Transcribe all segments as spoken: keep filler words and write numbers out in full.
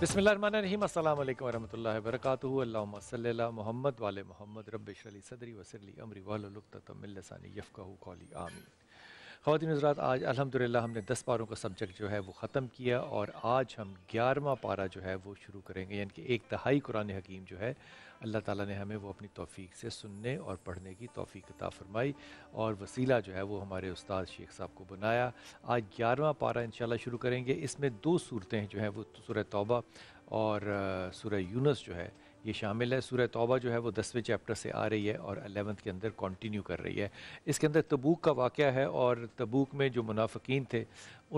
बिस्मिल्लाहिर्रहमानिर्रहीम अस्सलाम वालेकुम वरहमतुल्लाहि वबरकातुहू अल्लाहुम्मा सल्लि अला मुहम्मद व आले मुहम्मद रब्बि इश्रह ली सदरी व यस्सिर ली अमरी वहलुल उक़्दतम मिन लिसानी यफ़क़हू क़ौली आमीन। ख़वातीन हज़रात, आज अल्हम्दुलिल्लाह हमने दस पारों का सब्जेक्ट जो है वो ख़त्म किया और आज हम ग्यारहवां पारा जो है वो शुरू करेंगे, यानी कि एक दहाई कुरान हकीम जो है अल्लाह ताला ने हमें वो अपनी तौफ़ीक से सुनने और पढ़ने की तौफ़ीक अता फ़रमाई और वसीला जो है वो हमारे उस्ताद शेख साहब को बनाया। आज ग्यारहवां पारा इंशाल्लाह शुरू करेंगे। इसमें दो सूरतें जो हैं वो सूरह तौबा और सूरह यूनुस जो है ये शामिल है। सूरह तौबा जो है वो दसवें चैप्टर से आ रही है और अलेवंथ के अंदर कंटिन्यू कर रही है। इसके अंदर तबूक का वाक़या है और तबूक में जो मुनाफिकीन थे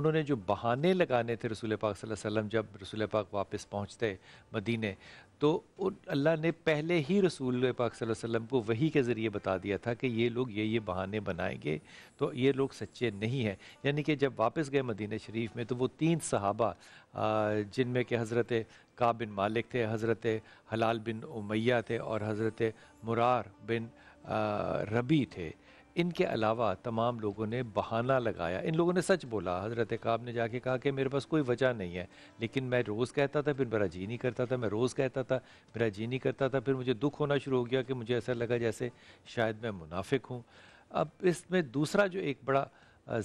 उन्होंने जो बहाने लगाने थे रसूल पाक सल्लल्लाहु अलैहि वसल्लम जब रसूल पाक वापस पहुँचते मदीने, तो अल्लाह ने पहले ही रसूल पाक सल्लल्लाहु अलैहि वसल्लम को वही के ज़रिए बता दिया था कि ये लोग ये ये बहाने बनाएंगे तो ये लोग सच्चे नहीं हैं। यानी कि जब वापस गए मदीना शरीफ में तो वो तीन सहाबा जिनमें के हज़रत काब बिन मालिक थे, हज़रत हिलाल बिन उमैया थे और हज़रत मुरार बिन रबी थे, इनके अलावा तमाम लोगों ने बहाना लगाया। इन लोगों ने सच बोला। हज़रत काब ने जाके कहा कि मेरे पास कोई वजह नहीं है, लेकिन मैं रोज़ कहता था फिर मेरा जी नहीं करता था, मैं रोज़ कहता था मेरा जी नहीं करता था, फिर मुझे दुख होना शुरू हो गया कि मुझे ऐसा लगा जैसे शायद मैं मुनाफिक हूँ। अब इसमें दूसरा जो एक बड़ा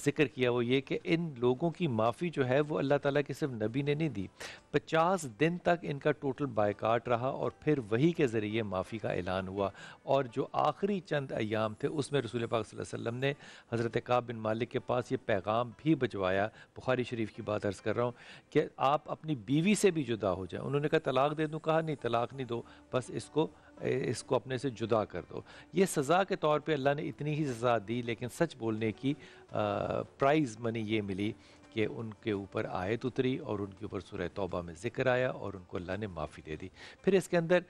ज़िक्र किया वो ये कि इन लोगों की माफ़ी जो है वो अल्लाह ताला के सिर्फ नबी ने नहीं दी, पचास दिन तक इनका टोटल बायकाट रहा और फिर वही के ज़रिए माफ़ी का ऐलान हुआ। और जो आखिरी चंद अयाम थे उसमें रसूल पाक सल्लल्लाहु अलैहि वसल्लम ने हज़रत काब बिन मालिक के पास ये पैगाम भी भिजवाया। बुखारी शरीफ की बात अर्ज़ कर रहा हूँ कि आप अपनी बीवी से भी जुदा हो जाए। उन्होंने कहा तलाक़ दे दूँ, कहा नहीं तलाक़ नहीं दो, बस इसको इसको अपने से जुदा कर दो। ये सज़ा के तौर पे अल्लाह ने इतनी ही सज़ा दी, लेकिन सच बोलने की प्राइज़ मनी ये मिली कि उनके ऊपर आयत उतरी और उनके ऊपर सूरह तौबा में ज़िक्र आया और उनको अल्लाह ने माफ़ी दे दी। फिर इसके अंदर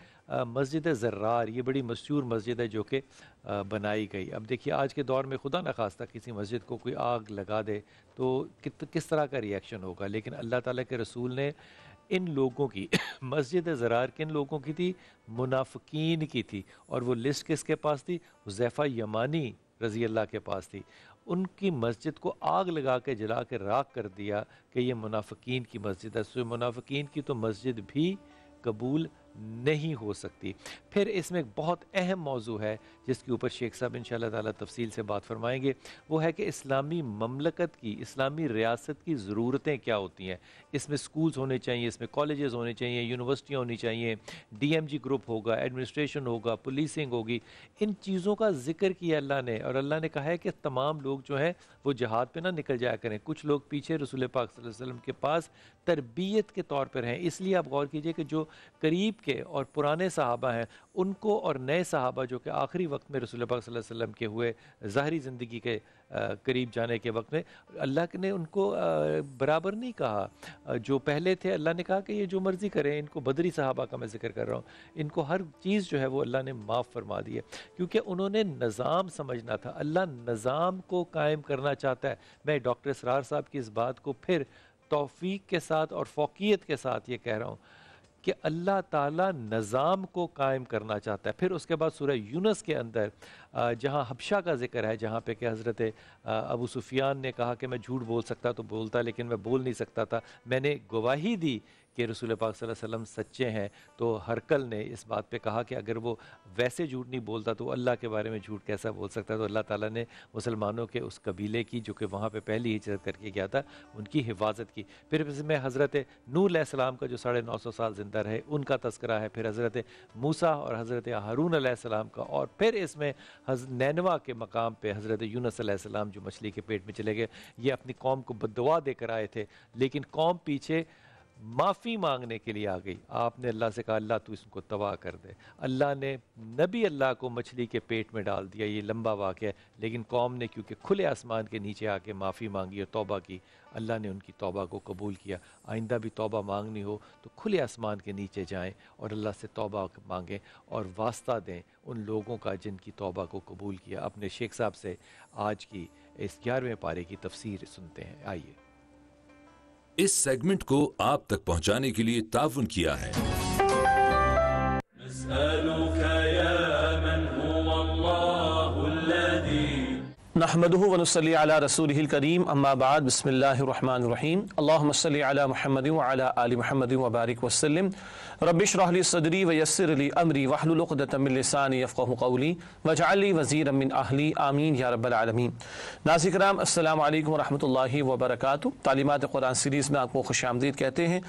मस्जिद जर्रार, ये बड़ी मशहूर मस्जिद है जो कि बनाई गई। अब देखिए आज के दौर में खुदा न खास्ता किसी मस्जिद को कोई आग लगा दे तो कित किस तरह का रिएक्शन होगा, लेकिन अल्लाह ताला के रसूल ने इन लोगों की मस्जिद ज़रार किन लोगों की थी? मुनाफिकीन की थी। और वो लिस्ट किसके पास थी? हुज़ैफ़ा यमानी रज़ी अल्लाह के पास थी। उनकी मस्जिद को आग लगा के जला के राख कर दिया कि ये मुनाफिकीन की मस्जिद है, सो मुनाफिकीन की तो मस्जिद भी कबूल नहीं हो सकती। फिर इसमें एक बहुत अहम मौजू है जिसके ऊपर शेख साहब इंशाअल्लाह ताला तफसील से बात फरमाएंगे, वो है कि इस्लामी ममलकत की, इस्लामी रियासत की ज़रूरतें क्या होती हैं। इसमें स्कूल्स होने चाहिए, इसमें कॉलेजेस होने चाहिए, यूनिवर्सिटियाँ होनी चाहिए, डीएमजी ग्रुप होगा, एडमिनिस्ट्रेशन होगा, पुलिसिंग होगी। इन चीज़ों का जिक्र किया अल्लाह ने और अल्लाह ने कहा है कि तमाम लोग जो हैं वो जहाद पर ना निकल जाया करें। कुछ लोग पीछे रसूल पाक सल्लल्लाहु अलैहि वसल्लम के पास तरबियत के तौर पर हैं। इसलिए आप गौर कीजिए कि जो करीब के और पुराने सहाबा हैं उनको और नए सहाबा जो कि आखिरी वक्त में रसूल पाक सल्लल्लाहु अलैहि वसल्लम के हुए ज़ाहरी ज़िंदगी के करीब जाने के वक्त में अल्लाह ने उनको बराबर नहीं कहा। जो पहले थे अल्लाह ने कहा कि ये जो मर्ज़ी करें, इनको बदरी सहाबा का मैं ज़िक्र कर रहा हूँ, इनको हर चीज़ जो है वो अल्लाह ने माफ़ फरमा दी है क्योंकि उन्होंने निज़ाम समझना था। अल्लाह निज़ाम को कायम करना चाहता है। मैं डॉक्टर इसरार साहब की इस बात को फिर तौफीक के साथ और फ़ौक़ियत के साथ ये कह रहा हूँ कि अल्लाह ताला निज़ाम को कायम करना चाहता है। फिर उसके बाद सूरह यूनुस के अंदर जहाँ हबशा का जिक्र है, जहाँ पे कि हज़रत अबू सुफियान ने कहा कि मैं झूठ बोल सकता तो बोलता लेकिन मैं बोल नहीं सकता था, मैंने गवाही दी कि रसूल पाक सल्लल्लाहु अलैहि वसल्लम सच्चे हैं। तो हरकल ने इस बात पे कहा कि अगर वो वैसे झूठ नहीं बोलता तो अल्लाह के बारे में झूठ कैसा बोल सकता है। तो अल्लाह ताला ने मुसलमानों के उस कबीले की जो कि वहाँ पे पहली हिजरत करके गया था उनकी हिफाजत की। फिर इसमें हज़रत नूह अलैहिस्सलाम का जो साढ़े नौ सौ साल ज़िंदा रहे उनका तस्करा है। फिर हज़रत मूसा और हज़रत हारून अलैहिस्सलाम का, और फिर इसमें नैनवा के मकाम पर हज़रत यूनुस अलैहिस्सलाम जो मछली के पेट में चले गए, ये अपनी कौम को बद्दुआ देकर आए थे लेकिन कौम पीछे माफ़ी मांगने के लिए आ गई। आपने अल्लाह से कहा अल्लाह तू इसको तबाह कर दे, अल्लाह ने नबी अल्लाह को मछली के पेट में डाल दिया। ये लंबा वाक़या है, लेकिन कौम ने क्योंकि खुले आसमान के नीचे आके माफ़ी मांगी और तौबा की, अल्लाह ने उनकी तौबा को कबूल किया। आइंदा भी तौबा मांगनी हो तो खुले आसमान के नीचे जाएं और अल्लाह से तौबा मांगें और वास्ता दें उन लोगों का जिनकी तौबा को कबूल किया। अपने शेख साहब से आज की इस ग्यारहवें पारे की तफसीर सुनते हैं। आइए। इस सेगमेंट को आप तक पहुंचाने के लिए ताउन किया है नहमदुहु व नुसल्ली अला रसूलिहिल करीम अम्मा बाद बिस्मिल्लाहिर्रहमानिर्रहीम अल्लाहुम्मा सल्ली अला मुहम्मदिन व अला आलि मुहम्मदिन व बारिक व सल्लिम रब्बि इश्रह ली सदरी व यस्सिर ली अमरी वहलुल उक़दतम मिन लिसानी यफ़क़हु क़ौली वजअल ली वज़ीरम मिन अहली आमीन या रब्बल आलमीन। नाज़रीन किराम अस्सलाम वालेकुम व रहमतुल्लाहि व बरकातुहू। तालीमात क़ुरान सीरीज़ में आपको खुशामदीद कहते हैं।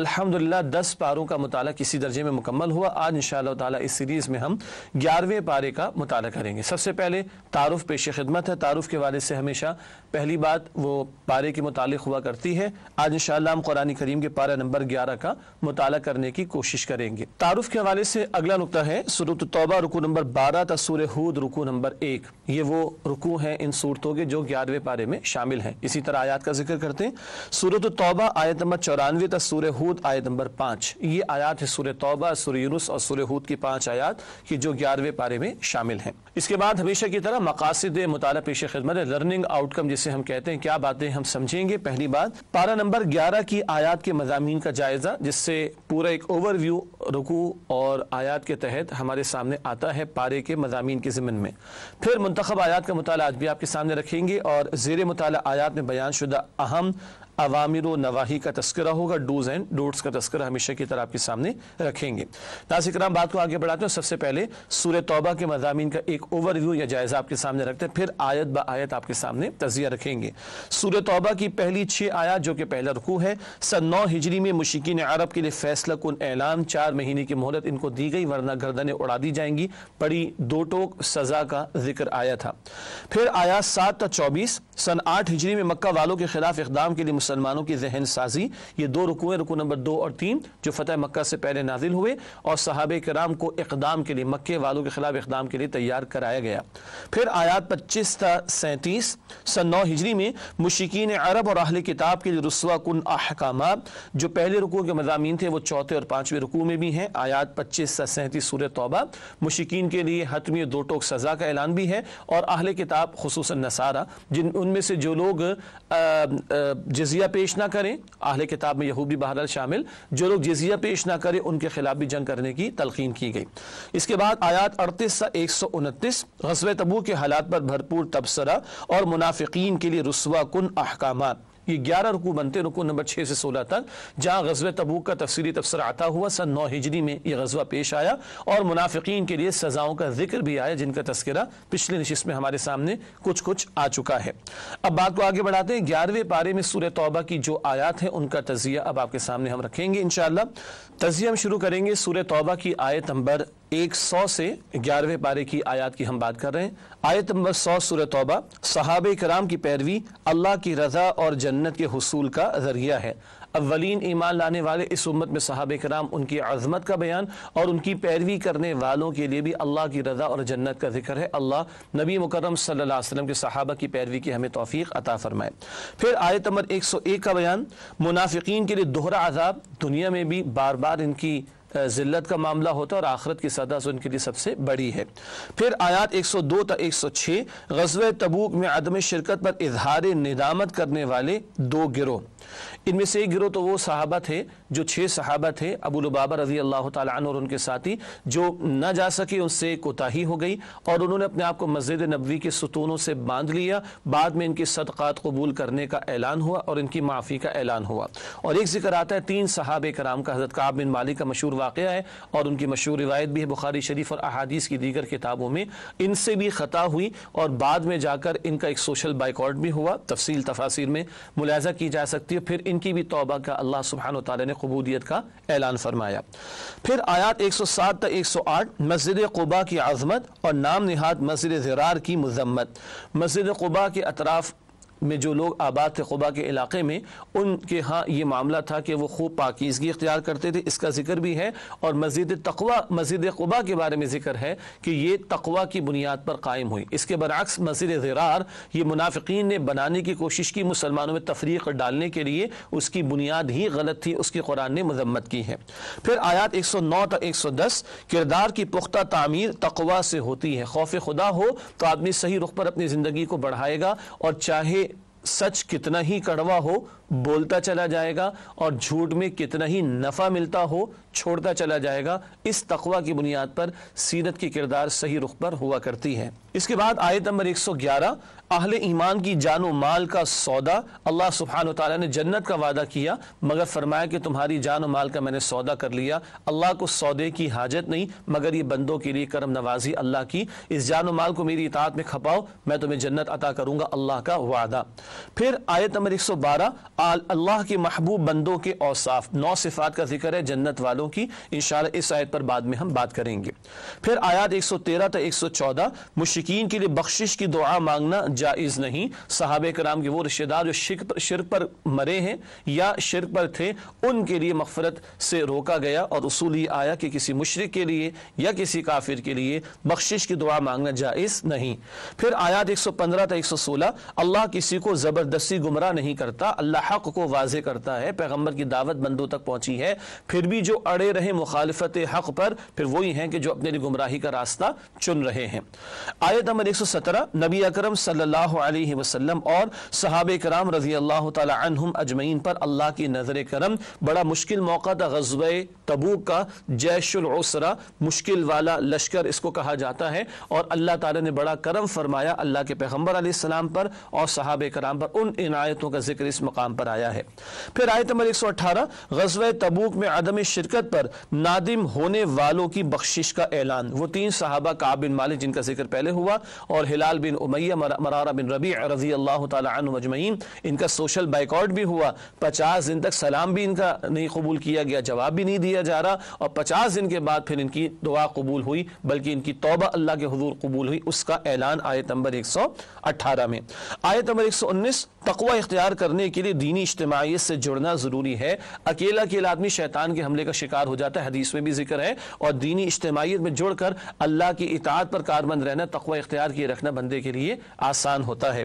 अल्हम्दुलिल्लाह दस पारों का मुताला किसी दर्जे में मुकम्मल हुआ। आज इंशाअल्लाह ताला इस सीरीज़ में हम ग्यारहवें पारे का मुताला करेंगे। सबसे पहले तारुफ़ पेश खिदमत है। तारुफ के वाले से हमेशा पहली बात वो पारे के मुतालिक हुआ करती है। आज इंशाअल्लाह हम कुरान करीम के पारा नंबर ग्यारह का मुताला करने की कोशिश करेंगे। तारुफ के हवाले से अगला नुकता है सूरत तौबा रुकू नंबर बारह तक सूरह हूद रुकू नंबर एक। ये वो रुकू हैं इन सूरतों के जो ग्यारहवें पारे में शामिल हैं। इसी तरह आयात का जिक्र करते हैं। सूरत तौबा आयत नंबर चौरानवे तक सूरह हूद आयत नंबर पाँच। ये आयात है सूरह तौबा, सूरह यूनुस और सूरह हूद की पाँच आयात की जो ग्यारहवें पारे में शामिल हैं। इसके बाद हमेशा की तरह मकासिद मुताला पेश खिदमत है। लर्निंग आउटकम जिसे हम कहते हैं, क्या बातें हम समझेंगे। पहली बात पारा नंबर ग्यारह की आयात के मजामीन का जायजा, जिससे पूरा एक ओवरव्यू रुकू और आयात के तहत हमारे सामने आता है पारे के मजामीन के ज़िमन में। फिर मुंतखब आयात का मुताला आज भी आपके सामने रखेंगे और ज़ेर मुताला आयात में बयान शुदा अहम अवामिर व नवाही का तस्करा होगा। डूज एंड डोट्स का तस्करा हमेशा की तरह आपके सामने रखेंगे। नाज़रीन किराम बात को आगे बढ़ाते हैं। सबसे पहले सूरह तौबा के मज़ामीन का एक ओवरव्यू या जायज़ा आपके सामने रखते हैं, फिर आयत ब आयत आपके सामने तजिया रखेंगे। सूरह तौबा की पहली छः आयात जो कि पहला रुकू है, सन नौ हिजरी में मुश्रिकीन अरब के लिए फैसला कुन ऐलान, चार महीने की मोहलत इनको दी गई वरना गर्दनें उड़ा दी जाएंगी, बड़ी दो टोक सज़ा का जिक्र आया था। फिर आयात सात तक चौबीस, सन आठ हिजरी में मक्का वालों के खिलाफ इकदाम के लिए मुसलमानों की जहन साजी। ये दो रुकूए रुकू नंबर दो और तीन जो फतेह मक्का से पहले नाजिल हुए और सहाबे कराम को इकदाम के लिए, मक्के वालों के खिलाफ इकदाम के लिए तैयार कराया गया। फिर आयात पच्चीस था सैंतीस, सन नौ हिजरी में मुश्रिकीन अरब और अहले किताब के लिए रुस्वा कुन अहकामात जो पहले रुकू के मजामीन थे वो चौथे और पाँचवें रुकू में भी हैं। आयात पच्चीस था सैंतीस सूरह तौबा। मुश्रिकीन के लिए हतमी दो टोक सजा का ऐलान भी है और अहले किताब खुसूसन नसारा जिन उनमें से जो लोग जिजिया पेश ना करें, आहले किताब में यहूदी बहरहाल शामिल, जो लोग जिजिया पेश ना करें उनके खिलाफ भी जंग करने की तलकीन की गई। इसके बाद आयात अड़तीस से एक सौ उनतीस ग़ज़वे तबूक के हालात पर भरपूर तबसरा और मुनाफिकीन के लिए रुस्वा कुन अहकामात। ये ग्यारह रुकू बनते रुकू नंबर छः से सोलह तक, जहाँ ग़ज़वे तबूक का तफसीली तबसरा आता हुआ। सन नौ हिजरी में यह ग़ज़वा पेश आया और मुनाफिकीन के लिए सज़ाओं का जिक्र भी आया जिनका तस्करा पिछले नशिस्त में हमारे सामने कुछ कुछ आ चुका है। अब बात को आगे बढ़ाते हैं। ग्यारहवें पारे में सूरह तौबा की जो आयात हैं उनका तजिया अब आपके सामने हम रखेंगे इंशाअल्लाह। तजिया हम शुरू करेंगे सूरह तौबा की आयत नंबर एक सौ से। ग्यारहवें पारे की आयत की हम बात कर रहे हैं। आयत नंबर सौ सूरह तौबा, सहाबे कराम की पैरवी अल्लाह की रजा और जन्नत के हुसूल का जरिया है। अव्वलीन ईमान लाने वाले इस उम्मत में सहाबे कराम, उनकी अज़मत का बयान और उनकी पैरवी करने वालों के लिए भी अल्लाह की रज़ा और जन्नत का जिक्र है। अल्लाह नबी मुकर्रम सल्लल्लाहु अलैहि वसल्लम के सहाबा की पैरवी की हमें तौफीक अता फरमाए। फिर आयत नंबर एक सौ एक का बयान, मुनाफिकीन के लिए दोहरा अज़ाब, दुनिया में भी बार बार इनकी ज़िल्लत का मामला होता है और आखिरत की सज़ा उनके लिए सबसे बड़ी है। फिर आयात एक सौ दो तक एक सौ छः ग़ज़वे तबूक में अदम शिरकत पर इजहार निदामत करने वाले दो गिरोह, इनमें से एक गिरोह तो वो सहाबा थे जो छः सहाबा थे, अबू लुबाबा रज़ी अल्लाह ताला अन्हु और उनके साथी, जो न जा सके उनसे कोताही हो गई और उन्होंने अपने आप को मस्जिद नबवी के सुतूनों से बांध लिया। बाद में इनके सदक़ात कबूल करने का ऐलान हुआ और इनकी माफ़ी का ऐलान हुआ। और एक जिक्र आता है तीन सहाबे कराम का, हज़रत काब बिन मालिक का मशहूर वाक़िया है और उनकी मशहूर रिवायत भी है बुखारी शरीफ और अहादीस की दीगर किताबों में। इनसे भी ख़ता हुई और बाद में जाकर इनका एक सोशल बाइकॉट भी हुआ, तफसील तफासिर में मुलाहज़ा की जा सकती है। फिर इनकी भी तौबा का अल्लाह सुब्हानो तआला ने कबूलियत का ऐलान फरमाया। फिर आयात एक सौ सात तक एक सौ आठ मस्जिद कुबा की अज़मत और नाम निहाद मस्जिद ज़रार की मज़म्मत। मस्जिद कुबा के अतराफ़ में जो लोग आबाद थे कुबा के इलाके में, उनके यहाँ ये मामला था कि वो खूब पाकीज़गी इख्तियार करते थे, इसका जिक्र भी है। और मस्जिद तकवा, मस्जिद कुबा के बारे में जिक्र है कि ये तकवा की बुनियाद पर कायम हुई। इसके बरअक्स मस्जिद ज़रार ये मुनाफिकीन ने बनाने की कोशिश की, मुसलमानों में तफरीक डालने के लिए, उसकी बुनियाद ही गलत थी, उसकी कुरान ने मजम्मत की है। फिर आयात एक सौ नौ तक एक सौ दस, किरदार की पुख्ता तामीर तकवा से होती है। खौफ खुदा हो तो आदमी सही रुख पर अपनी ज़िंदगी को बढ़ाएगा और चाहे सच कितना ही कड़वा हो बोलता चला जाएगा और झूठ में कितना ही नफ़ा मिलता हो छोड़ता चला जाएगा। इस तकवा की बुनियाद पर सीरत के किरदार सही रुख पर हुआ करती है। इसके बाद आयत नंबर एक सौ ग्यारह, अहले ईमान की जानो माल का सौदा। अल्लाह सुब्हान व तआला ने जन्नत का वादा किया मगर फरमाया कि तुम्हारी जानो माल का मैंने सौदा कर लिया। अल्लाह को सौदे की हाजत नहीं मगर ये बंदों के लिए करम नवाजी अल्लाह की। इस जानो माल को मेरी इताअत में खपाओ, मैं तुम्हें जन्नत अता करूंगा, अल्लाह का वादा। फिर आयत नंबर एक सौ बारह, अल्लाह के महबूब बंदों के औसाफ, नौ सिफात का जिक्र है जन्नत वालों की। इंशाअल्लाह इस आयत पर बाद में हम बात करेंगे। फिर आयत एक सौ तेरह से एक सौ चौदह, मुश्रिकीन के लिए बख्शिश की दुआ मांगना जायज़ नहीं। सहाबे कराम के वो रिश्तेदार जो शिर्क पर मरे हैं या शिर्क पर थे उनके लिए मगफरत से रोका गया और उसूल ये आया कि किसी मुशरिक के लिए या किसी काफिर के लिए बख्शिश की दुआ मांगना जायज़ नहीं। फिर आयत एक सौ पंद्रह से एक सौ सोलह, अल्लाह किसी को जबरदस्ती गुमराह नहीं करता, अल्लाह हक को वाज़े करता है। पैगंबर की दावत बंदों तक पहुंची है फिर भी जो अड़े रहे मुखालिफत हक पर फिर वही हैं कि जो अपने लिए गुमराही का रास्ता चुन रहे हैं। आयत नंबर एक सौ सत्रह, नबी अकरम सल्लल्लाहु अलैहि वसल्लम और सहाबे कराम रज़ियल्लाहु ताला अन्हुम अजमईन पर अल्लाह की नजर करम। बड़ा मुश्किल मौका था ग़ज़वे तबूक का, जैशुल उसरा मुश्किल वाला लश्कर इसको कहा जाता है, और अल्लाह ताला ने बड़ा करम फरमाया अल्लाह के पैगंबर अलैहिस्सलाम पर और सहाबे कराम पर। उन इनायतों का जिक्र इस मकाम पर आया है। फिर आयत नंबर एक सौ अठारह, ग़ज़वे तबूक में आदम शिरकत पर नादिम होने वालों की बख्शिश का ऐलान। वो तीन सहाबा काब बिन मालिक जिनका जिक्र पहले हुआ और हिलाल बिन उमैया, मुरारा बिन रबी रज़ियल्लाहु ताला अन्हुम अजमईन, इनका सोशल बाइकआउट भी हुआ। पचास दिन तक सलाम भी इनका नहीं कबूल किया गया, जवाब भी नहीं दिया जा रहा, और पचास दिन के बाद फिर इनकी दुआ कबूल हुई बल्कि इनकी तौबा अल्लाह के हुजूर कबूल हुई, उसका ऐलान आयत नंबर एक सौ अठारह में। आयत नंबर एक सौ उन्नीस, तकवा इख्तियार करने के लिए दीनी इज्तिमाइयत से जुड़ना जरूरी है। अकेला अकेला आदमी शैतान के हमले का शिकार हो जाता है, हदीस में भी जिक्र है, और दीनी इज्तिमाइयत में जुड़कर अल्लाह की इताअत पर कारबंद रहना, तकवा इख्तियार किए रखना बंदे के लिए आसान होता है।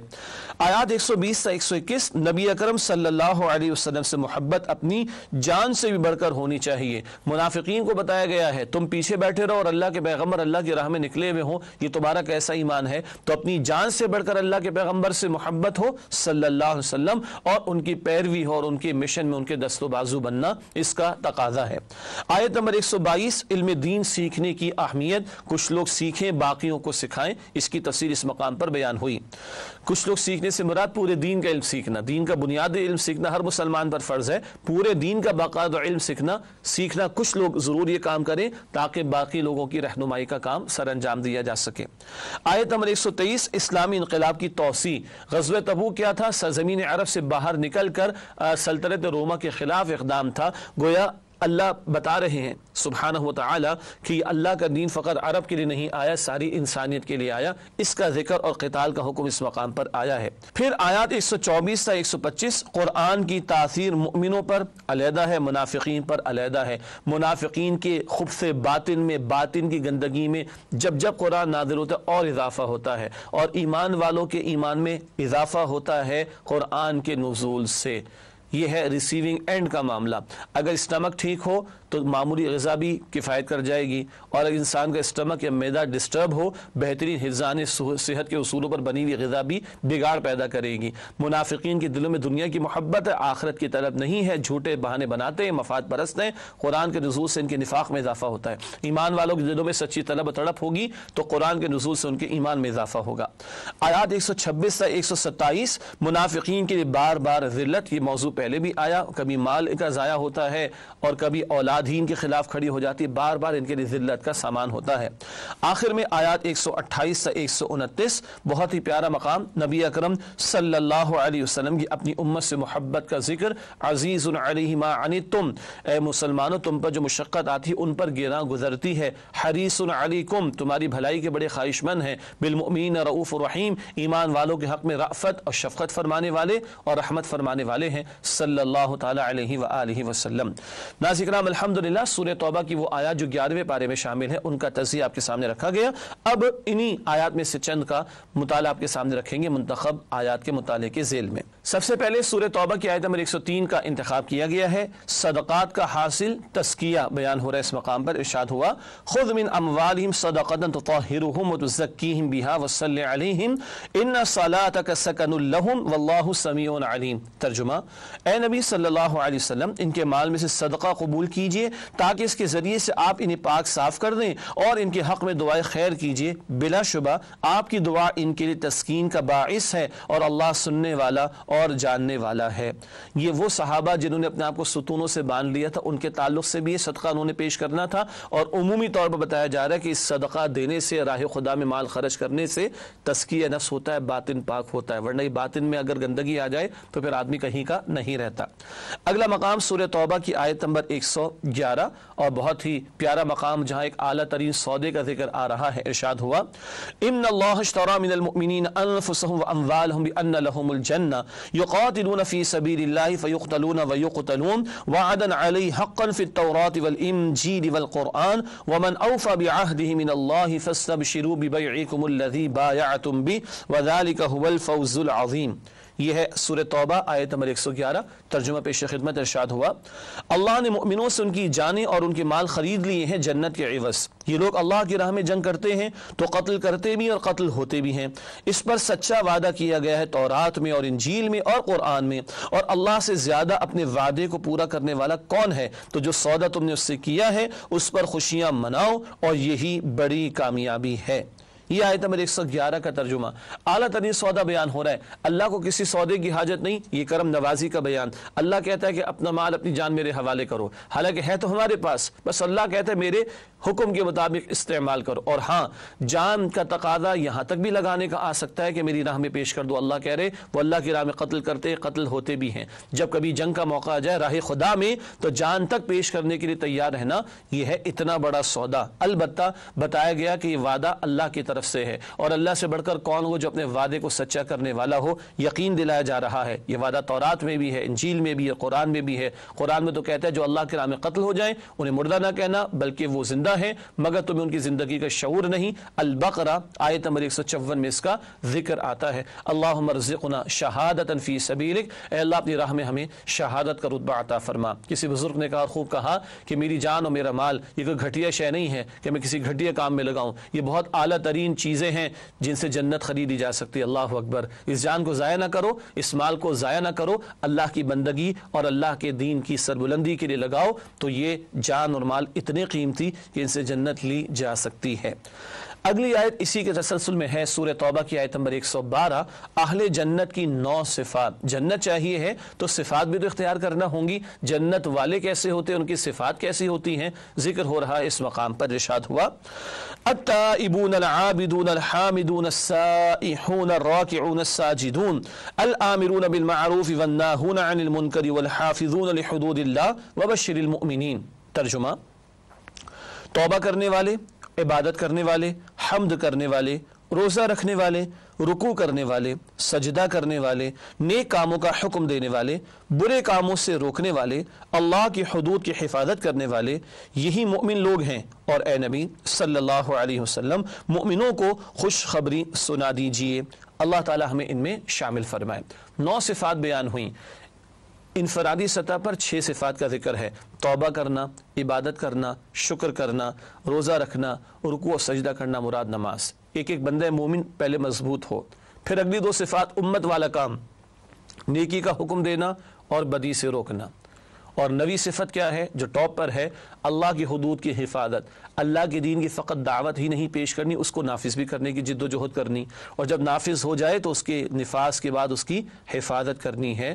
आयत एक सौ बीस से एक सौ इक्कीस, नबी अकरम सल्लल्लाहु अलैहि वसल्लम से मोहब्बत अपनी जान से भी बढ़कर होनी चाहिए। मुनाफिकीन को बताया गया है तुम पीछे बैठे रहो और अल्लाह के पैगंबर अल्लाह की राह में निकले हुए हो, ये तुम्हारा कैसा ईमान है। तो अपनी जान से बढ़कर अल्लाह के पैगंबर से मोहब्बत हो सल्लल्लाहु अलैहि वसल्लम और उनकी पैरवी हो और उनके मिशन में उनके दस्तोबाजू बनना इसका तकाजा है। आयत नंबर एक सौ बाईस, इल्म दीन सीखने की अहमियत, कुछ लोग सीखें बाकियों को सिखाएं, इसकी तफसीर इस मकाम पर बयान हुई। कुछ लोग सीखने से मुराद पूरे दीन का इल्म सीखना, दीन का बुनियादी इल्म सीखना हर मुसलमान पर फर्ज है, पूरे दीन का बाकायदा इल्म सीखना सीखना कुछ लोग जरूर ये काम करें ताकि बाकी लोगों की रहनुमाई का काम सर अंजाम दिया जा सके। आयत नंबर एक सौ तेईस, इस्लामी इनकलाब की तोसी। ग़ज़वे तबूक क्या था, सरजमीन अरब से बाहर निकल कर सल्तनत रोमा के खिलाफ इक़दाम था। गोया अल्लाह बता रहे हैं सुब्हानहु व तआला कि अल्लाह का दीन फ़कत अरब के लिए नहीं आया, सारी इंसानियत के लिए आया। इसका जिक्र और क़िताल का हुक्म इस मकाम पर आया है। फिर आयत एक सौ चौबीस से एक सौ पच्चीस, कुरान की तासीर मुमिनों पर अलहदा है, मुनाफिकीन पर अलहदा है। मुनाफिकीन के खुब्से बातिन में, बातिन की गंदगी में जब जब कुरान नाज़िल होता है और इजाफा होता है, और ईमान वालों के ईमान में इजाफा होता है कुरान के नुज़ूल से। यह है रिसीविंग एंड का मामला। अगर स्टमक ठीक हो तो मामूली ग़िज़ा भी किफ़ायत कर जाएगी, और अगर इंसान का स्टमक या मैदा डिस्टर्ब हो बेहतरीन हिफ़्ज़ान सेहत के उसूलों पर बनी हुई ग़िज़ा भी बिगाड़ पैदा करेगी। मुनाफिकीन के दिलों में दुनिया की मोहब्बत है, आखरत की तरफ नहीं है, झूठे बहाने बनाते हैं, मफाद परस्त हैं। कुरान के नुज़ूल से इनके निफाक़ में इजाफ़ा होता है। ईमान वालों के दिलों में सच्ची तलब तड़प होगी तो कुरान के नुज़ूल से उनके ईमान में इजाफ़ा होगा। आयत एक सौ छब्बीस से एक सौ सत्ताईस, मुनाफिकीन के लिए बार बार ज़िल्लत, ये मौजूद पहले भी आया। कभी माल का ज़ाया होता है और कभी औलादहीन के खिलाफ खड़ी हो जाती है, बार बार इनके लिए ज़िल्लत का सामान होता है। आखिर में आयत एक सौ अट्ठाईस से एक सौ उनतीस, बहुत ही प्यारा मकाम। नबी अकरम सल्लल्लाहु अलैहि वसल्लम की अपनी उम्मत से मोहब्बत का जिक्र, अज़ीज़ुन अलैहि मा अनितुम, ए मुसलमानों तुम पर जो मुशक्क़त आती है उन पर गिरां गुजरती है, हरीसुन अलैकुम, तुम्हारी भलाई के बड़े ख्वाहिशमंद हैं, बिलमुमिनीन रऊफ़ रहीम, ईमान वालों के हक़ में रअफ़त और शफ़क़त फरमाने वाले और रहमत फरमाने वाले हैं, सल्लल्लाहु तआला अलैहि व आलिहि वसल्लम। नाज़रीन, अल्हम्दुलिल्लाह सूरह तौबा की वो आयत जो ग्यारहवें पारे में शामिल है उनका तज़किरा आपके सामने रखा गया। अब इन्हीं आयत में से चंद का मुताला आपके सामने रखेंगे मुंतखब आयत के मुताले के जेल में। सबसे पहले सूरह तौबा की आयत नंबर एक सौ तीन का इंतखाब किया गया है। सदक़ात का हासिल तज़किया बयान हो रहा है। इस मकाम पर इरशाद हुआ, खुद मिन अमवालिहिम सदक़तन तुतहिरुहुम व तुज़क्कीहिम बिहा वसल्लि अलैहिम इन्न सलातक सकनुल लहुम वल्लाहु समीउन अलीम। तर्जुमा, ए नबी सल्लल्लाहु अलैहि वसल्लम इनके माल में से सदका कबूल कीजिए ताकि इसके ज़रिए से आप इन्हें पाक साफ कर दें और इनके हक़ में दुआए खैर कीजिए। बिलाशुबा आपकी दुआ इनके लिए तस्कीन का बाइस है और अल्लाह सुनने वाला और जानने वाला है। ये वो सहाबा जिन्होंने अपने आप को सुतूनों से बांध लिया था, उनके ताल्लुक़ से भी ये सदका उन्होंने पेश करना था और उमूमी तौर पर बताया जा रहा है कि इस सदका देने से, राह खुदा में माल खर्च करने से तस्किया नफ्स होता है, बातिन पाक होता है, वरना बातिन में अगर गंदगी आ जाए तो फिर आदमी कहीं का नहीं रहता। अगला मकाम सूरह तौबा की आयत नंबर एक सौ ग्यारह और बहुत ही प्यारा मकाम जहां एक आला तरीन सौदे का जिक्र आ रहा है। इरशाद हुआ, इन्नल्लाह इश्तरा मिनल मुमिनीन अनफुसहुम व अमवालहुम बिअन्न लहुमुल जन्नह युकातिलून फी सबीलिल्लाह फयुक्तलून व युक्तलून वअदन अलैहि हक्कन फित तौरात वल इंजील वल कुरआन व मन औफा बिअहदिहि मिनल्लाह फस्तबशिरू बिबैइकुमुल्लज़ी बायअतुम बि व ज़ालिका हुवल फौज़ुल अज़ीम। यह है सूरह तौबा आयत नंबर एक सौ ग्यारह। तर्जुमा पेश खिदमत। इरशाद हुआ, अल्लाह ने मुमिनों से उनकी जानें और उनके माल खरीद लिए हैं जन्नत के एवज़। ये लोग अल्लाह की राह में जंग करते हैं तो कत्ल करते भी और कत्ल होते भी हैं। इस पर सच्चा वादा किया गया है तौरात में और इंजील में और कुरान में, और अल्लाह से ज़्यादा अपने वादे को पूरा करने वाला कौन है। तो जो सौदा तुमने उससे किया है उस पर खुशियाँ मनाओ और यही बड़ी कामयाबी है। यह आयत नंबर एक सौ ग्यारह का तर्जुमा आला तरीन सौदा बयान हो रहा है। अल्लाह को किसी सौदे की हाजत नहीं, ये करम नवाजी का बयान। अल्लाह कहता है कि अपना माल अपनी जान मेरे हवाले करो, हालांकि है तो हमारे पास, बस अल्लाह कहता है मेरे हुक्म के मुताबिक इस्तेमाल करो। और हाँ, जान का तकादा यहाँ तक भी लगाने का आ सकता है कि मेरी राह में पेश कर दो। अल्लाह कह रहे वो अल्लाह की राह में कत्ल करते कत्ल होते भी हैं। जब कभी जंग का मौका आ जाए राह खुदा में तो जान तक पेश करने के लिए तैयार रहना, यह है इतना बड़ा सौदा। अलबत्ता बताया गया कि यह वादा अल्लाह की तरफ से है और अल्लाह से बढ़कर कौन हो जो अपने वादे को सच्चा करने वाला हो। यकीन दिलाया जा रहा है, यह वादा तौरात में भी है, इंजील में भी है, कुरान में भी है। कुरान में तो कहता है जो अल्लाह के राह में कत्ल हो जाए उन्हें मुर्दा ना कहना बल्कि वो जिंदा है, मगर तुम्हें उनकी जिंदगी का शऊर नहीं। अल-बकरा आयत नंबर एक सौ चौवन में इसका जिक्र आता है। अल्लाहुम्मा रज़्क़ना शहादतन फी सबीलिक, ऐ अल्लाह अपनी राह में हमें शहादत का रुतबा अता फरमा। किसी बुजुर्ग ने कहा, खूब कहा कि मेरी जान और मेरा माल ये कोई घटिया शय नहीं है कि मैं किसी घटिया काम में लगाऊं। ये बहुत आला तरीन चीज़ें हैं जिनसे जन्नत खरीदी जा सकती है। अल्लाह अकबर। इस जान को ज़ाया ना करो, इस माल को ज़ाया ना करो, अल्लाह की बंदगी और अल्लाह के दीन की सरबुलंदी के लिए लगाओ, तो ये जान और माल इतने कीमती इनसे जन्नत ली जा सकती है। अगली आयत इसी के तसलसल में है, सूरह तौबा की आयत नंबर एक सौ बारह। अहले जन्नत की नौ सिफात। जन्नत चाहिए है तो सिफात भी तो इख्तियार करना होंगी। जन्नत वाले कैसे होते हैं, उनकी सिफात कैसी होती हैं, जिक्र हो रहा है इस मकाम पर। इरशाद हुआ, अत्ताइबून अल-आबिदून अल-हामिदून अस-साइहून अर-राकिऊन अस-साजिदून अल-आमिरून बिल-मारूफ वन-नाहून अनिल-मुनकर वल-हाफिज़ून लिहुदूदिल्लाह वबश्शिरिल मुमिनीन। तर्जुमा, तौबा करने वाले, इबादत करने वाले, हम्द करने वाले, रोज़ा रखने वाले, रुकू करने वाले, सजदा करने वाले, नेक कामों का हुक्म देने वाले, बुरे कामों से रोकने वाले, अल्लाह की हुदूद की हिफाजत करने वाले, यही मोमिन लोग हैं। और ए नबी सल्लल्लाहु अलैहि वसल्लम मोमिनों को खुशखबरी सुना दीजिए। अल्लाह ताला हमें इनमें शामिल फरमाए। नौ सिफात बयान हुई। इनफरादी सतह पर छः सिफात का जिक्र है। तौबा करना, इबादत करना, शुक्र करना, रोज़ा रखना, रुकू और सजदा करना, मुराद नमाज। एक एक बंदा मोमिन पहले मजबूत हो। फिर अगली दो सिफात उम्मत वाला काम, नेकी का हुक्म देना और बदी से रोकना। और नवी सिफत क्या है जो टॉप पर है, अल्लाह की हुदूद की हिफाजत। अल्लाह के दीन की फ़कत दावत ही नहीं पेश करनी, उसको नाफिज भी करने की जिद्दोजहद करनी, और जब नाफिज हो जाए तो उसके नफाज के बाद उसकी हिफाजत करनी है।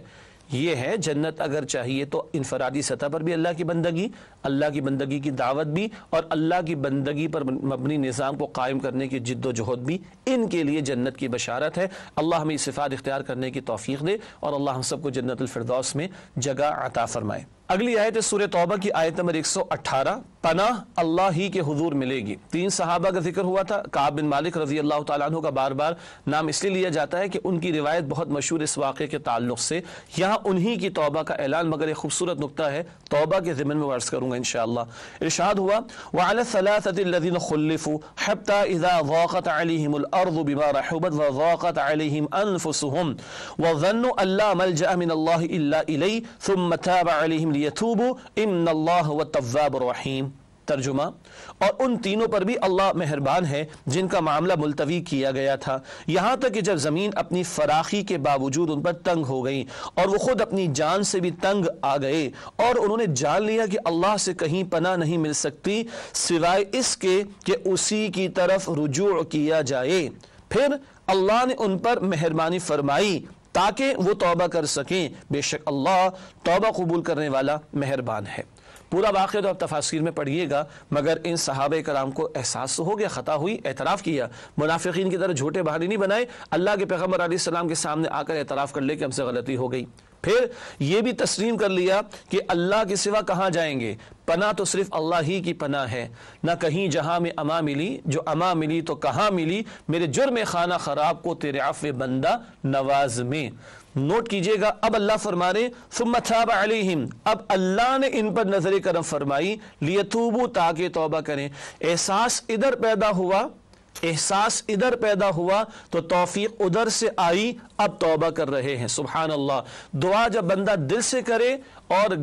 ये है जन्नत अगर चाहिए तो इनफरादी सतह पर भी अल्लाह की बंदगी, अल्लाह की बंदगी की दावत भी, और अल्लाह की बंदगी पर मबनी निज़ाम को कायम करने की जिद्दोजहद भी। इनके लिए जन्नत की बशारत है। अल्लाह हमें इस सिफात इख्तियार करने की तौफीक दे और अल्लाह हम सबको जन्नतुल फिरदौस में जगह अता फरमाए। अगली आयत सूरह तौबा की आयत नंबर एक सौ अठारह, पनाह अल्लाह ही के हुजूर मिलेगी। तीन सहाबा का जिक्र हुआ था। काब बिन मालिक रजी अल्लाह ताला अन्हु का बार बार नाम इसलिए लिया जाता है कि उनकी रिवायत बहुत मशहूर इस वाक़े के ताल्लुक से। यहाँ उन्हीं की तौबा का ऐलान मगर एक खूबसूरत नुकता है, तौबा के ज़िमन में वर्स करूँगा इंशाअल्लाह। इरशाद हुआ वअला सलासतिल लज़ीना खुल्लिफू हत्ता इज़ा ज़ाक़त अलैहिमुल अर्ज़ु बिमा रहबत व ज़ाक़त अलैहिम अनफुसुहुम व ज़न्नू अल्ला मलजा मिनल्लाहि इल्ला इलैहि थुम्मा ताबा अलैहिम लियतूबू इन्नल्लाह वत्तव्वाबुर रहीम। तर्जुमा, और उन तीनों पर भी अल्लाह मेहरबान है जिनका मामला मुलतवी किया गया था, यहाँ तक कि जब ज़मीन अपनी फराखी के बावजूद उन पर तंग हो गई और वो ख़ुद अपनी जान से भी तंग आ गए और उन्होंने जान लिया कि अल्लाह से कहीं पनाह नहीं मिल सकती सिवाय इसके कि उसी की तरफ रुजू किया जाए। फिर अल्लाह ने उन पर मेहरबानी फरमाई ताकि वो तौबा कर सकें। बेशक अल्लाह तौबा कबूल करने वाला मेहरबान है। पूरा वाक़या तो आप तफासिर में पढ़िएगा, मगर इन सहाबा कराम को एहसास हो गया, ख़ता हुई, एतराफ़ किया। मुनाफिकीन की तरह झूठे बहाने नहीं बनाए, अल्लाह के पैगम्बर अलैहिस्सलाम के सामने आकर एतराफ़ कर ले कि हमसे गलती हो गई। फिर ये भी तस्लीम कर लिया कि अल्लाह के सिवा कहाँ जाएंगे, पना तो सिर्फ अल्लाह ही की पना है। ना कहीं जहाँ में अमा मिली, जो अमा मिली तो कहाँ मिली, मेरे जुर्म खाना ख़राब को तेरे आफ़ बंदा नवाज में। नोट कीजिएगा, अब अल्लाह फरमा रहे सुम्मा ताब अलैहिम, अब अल्लाह ने इन पर नजर करम फरमाई लियतूबू ताकि तौबा करें। एहसास इधर पैदा हुआ, एहसास इधर पैदा हुआ तो तौफीक उधर से आई, अब तौबा कर रहे हैं। सुबहान अल्लाह। दुआ जब बंदा दिल से करे और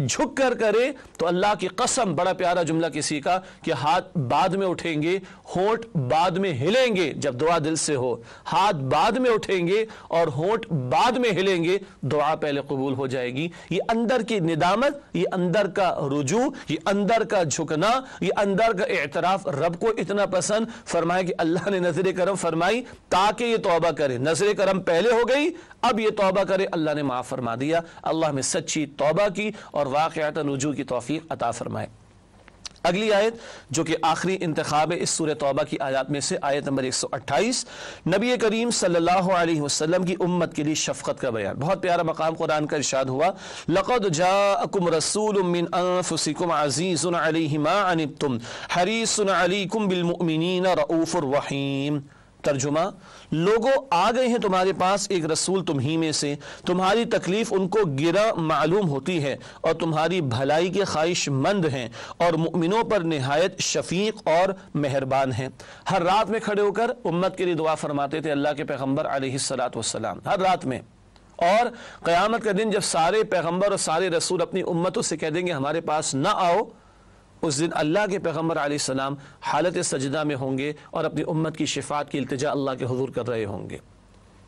झुक कर करे तो अल्लाह की कसम, बड़ा प्यारा जुमला किसी का कि हाथ बाद में उठेंगे, होंठ बाद में हिलेंगे। जब दुआ दिल से हो, हाथ बाद में उठेंगे और होंठ बाद में हिलेंगे, दुआ पहले कबूल हो जाएगी। ये अंदर की निदामत, ये अंदर का रुजू, ये अंदर का झुकना, ये अंदर का एतराफ़ रब को इतना पसंद फरमाया कि अल्लाह ने नजर करम फरमाई ताकि ये तौबा करे। नजर करम पहले हो गई, अब ये तौबा करे, अल्लाह ने माफ़ फरमा दिया। अल्लाह में सच्ची तौबा की और वाक़िअतन रुजू की तौफीक अता फरमाए। अगली आयत जो कि आखिरी इंतखाब इस सूरह तौबा की आयत में से, आयत नंबर एक सौ अट्ठाईस, नबी करीम सल्लल्लाहु अलैहि वसल्लम की उम्मत के लिए शफ़क़त का बयान। बहुत प्यारा मकाम कुरान का इरशाद हुआ लक़द जाअकुम रसूलुम मिन अनफुसिकुम अज़ीज़ुन अलैहि मा अनितुम हरीसुन अलैकुम बिल मुमिनीन रऊफ़ुर रहीम। तर्जुमा, लोगों आ गए हैं तुम्हारे पास एक रसूल तुम ही में से, तुम्हारी तकलीफ उनको गिरा मालूम होती है और तुम्हारी भलाई के ख्वाहिशमंद हैं और मुमिनों पर नहायत शफीक और मेहरबान हैं। हर रात में खड़े होकर उम्मत के लिए दुआ फरमाते थे अल्लाह के पैगम्बर अलैहिस्सलातु वस्सलाम, हर रात में। और क़यामत का दिन जब सारे पैगम्बर और सारे रसूल अपनी उम्मतों से कह देंगे हमारे पास ना आओ, उस दिन अल्लाह के पैगम्बर अलैहिस्सलाम हालत सजदा में होंगे और अपनी उम्मत की शिफात की इल्तिजा अल्लाह के हुजूर कर रहे होंगे।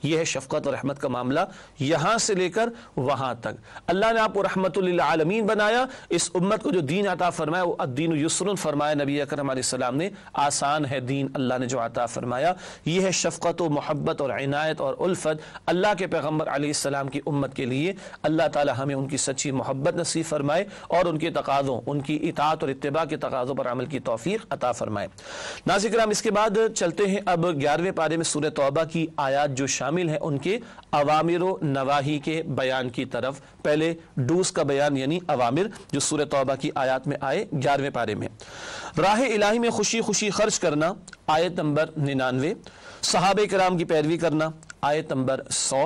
यह है शफ़क़त और रहमत का मामला, यहाँ से लेकर वहाँ तक। अल्लाह ने आपको रहमतुल लिल आलमीन बनाया, इस उम्मत को जो दीन अता फरमाया वो अद्दीनु युस्रुन फरमाया नबी अकरम अलैहिस्सलाम ने, आसान है दीन अल्लाह ने जो अता फरमाया। यह है शफ़क़त और मोहब्बत और इनायत और उल्फ़त अल्लाह के पैगम्बर अलैहिस्सलाम की उम्मत के लिए। अल्लाह ताला हमें उनकी सच्ची मोहब्बत नसीब फरमाए और उनके तकाज़ों, उनकी इताअत और इत्तिबा के तकाज़ों पर अमल की तौफ़ीक़ अता फरमाए। नाज़रीन किराम, इसके बाद चलते हैं अब ग्यारहवें पारे में सूरह तौबा की आयत जो शामिल है उनके अवामिरो नवाही के बयान की तरफ। पहले डूस का बयान यानी अवामिर जो सूरह तौबा की आयत में आए ग्यारहवें पारे में। राह इलाही में खुशी खुशी खर्च करना, आयत नंबर निन्यानवे। सहाबे कराम की पैरवी करना, आयत नंबर सौ।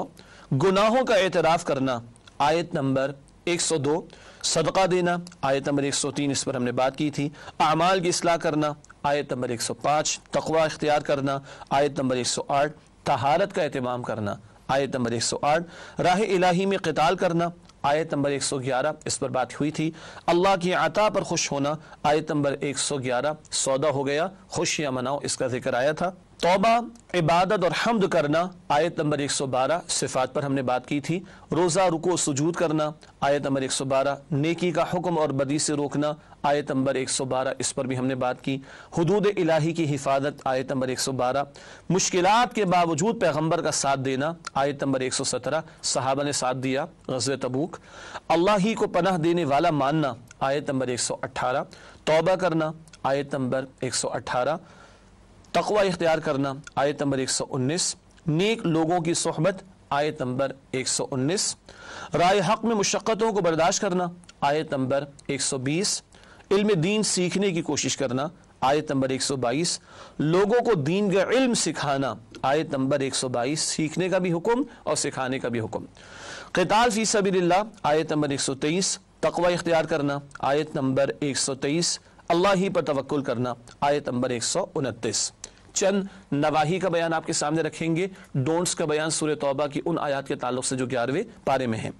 गुनाहों का एतराफ़ करना, आयत नंबर एक सौ दो। सदका देना, आयत नंबर एक सौ तीन, इस पर हमने बात की थी। अमाल की इस्लाह करना, आयत नंबर एक सौ पाँच। तकवा इख्तियार करना, आयत नंबर एक सौ आठ। तहारत का एहतमाम करना, आयत नंबर एक सौ आठ। राह इलाही में क़िताल करना, आयत नंबर एक सौ ग्यारह, इस पर बात हुई थी। अल्लाह की अता पर खुश होना, आयत नंबर एक सौ ग्यारह। सौदा हो गया, खुशियाँ मनाओ, इसका जिक्र आया था। तौबा, इबादत और हम्द करना, आयत नंबर एक सौ बारह। सिफात पर हमने बात की थी। रोज़ा, रुको, सुजूद करना, आयत नंबर एक सौ बारह। नेकी का हुक्म और बदी से रोकना, आयत नंबर एक सौ बारह, इस पर भी हमने बात की। हुदूद इलाही की हिफाजत, आयत नंबर एक सौ बारह। मुश्किलात के बावजूद पैगम्बर का साथ देना, आयत नंबर एक सौ सत्रह। सहाबा ने साथ दिया ग़ज़वे तबूक। अल्लाह ही को पनाह देने वाला मानना, आयत नंबर एक सौ अठारह। तौबा करना, आयत नंबर एक सौ अठारह। तक़वा इख्तियार करना, आयत नंबर एक सौ उन्नीस। नेक लोगों की सोहबत, आयत नंबर एक सौ उन्नीस। राय हक़ में मुशक्क़तों को बर्दाश्त करना आयत नंबर एक सौ बीस। इल्म दीन सीखने की कोशिश करना आयत नंबर एक सौ बाईस। लोगों को दीन का इल्म सिखाना आयत नंबर एक सौ बाईस, सीखने का भी हुक्म और सिखाने का भी हुक्म। क़िताल फ़ी सबीलिल्लाह आयत नंबर एक सौ तेईस। तक़वा इख्तियार करना आयत नंबर एक सौ तेईस। अल्लाह ही पर तवक्कुल करना आयत नंबर एक सौ उनतीस। चंद नवाही का बयान आपके सामने रखेंगे। डोंट्स का बयान सूरह तौबा की उन आयात के ताल्लुक से जो ग्यारहवें पारे में है।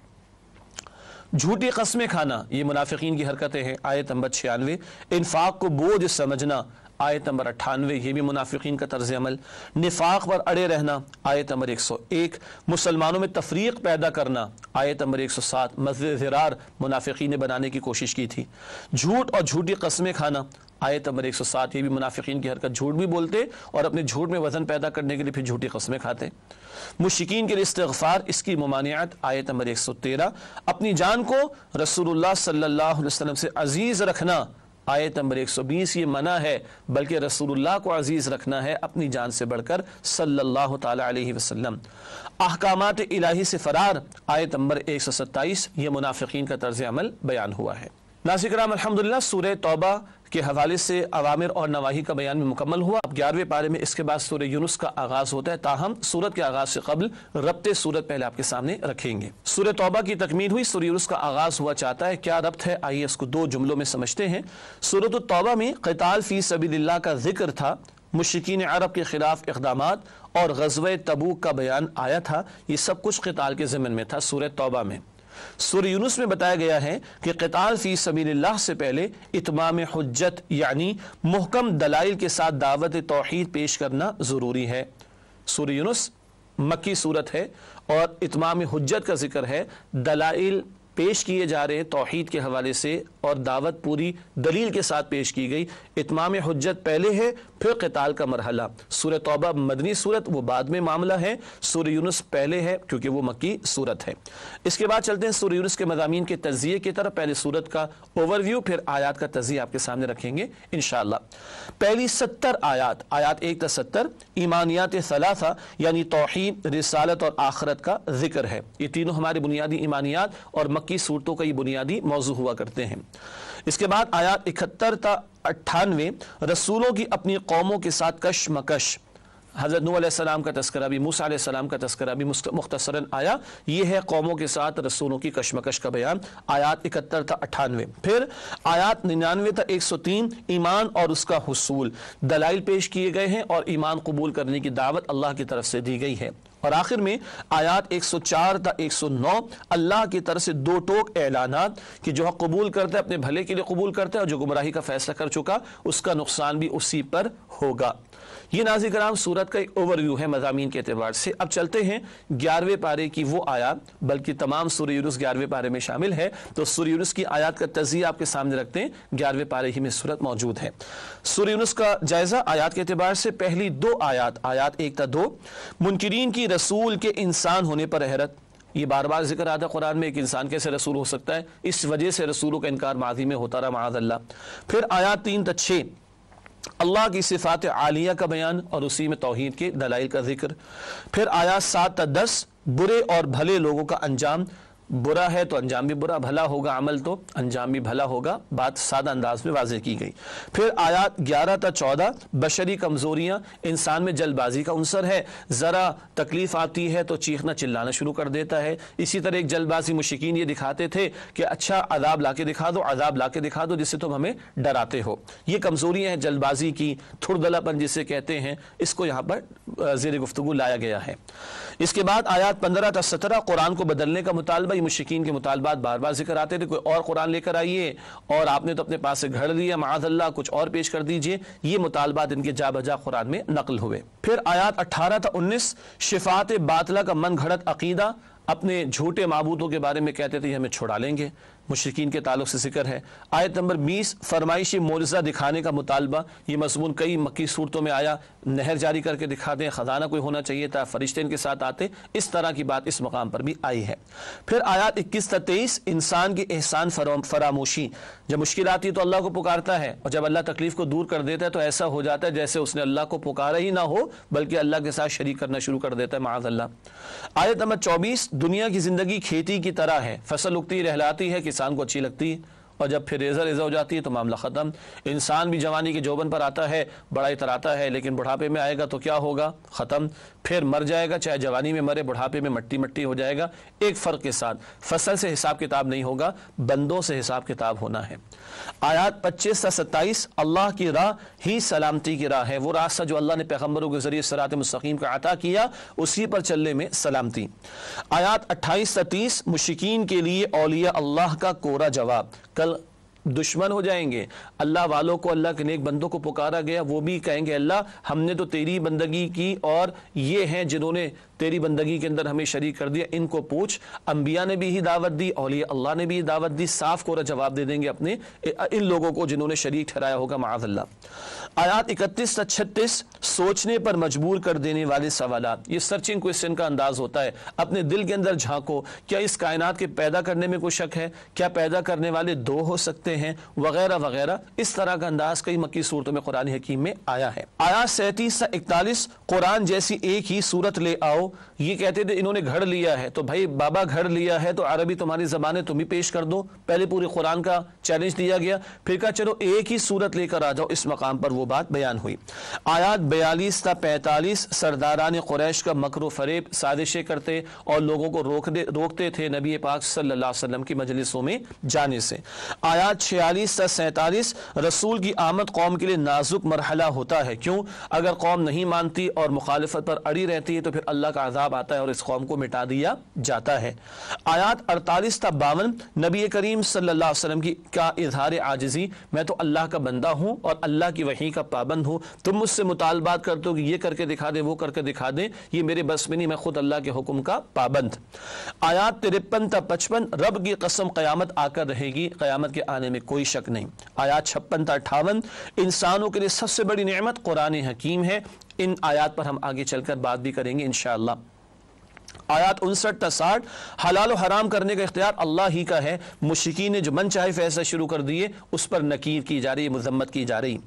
झूठी कस्में खाना ये मुनाफिकीन की हरकतें हैं आयत नंबर छियानवे। इन्फाक को बोझ समझना आयत नंबर अट्ठानवे, ये भी मुनाफिकीन का तर्ज अमल। निफाक पर अड़े रहना आयत नंबर एक सौ एक। मुसलमानों में तफरीक पैदा करना आयत नंबर एक सौ सात। मस्जिद ज़रार मुनाफिकीन ने बनाने की कोशिश की थी। झूठ और झूठी कस्में खाना आयत नंबर एक सौ सात, ये भी मुनाफिकीन की हरकत। झूठ भी बोलते और अपने झूठ में वज़न पैदा करने के लिए फिर झूठी कस्में खाते। मुश्किन के लिए इस्तिग़फ़ार, इसकी ममानियत आयत नंबर एक सौ तेरह। अपनी जान को रसूलुल्लाह सल्लल्लाहु अलैहि वसल्लम से अजीज़ रखना आयत नंबर एक सौ बीस, ये मना है बल्कि रसूलुल्लाह को अजीज़ रखना है अपनी जान से बढ़कर सल्लल्लाहु ताला अलैहि वसल्लम। अहकामात इलाही से फरार आयत नंबर एक सौ सत्ताईस, ये मुनाफिकीन का तर्ज अमल बयान हुआ है। नाज़रीन-ए-किराम, अल्हम्दुलिल्लाह सूरह तौबा के हवाले से अवामिर और नवाही का बयान में मुकम्मल हुआ। अब ग्यारहवें पारे में इसके बाद सूरह यूनुस का आगाज़ होता है। ताहम सूरत के आगाज़ से कबल रब्ते सूरत पहले आपके सामने रखेंगे। सूरह तौबा की तकमील हुई, सूरह यूनुस का आगाज़ हुआ चाहता है। क्या रब्त है, आइए इसको दो जुमलों में समझते हैं। सूरत तौबा में क़िताल फ़ी सबीलिल्लाह का जिक्र था, मुश्रिकीन अरब के खिलाफ इक़दामात और ग़ज़वे तबूक का बयान आया था। ये सब कुछ क़िताल के ज़मन में था सूरह तौबा में। सूरह यूनुस में बताया गया है कि क़िताल फ़ी सबीलिल्लाह से पहले इत्माम हुज्जत यानी मुहकम दलाइल के साथ दावत तौहीद पेश करना ज़रूरी है। सूरह यूनुस मक्की सूरत है और इत्माम हुज्जत का जिक्र है। दलाइल पेश किए जा रहे हैं तौहीद के हवाले से और दावत पूरी दलील के साथ पेश की गई। इत्माम हुज्जत पहले है, फिर क़िताल का मरहला। सूरह तौबा मदनी सूरत, वो बाद में मामला है। सूरह यूनुस पहले है क्योंकि वो मक्की सूरत है। इसके बाद चलते हैं सूरह यूनुस के मज़ामीन के तज़िये की तरफ। पहले सूरत का ओवरव्यू, फिर आयात का तज़िये आपके सामने रखेंगे इंशाअल्लाह। पहली सत्तर आयात, आयात एक सत्तर, ईमानियात सलासा यानी तौहीद, रिसालत और आखरत का जिक्र है। ये तीनों हमारे बुनियादी ईमानियात और की सूरतों का ये बुनियादी मौजू हुआ करते हैं। इसके बाद आयात इकहत्तर ता अट्ठानवे, रसूलों की अपनी कौमों के साथ कशमकश, हज़रत नूह अलैहिस्सलाम का तस्करा भी, मूसा अलैहिस्सलाम का तस्करा भी मुख्तसरन आया। ये है कौमों के साथ रसूलों की कशमकश का बयान, आयात इकहत्तर था अट्ठानवे। फिर आयात निन्यानवे था एक सौ तीन, ईमान और उसका हुसूल, दलाइल पेश किए गए हैं और ईमान कबूल करने की दावत अल्लाह की तरफ से दी गई है। और आखिर में आयात एक सौ चार था एक सौ नौ, अल्लाह की तरफ से दो टोक ऐलानात कि जो हक कबूल करता है अपने भले के लिए कबूल करता है और जो गुमराही का फैसला कर चुका उसका नुकसान भी उसी पर होगा। ये नाज़रीन किराम सूरत का एक ओवरव्यू है मज़ामीन के एतबार से। अब चलते हैं ग्यारहवें पारे की वो आयात, बल्कि तमाम सूरह यूनुस ग्यारहवें पारे में शामिल है, तो सूरह यूनुस की आयात का तज़िया आपके सामने रखते हैं। ग्यारहवें पारे ही में सूरत मौजूद है। सूरह यूनुस का जायज़ा आयात के एतबार से पहली दो आयात, आयात एक था दो, मुनकिरीन की रसूल के इंसान होने पर हैरत। ये बार बार जिक्र आता है कुरान में, एक इंसान कैसे रसूल हो सकता है, इस वजह से रसूलों का इनकार माजी में होता रहा माअज़ल्लाह। फिर आयात तीन था छः, अल्लाह की सिफात आलिया का बयान और उसी में तौहीद के दलाइल का जिक्र। फिर आयात सात ता दस, बुरे और भले लोगों का अंजाम, बुरा है तो अंजाम भी बुरा, भला होगा अमल तो अंजाम भी भला होगा, बात सादा अंदाज में वाजह की गई। फिर आयात ग्यारह ता चौदह, बशरी कमज़ोरियाँ, इंसान में जल्दबाजी का उनसर है, ज़रा तकलीफ़ आती है तो चीखना चिल्लाना शुरू कर देता है। इसी तरह एक जल्दबाजी, मुश्किन ये दिखाते थे कि अच्छा अदाब ला के दिखा दो, अदाब ला के दिखा दो जिससे तुम हमें डराते हो। ये कमज़ोरियाँ हैं जल्दबाजी की, थुड़दलापन जिसे कहते हैं, इसको यहाँ पर ज़ेर गुफ्तगू लाया गया है। इसके बाद आयात पंद्रह ता सत्रह, कुरान को बदलने का मुतालबा, मुश्किन के मुतालबात बार बार जिक्र आते थे, कोई और कुरान लेकर आइए और आपने तो अपने पास से घड़ लिया माअज़ल्लाह, कुछ और पेश कर दीजिए। ये मुतालबात इनके जा बजा कुरान में नकल हुए। फिर आयात अठारह था उन्नीस, शिफात बातला का मन घड़त अकीदा, अपने झूठे माबूदों के बारे में कहते थे हमें छुड़ा लेंगे, मुशरिकीन के ताल्लुक़ से जिक्र है। आयत नंबर बीस फरमाइश मोजज़ा दिखाने का मुतालबा, ये मज़मून कई मक्की सूरतों में आया, नहर जारी करके दिखा दें, ख़जाना कोई होना चाहिए था, फरिश्ते इनके साथ आते, इस तरह की बात इस मकाम पर भी आई है। फिर आयत इक्कीस तेईस इंसान की एहसान फरामोशी, जब मुश्किल आती है तो अल्लाह को पुकारता है और जब अल्लाह तकलीफ़ को दूर कर देता है तो ऐसा हो जाता है जैसे उसने अल्लाह को पुकारा ही ना हो बल्कि अल्लाह के साथ शरीक करना शुरू कर देता है, माअज़ल्लाह। आयत नंबर चौबीस दुनिया की ज़िंदगी खेती की तरह है, फसल उगती रहलाती है, इंसान को अच्छी लगती है और जब फिर रेजा रेजा हो जाती है तो मामला ख़त्म। इंसान भी जवानी के जोबन पर आता है, बड़ा इतराता है, लेकिन बुढ़ापे में आएगा तो क्या होगा, ख़त्म। फिर मर जाएगा, चाहे जवानी में मरे, बुढ़ापे में मट्टी मट्टी हो जाएगा। एक फ़र्क के साथ, फसल से हिसाब किताब नहीं होगा, बंदों से हिसाब किताब होना है। आयात पच्चीस से सत्ताईस अल्लाह की राह ही सलामती की राह है, वो रास्ता जो अल्लाह ने पैगम्बरों के ज़रिए सिरात मुस्तकीम का अता किया, उसी पर चलने में सलामती। आयात अट्ठाईस से तीस मुश्किन के लिए औलिया अल्लाह का कोरा जवाब, कल दुश्मन हो जाएंगे, अल्लाह वालों को, अल्लाह के नेक बंदों को पुकारा गया, वो भी कहेंगे अल्लाह हमने तो तेरी बंदगी की और ये हैं जिन्होंने तेरी बंदगी के अंदर हमें शरीक कर दिया, इनको पूछ। अंबिया ने भी ही दावत दी, औलिया अल्लाह ने भी दावत दी, साफ कोरा जवाब दे देंगे अपने इन लोगों को जिन्होंने शरीक ठहराया होगा, माअज़ल्लाह। आयात इकतीस से छत्तीस सोचने पर मजबूर कर देने वाले सवालात, ये सर्चिंग क्वेश्चन का अंदाज होता है। अपने दिल के अंदर झांको, क्या इस कायनात के पैदा करने में कोई शक है, क्या पैदा करने वाले दो हो सकते हैं, वगैरह वगैरह, इस तरह का अंदाज कई मक्की सूरतों में कुरान हकीम में आया है। आयात सैंतीस से इकतालीस कुरान जैसी एक ही सूरत ले आओ, ये कहते थे इन्होंने घर लिया है, तो भाई बाबा घर लिया है तो अरबी तुम्हारी ज़बान है, तुम ही पेश कर दो। पहले पूरे कुरान का चैलेंज दिया गया, फिर कहा चलो एक ही सूरत लेकर आ जाओ, इस मकाम पर वो बात बयान हुई। आयात बयालीस से पैंतालीस सरदारान कुरैश का मकर फरेब, साजिशें करते और लोगों को रोक दे, रोकते थे नबी पाक सल्लल्लाहु अलैहि वसल्लम की मजलिसों में जाने से। आयात छियालीस से सैंतालीस रसूल की आमद कौम के लिए नाजुक मरहला होता है, क्यों, अगर कौम नहीं मानती और मुखालफत पर अड़ी रहती है तो फिर अल्लाह का अज़ाब आता है और इस कौम को मिटा दिया जाता है। आयात अड़तालीस से बावन नबी करीम सल्लल्लाहु अलैहि वसल्लम की का इजहार आजिज़ी, मैं तो अल्लाह का बंदा हूँ और अल्लाह की वही का पाबंद हूँ, तुम मुझसे मुतालबात करते हो कि ये करके दिखा दे, वो करके दिखा दे, ये मेरे बस में नहीं, मैं खुद अल्लाह के हुक्म का पाबंद। आयात तिरपन से पचपन रब की कसम क़यामत आकर रहेगी, क़यामत के आने में कोई शक नहीं। आयात छप्पन से अट्ठावन इंसानों के लिए सबसे बड़ी नेमत कुरान हकीम है, इन आयात पर हम आगे चलकर बात भी करेंगे इंशाअल्लाह। आयात उनसठ से साठ हलाल और हराम करने का इख्तियार अल्लाह ही का है, मुश्किन ने जो मन चाहे फैसला शुरू कर दिए, उस पर नकीर की जा रही है, मजम्मत की जा रही।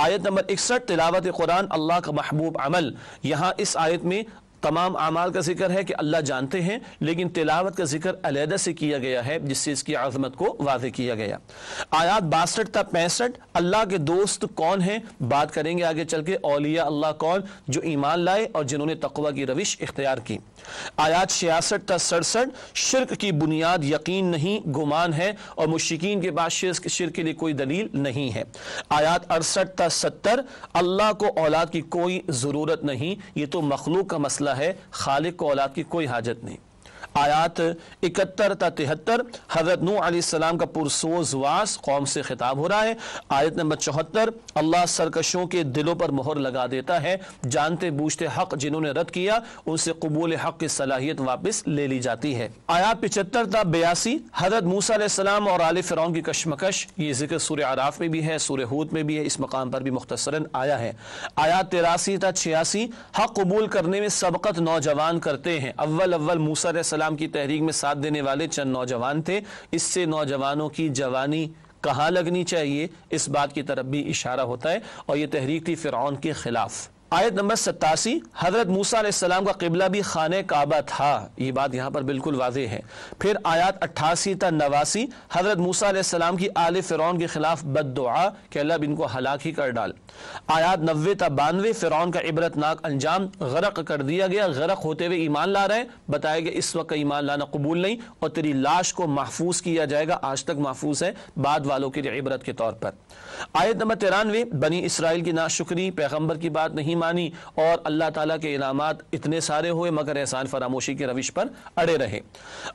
आयत नंबर इकसठ तिलावत कुरान अल्लाह का महबूब अमल, यहाँ इस आयत में तमाम आमाल का जिक्र है कि अल्लाह जानते हैं, लेकिन तिलावत का जिक्र अलहदा से किया गया है जिससे इसकी आज़मत को वाज़े किया गया। आयात बासठ से पैंसठ अल्लाह के दोस्त कौन हैं, बात करेंगे आगे चल के, औलिया अल्लाह कौन, जो ईमान लाए और जिन्होंने तकवा की रविश इख्तियार की। आयात छियासठ से सड़सठ शिरक की बुनियाद यकीन नहीं, गुमान है और मुश्किन के बाद शिरक के लिए कोई दलील नहीं है। आयात अड़सठ से सत्तर अल्लाह को औलाद की कोई ज़रूरत नहीं, ये तो मखलूक का मसला है, खालिक को औलाद की कोई हाजत नहीं। आयात इकहत्तर से तिहत्तर हजरत नूह अलैहिस्सलाम का पुरसोज वास कौम से खिताब हो रहा है। आयत नंबर चौहत्तर अल्लाह सरकशों के दिलों पर मोहर लगा देता है, जानते बूझते हक जिन्होंने रद्द किया उनसे कबूल हक की सलाहियत वापस ले ली जाती है। आयात पचहत्तर से बयासी हजरत मूसा अलैहिस्सलाम और आले फिरौन की कशमकश, ये जिक्र सूरह आराफ में भी है, सूरह हूद में भी है, इस मकाम पर भी मुख्तसरन आया है। आयात तिरासी से छियासी हक कबूल करने में सबकत नौजवान करते हैं, अव्वल अव्वल मूसा सलाम की तहरीक में साथ देने वाले चंद नौजवान थे, इससे नौजवानों की जवानी कहाँ लगनी चाहिए इस बात की तरफ भी इशारा होता है, और यह तहरीक थी फिरौन के खिलाफ। आयत नंबर सत्तासी हजरत मूसा अलैहिस्सलाम का किबला भी खाने काबा था, ये बात यहाँ पर बिल्कुल वाज़े है। फिर आयत अट्ठासी से नवासी हजरत मूसा अलैहिस्सलाम की आले फिरौन के खिलाफ बद्दुआ कि अल्लाह इनको हलाक ही कर डाल। आयत नब्बे से बानवे फिरौन का इबरतनाक अंजाम, गरक कर दिया गया, गरक होते हुए ईमान ला रहे हैं, बताया गया इस वक्त का ईमान लाना कबूल नहीं और तेरी लाश को महफूज किया जाएगा, आज तक महफूज है, बाद वालों के लिए इबरत के तौर पर। आयत नंबर तिरानवे बनी इसराइल की नाशुक्री, पैगम्बर की बात नहीं मानी और अल्लाह ताला के इनामात इतने सारे हुए मगर एहसान फरामोशी के रविश पर अड़े रहे।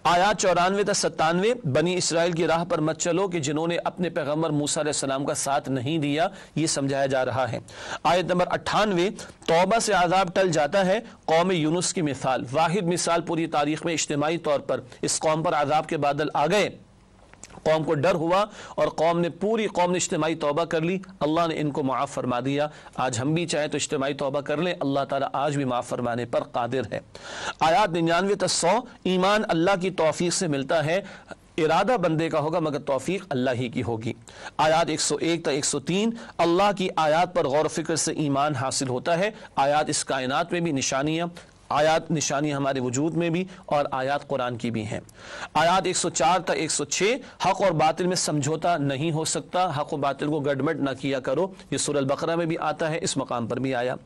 आयात चौरानवे से सत्तानवे बनी इसराइल की राह पर मत चलो कि जिन्होंने अपने पैगंबर मूसा अलैहिस्सलाम का साथ नहीं दिया, ये समझाया जा रहा है। आयत नंबर अट्ठानवे तौबा से आजाब टल जाता है, कौम यूनुस की मिसाल, वाहिद मिसाल पूरी तारीख में इज्तिमाई तौर पर इस कौम पर आजाब के बादल आ गए, कौम को डर हुआ और कौम ने पूरी कौम ने इज्तिमाई तौबा कर ली, अल्लाह ने इनको माफ़ फरमा दिया। आज हम भी चाहें तो इज्तिमाई तौबा कर लें, अल्लाह ताला आज भी माफ़ फरमाने पर कादिर है। आयात निन्यानवे तक सौ ईमान अल्लाह की तौफीक से मिलता है, इरादा बंदे का होगा मगर तौफीक अल्लाह ही की होगी। आयात एक सौ एक तक एक सौ तीन अल्लाह की आयात पर गौर फिक्र से ईमान हासिल होता है। आयात इस कायनात में भी निशानियाँ, आयात निशानियाँ हमारे वजूद में भी और आयात कुरान की भी हैं। आयात एक सौ चार तक एक सौ छह हक़ और बातिल में समझौता नहीं हो सकता, हक़ और बातिल को गड़बड़ ना किया करो, ये सूरह बकरा में भी आता है, इस मकाम पर भी आया।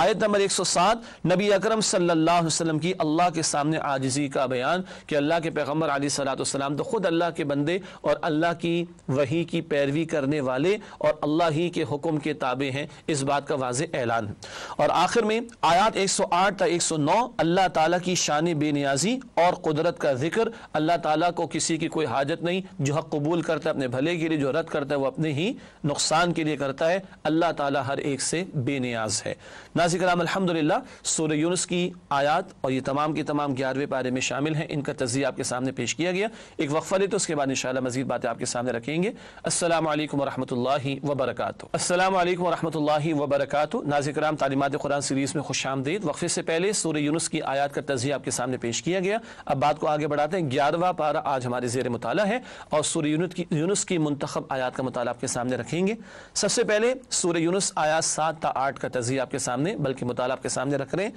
आयत नंबर एक सौ सात नबी अकरम सल्लल्लाहु अलैहि वसल्लम की अल्लाह के सामने आजिज़ी का बयान कि अल्लाह के पैगम्बर अलैहिस्सलातु वस्सलाम तो ख़ुद अल्लाह के बंदे और अल्लाह की वही की पैरवी करने वाले और अल्लाह ही के हुक्म के ताबे हैं, इस बात का वाज़ेह ऐलान। और आखिर में आयात एक सौ आठ तक एक सौ नौ अल्लाह ताला की शान बेनियाजी और कुदरत का जिक्र, अल्लाह ताला को किसी की कोई हाजत नहीं, जो हक कबूल करता है अपने भले के लिए, जो रद्द करता है वो अपने ही नुकसान के लिए करता है, अल्लाह ताला हर एक से बेनियाज है। नाज़रीन किराम अल्हम्दुलिल्लाह सूरह यूनुस की आयात और ये तमाम के तमाम ग्यारहवें पारे में शामिल हैं, इनका तज़्ज़िया आपके सामने पेश किया गया। एक वक्फ़ा ले तो उसके बाद इंशाअल्लाह मज़ीद बातें आपके सामने रखेंगे। अस्सलामु अलैकुम वरहमतुल्लाहि वबरकातुहू। अस्सलामु अलैकुम वरहमतुल्लाहि वबरकातुहू। नाज़रीन किराम तालीमात कुरान सीरीज़ में खुशामदीद। वक्फ़े से पहले सूरह यूनुस की आयत का तज़्ज़िया आपके सामने पेश किया गया। अब बात को आगे बढ़ाते हैं। ग्यारहवां पारा आज हमारे ज़ेर मुताला है और सूरह यूनुस की यूनुस की मुंतखब आयत का मुताला आपके सामने रखेंगे। सबसे पहले सूरह यूनुस आयत सात ता आठ का तज़्ज़िया आपके सामने बल्कि मुताला आपके सामने रख रहे हैं।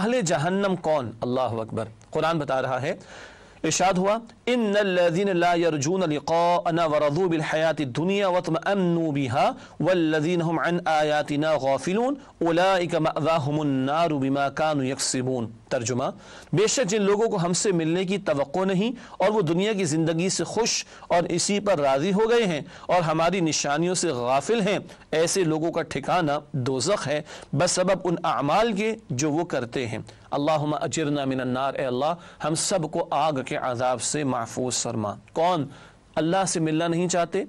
अहले जहन्नम कौन? अल्लाह अकबर। कुरान बता रहा है, इरशाद हुआ इन्नल्लज़ीना ला यरजून लिक़ाअना वरज़ू बिलहयातिद दुनिया वतमअन्नु बिहा वल्लज़ीना हुम अन आयातिना गाफिलून उलाइका मअवाहुमुन नार बिमा कानू यकसिबून। तर्जुमा, बेशक जिन लोगों को हमसे मिलने की तवक्को नहीं और वो दुनिया की ज़िंदगी से खुश और इसी पर राज़ी हो गए हैं और हमारी निशानियों से गाफिल हैं, ऐसे लोगों का ठिकाना दोज़ख है बसबब उन अमाल के जो वो करते हैं। अल्लाहुम्मा अजिरना मिनन नार, ए अल्लाह हम सब को आग के आज़ाब से महफूज फरमा। कौन अल्लाह से मिलना नहीं चाहते,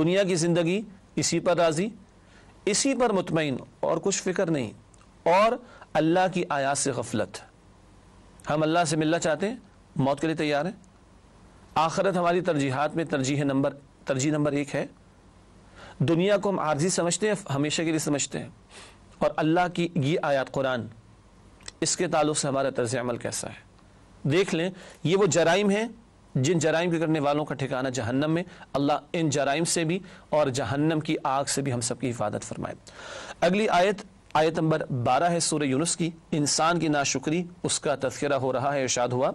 दुनिया की ज़िंदगी इसी पर राज़ी, इसी पर मुतमईन और कुछ फ़िक्र नहीं, और अल्लाह की आयात से गफलत। हम अल्लाह से मिलना चाहते हैं, मौत के लिए तैयार हैं, आखिरत हमारी तरजीहात में तरजीह नंबर तरजीह नंबर एक है, दुनिया को हम आर्जी समझते हैं, हमेशा के लिए समझते हैं, और अल्लाह की ये आयत कुरान, इसके ताल्लुक़ से हमारा तर्ज़ अमल कैसा है। देख लें, ये वो जराइम हैं जिन जराइम के करने वालों का ठिकाना जहन्नम में। अल्लाह इन जराइम से भी और जहन्नम की आग से भी हम सबकी हिफाजत फरमाए। अगली आयत आयत नंबर बारह है सूरह यूनुस की। इंसान की नाशुक्री, उसका तज़किरा हो रहा है। इरशाद हुआ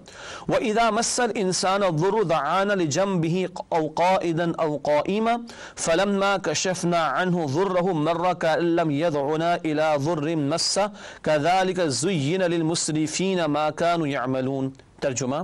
व इज़ा मस्सल इंसाना ज़ुर्रु दआना लिजंबिही औ क़ाइदन औ क़ाइमा फलम्मा कशफ़ना अन्हु ज़ुर्रहु मर्रा कअल्लम यदउना इला ज़ुर्रिम मस्सा कज़ालिका ज़ुय्यिना लिलमुस्रिफ़ीना मा कानू यअमलून। तर्जुमा,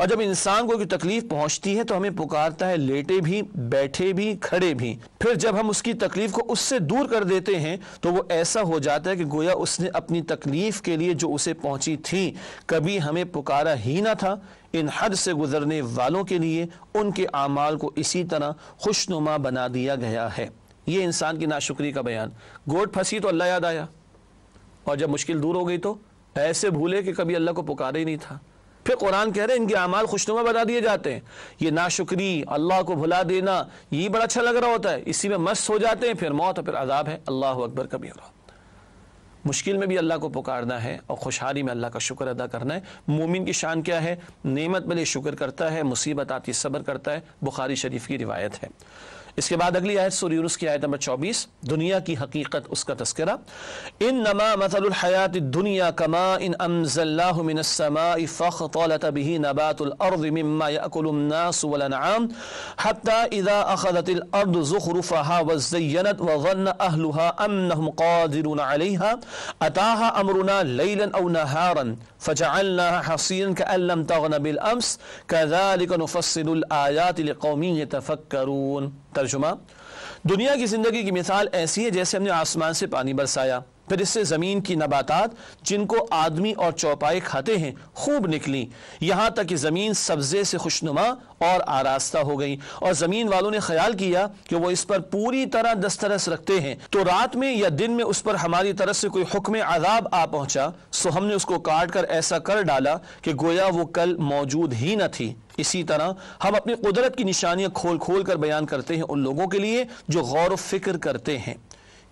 और जब इंसान को कोई तकलीफ पहुंचती है तो हमें पुकारता है, लेटे भी, बैठे भी, खड़े भी। फिर जब हम उसकी तकलीफ को उससे दूर कर देते हैं तो वो ऐसा हो जाता है कि गोया उसने अपनी तकलीफ के लिए जो उसे पहुंची थी कभी हमें पुकारा ही ना था। इन हद से गुजरने वालों के लिए उनके आमाल को इसी तरह खुशनुमा बना दिया गया है। ये इंसान की नाशुक्री का बयान। गोट फंसी तो अल्लाह याद आया, और जब मुश्किल दूर हो गई तो ऐसे भूले कि कभी अल्लाह को पुकारा ही नहीं था। फिर कुरान कह रहे हैं इनके आमाल खुशनुमा बता दिए जाते हैं। ये नाशुक्री, अल्लाह को भुला देना, ये बड़ा अच्छा लग रहा होता है, इसी में मस्त हो जाते हैं, फिर मौत और फिर अजाब है। अल्लाह अकबर कबीरा। मुश्किल में भी अल्लाह को पुकारना है और खुशहाली में अल्लाह का शुक्र अदा करना है। मोमिन की शान क्या है? नेमत मिले शुक्र करता है, मुसीबत आती सब्र करता है। बुखारी शरीफ की रिवायत है। इसके बाद अगली आयत सूरह यूनुस की आयत नंबर चौबीस, दुनिया की हकीकत, उसका तस्करा। इन्नमा मतलुल हयाति दुनिया कमा इन अनज़लनाहु मिनस समाई फ़ख़्तलत बिही नबातुल अर्ज़ मिम्मा याकुलुन नासु वल अनआम हत्ता इज़ा अख़ज़तिल अर्ज़ु ज़ुख़रुफ़हा वज़य्यनत वज़न्ना अहलुहा अन्नहुम क़ादिरून अलैहा अताहा अमरुना लैलन औ नहारन फ़जअलनाहा हसीन कअल्लम तग़न बिल अम्स कज़ालिका नुफ़स्सिलुल आयाति लिक़ौमिन यतफ़क्करून। तर्जुमा, दुनिया की ज़िंदगी की मिसाल ऐसी है जैसे हमने आसमान से पानी बरसाया, फिर इससे ज़मीन की नबातात जिनको आदमी और चौपाए खाते हैं खूब निकली, यहाँ तक कि ज़मीन सब्ज़े से खुशनुमा और आरास्ता हो गई, और ज़मीन वालों ने ख्याल किया कि वो इस पर पूरी तरह दस्तरस रखते हैं, तो रात में या दिन में उस पर हमारी तरफ से कोई हुक्म आज़ाब आ पहुँचा, सो हमने उसको काट कर ऐसा कर डाला कि गोया वो कल मौजूद ही न थी। इसी तरह हम अपनी कुदरत की निशानियाँ खोल खोल कर बयान करते हैं उन लोगों के लिए जो गौर व फिक्र करते हैं।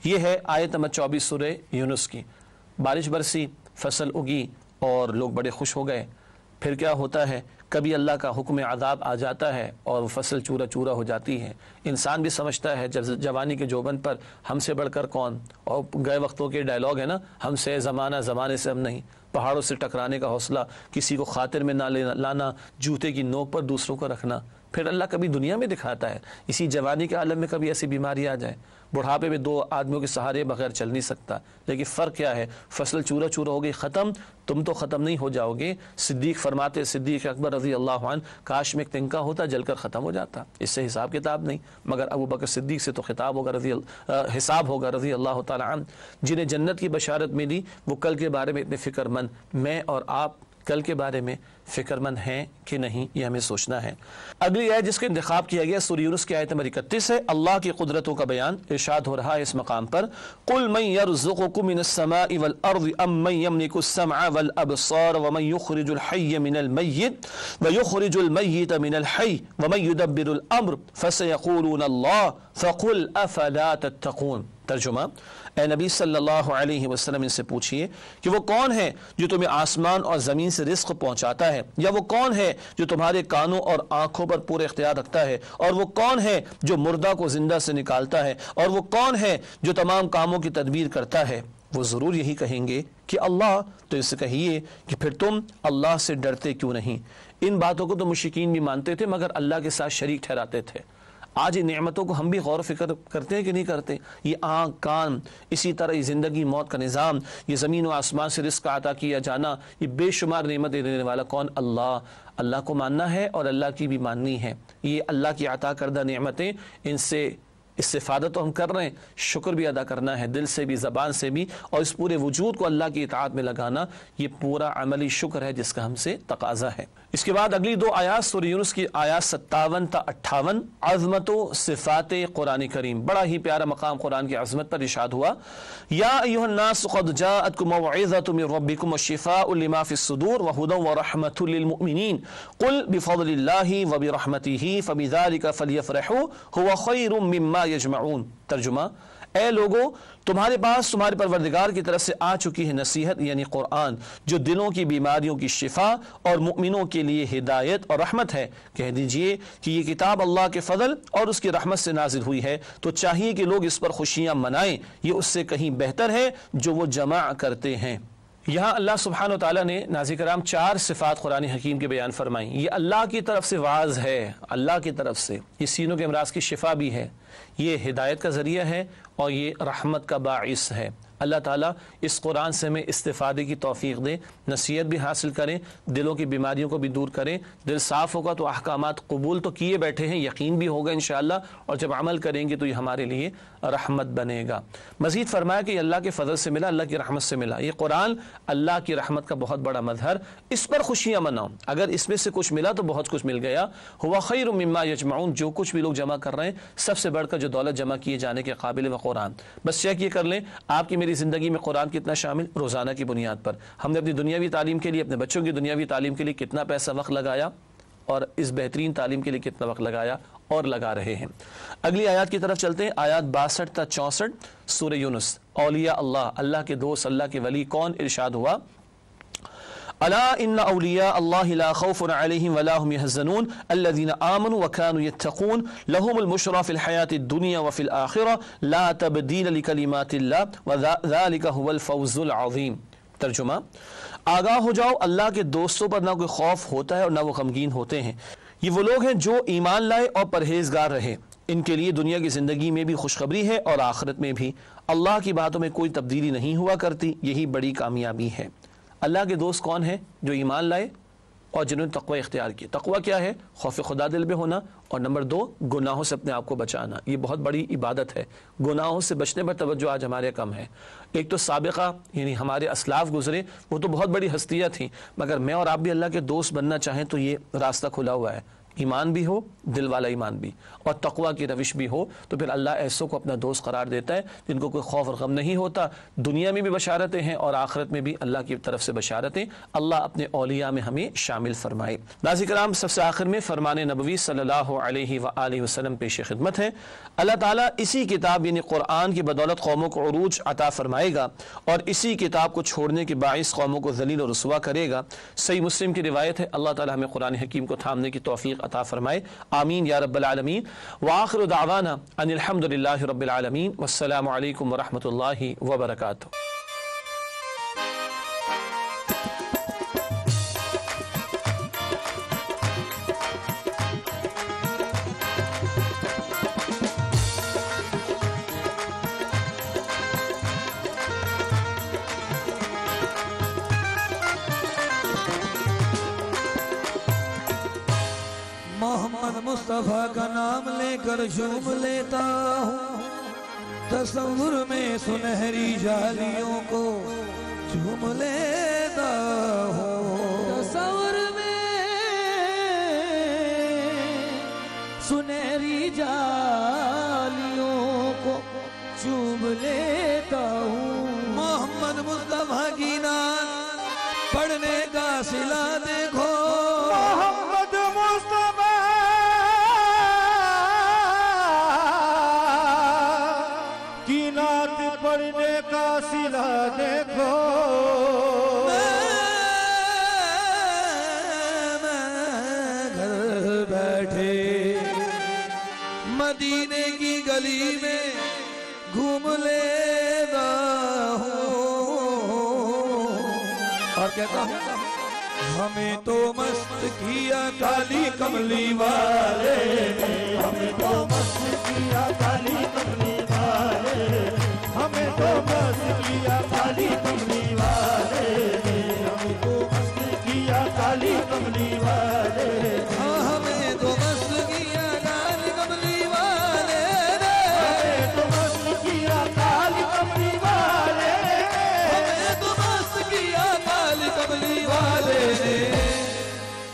ये है आयत नंबर चौबीस सूरह यूनुस की। बारिश बरसी, फसल उगी और लोग बड़े खुश हो गए। फिर क्या होता है, कभी अल्लाह का हुक्म अज़ाब आ जाता है और फसल चूरा चूरा हो जाती है। इंसान भी समझता है जब जवानी के जोबन पर हमसे बढ़कर कौन, और गए वक्तों के डायलॉग है ना, हमसे ज़माना ज़माने से हम नहीं। पहाड़ों से टकराने का हौसला, किसी को खातिर में ना लाना, जूते की नोक पर दूसरों को रखना। फिर अल्लाह कभी दुनिया में दिखाता है, इसी जवानी के आलम में कभी ऐसी बीमारी आ जाए। बुढ़ापे में दो आदमियों के सहारे बगैर चल नहीं सकता। लेकिन फ़र्क क्या है, फसल चूरा चूरा हो गई, ख़त्म, तुम तो ख़त्म नहीं हो जाओगे। सिद्दीक फरमाते, सिद्दीक अकबर रज़ी अल्लाह अन्हु, काश में एक तिनका होता जलकर ख़त्म हो जाता। इससे हिसाब किताब नहीं, मगर अबू बकर सिद्दीक से तो खिताब होगा, रज़ी हिसाब होगा रज़ी अल्लाह तआला अन्हु, जिन्हें जन्नत की बशारत मिली। वो कल के बारे में इतने फ़िक्रमंद, मैं और आप कल के बारे में फ़िक्रमंद हैं कि नहीं, यह हमें सोचना है। अगली आयत जिसका इंतखाब किया गया सूरह यूनुस की आयत नंबर इकतीस है। अल्लाह की कुदरतों का बयान इरशाद हो रहा है इस मकाम पर। कुल मन यरज़ुकुकुम मिनस समाई वल अर्ज़ अम्मन यमलिकुस समअ वल अबसार वमन युखरिजुल हय्य मिनल मय्यित व युखरिजुल मय्यित मिनल हय्य वमन युदब्बिरुल अम्र फसयक़ूलून अल्लाह फ़क़ुल अफ़ला तत्तक़ून। तर्जुमा, ए नबी सल्लल्लाहु अलैहि वसल्लम इनसे पूछिए कि वो कौन है जो तुम्हें आसमान और ज़मीन से रिस्क पहुँचाता है, या वो कौन है जो तुम्हारे कानों और आँखों पर पूरे इख्तियार रखता है, और वो कौन है जो मुर्दा को जिंदा से निकालता है, और वो कौन है जो तमाम कामों की तदबीर करता है। वो ज़रूर यही कहेंगे कि अल्लाह। तो इससे कहिए कि फिर तुम अल्लाह से डरते क्यों नहीं। इन बातों को तो मुश्रिकीन भी मानते थे मगर अल्लाह के साथ शरीक ठहराते थे। आज इन नेमतों को हम भी गौर फिक्र करते हैं कि नहीं करते। ये आँख, कान, इसी तरह ये ज़िंदगी मौत का निज़ाम, ये ज़मीन व आसमान से रिस्क आता किया जाना, ये बेशुमार नेमत देने वाला कौन? अल्लाह। अल्लाह को मानना है और अल्लाह की भी माननी है। ये अल्लाह की अता करदा नेमतें, इनसे इससे फ़ायदा तो हम कर रहे हैं, शुक्र भी अदा करना है दिल से भी, ज़बान से भी, और इस पूरे वजूद को अल्लाह की इताअत में लगाना। ये पूरा अमली शुक्र है जिसका हमसे तकाजा है। इसके बाद अगली दो आयात सूरह यूनुस की आयात सत्तावन ता अट्ठावन, अज़मत सिफ़ात कुरान करीम। बड़ा ही प्यारा मकाम कुरान की अज़मत पर इरशाद हुआ। या अय्युहन नास क़द जाअतकुम मौइज़तुम मिन रब्बिकुम वशिफ़ाउ लिमा फ़िस्सुदूर व हुदन व रहमतुल लिलमुमिनीन क़ुल बिफ़ज़लिल्लाहि व बिरहमतिही फ़बिज़ालिका फ़लियफ़रहू हुव ख़ैरुम मिम्मा यजमऊन। तर्जुमा, ए लोगों, तुम्हारे पास तुम्हारे परवरदिगार की तरफ से आ चुकी है नसीहत, यानी कुरान, जो दिलों की बीमारियों की शिफा और मुमिनों के लिए हिदायत और रहमत है। कह दीजिए कि ये किताब अल्लाह के फजल और उसकी रहमत से नाजिल हुई है, तो चाहिए कि लोग इस पर खुशियाँ मनाएं। ये उससे कहीं बेहतर है जो वो जमा करते हैं। यहाँ अल्लाह सुब्हान व तआला ने नाज़िर कराम चार सिफ़ात कुरान हकीम के बयान फरमाई। ये अल्लाह की तरफ से वाज है, अल्लाह की तरफ से। ये सीनों के अमराज की शिफा भी है, ये हिदायत का ज़रिया है और ये रहमत का बाइस है। अल्लाह ताला इस कुरान से हमें इस्तिफ़ादे की तौफ़ीक़ दे, नसीहत भी हासिल करें, दिलों की बीमारियों को भी दूर करें। दिल साफ़ होगा तो अहकामात कबूल तो किए बैठे हैं, यकीन भी होगा इंशाअल्लाह, और जब अमल करेंगे तो ये हमारे लिए रहमत बनेगा। मज़ीद फरमाया कि अल्लाह के फ़ज़ल से मिला, अल्लाह की रहमत से मिला। ये कुरान अल्लाह की रहमत का बहुत बड़ा मजहर, इस पर खुशियाँ मनाओ। अगर इसमें से कुछ मिला तो बहुत कुछ मिल गया। हुवा खैरुम मिम्मा यजमाउन, जो कुछ भी लोग जमा कर रहे हैं सबसे बढ़कर जो दौलत जमा किए जाने के काबिल है वह कुरान। बस चेक ये कर लें आपकी मेरी ज़िंदगी में कुरान कितना शामिल, रोज़ाना की बुनियाद पर हमने अपनी दुनियावी तालीम के लिए, अपने बच्चों की दुनियावी तालीम के लिए कितना पैसा वक्त लगाया, और इस बेहतरीन तालीम के लिए कितना वक्त लगाया और लगा रहे हैं। अगली आयत की तरफ चलते हैं, आयत बासठ ता चौंसठ सूरह यूनुस। औलिया अल्लाह, अल्लाह के दोस्त, अल्लाह के वली कौन? इरशाद हुआ, अला इन्ना औलिया अल्लाहि ला खौफुन अलैहिम वला हुम यहज़नून अल्लज़ीना आमनू व कानू यत्तक़ून लहुमुल बुश्रा फ़िल हयातिद दुनिया व फ़िल आखिरा ला तबदील लिकलिमातिल्लाह व ज़ालिका हुवल फ़ौज़ुल अज़ीम। तर्जुमा, आगाह हो जाओ, अल्लाह के दोस्तों पर ना कोई खौफ होता है और ना वो गमगीन होते हैं। ये वो लोग हैं जो ईमान लाए और परहेजगार रहे। इनके लिए दुनिया की ज़िंदगी में भी खुशखबरी है और आखिरत में भी। अल्लाह की बातों में कोई तब्दीली नहीं हुआ करती, यही बड़ी कामयाबी है। अल्लाह के दोस्त कौन हैं? जो ईमान लाए और जिन्होंने तक़वा इख्तियार किया। तक़वा क्या है? खौफ खुदा दिल में होना, और नंबर दो, गुनाहों से अपने आप को बचाना। ये बहुत बड़ी इबादत है। गुनाहों से बचने पर तवज्जो आज हमारे कम है। एक तो साबिक़ा यानी हमारे असलाफ गुजरे, वो तो बहुत बड़ी हस्तियाँ थीं, मगर मैं और आप भी अल्लाह के दोस्त बनना चाहें तो ये रास्ता खुला हुआ है। ईमान भी हो, दिल वाला ईमान भी, और तकवा की रविश भी हो, तो फिर अल्लाह ऐसों को अपना दोस्त करार देता है जिनको कोई खौफ और गम नहीं होता। दुनिया में भी बशारतें हैं और आखिरत में भी अल्लाह की तरफ से बशारतें। अल्लाह अपने औलिया में हमें शामिल फरमाए। नाज़रीन किराम, सबसे आखिर में फरमान नबवी सल्लल्लाहु अलैहि व आलिहि वसल्लम पेश खिदमत है। अल्लाह ताला इसी किताब यानी कुरान की बदौलत कौमों को उरूज अता फरमाएगा और इसी किताब को छोड़ने के बाइस कौमों को जलील और रुसवा करेगा। सही मुस्लिम की रिवायत है। अल्लाह ताला हमें कुरान हकीम को थामने की तौफीक अता फरमाए, आमीन या रब्बल आलमीन। व आखिरु दावाना अनिल हम्दुलिल्लाहि रब्बिल आलमीन। वस्सलामु अलैकुम व रहमतुल्लाहि व बरकातुहू। मुस्तफा का नाम लेकर झूम लेता हूँ, तस्वुर में सुनहरी जालियों को झूम लेता हूँ, तस्वुर में सुनहरी जालियों को झूम लेता हूँ। मोहम्मद मुस्तफा की नात पढ़ने का सिला देखो, मदीने की गली में घूम लेता हूँ और कहता हूँ हमें तो मस्त किया काली कमली वाले, हमें तो मस्त किया काली कमली वाले, हमें तो मस्त किया काली कमली वाले, हमें तो मस्त किया काली कमली वाले, हमें तो मस्त किया काली कमली वाले, हमें तो मस्त किया काली कमली वाले, हमें तो मस्त किया काली कमली वाले।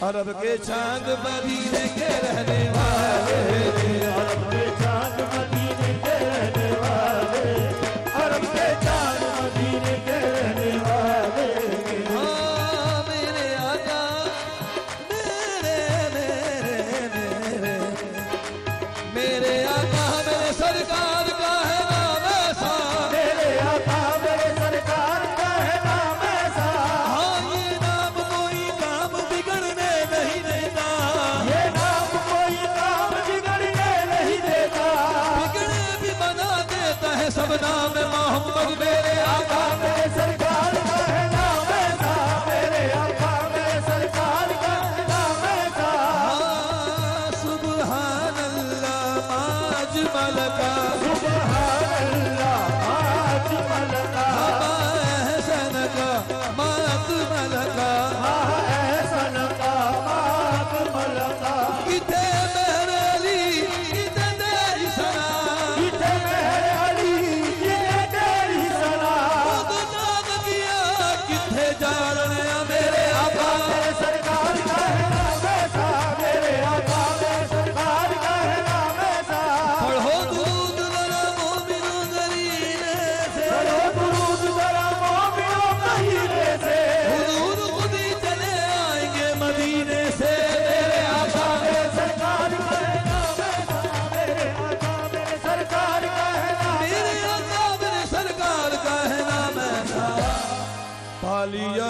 अरब के चांद मदीने के रहने वाले, अरब के चांद मदीने के रहने वाले, अरब के चांद मदीने के रहने वाले।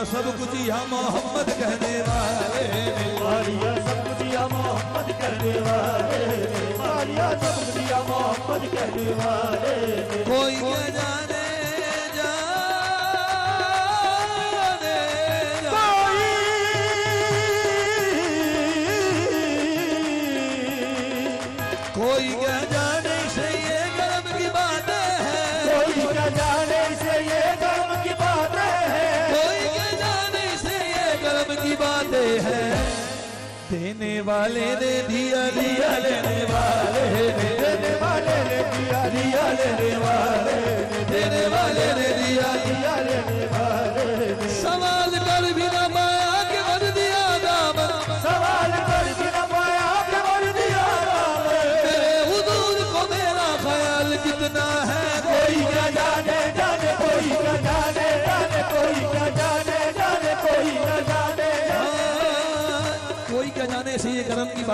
सब कुछ या मोहम्मद कहने वाले, मारिया सब कुछ या मोहम्मद कहने वाले, मारिया सब कुछ या मोहम्मद कहने वाले। कोई क्या जाने जाने कोई कोई क्या जाने से ये गर्व की बात है, कोई क्या जाने से ये गर्व की बात है, कोई बातें हैं। देने वाले ने दिया, दिया लेने वाले, देने वाले ने दिया, दिया लेने वाले, देने वाले ने दिया, दिया लेने वाले। सवाल कर भी न पाया कि बन दिया दामन, सवाल कर भी न पाया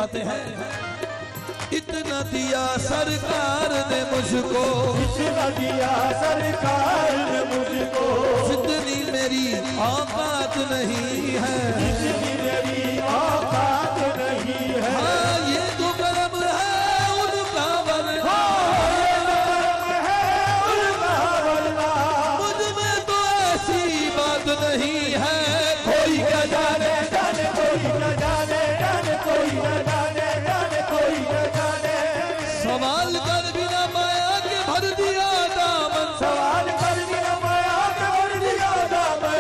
बात है। इतना दिया सरकार ने मुझको, इतना दिया सरकार ने मुझको, जितनी मेरी औकात नहीं है, जितनी मेरी औकात नहीं है। हाँ ये तो करम है उनका वरना, ये तो करम है उनका वरना, मुझ में तो ऐसी बात नहीं है। कोई क्या जाने जाने, कोई क्या जाने जाने, कोई क्या जाने जाने, कोई क्या जाने। सवाल कर बिना माया के भर दिया दामन, सवाल कर बिना माया के भर दिया दामन,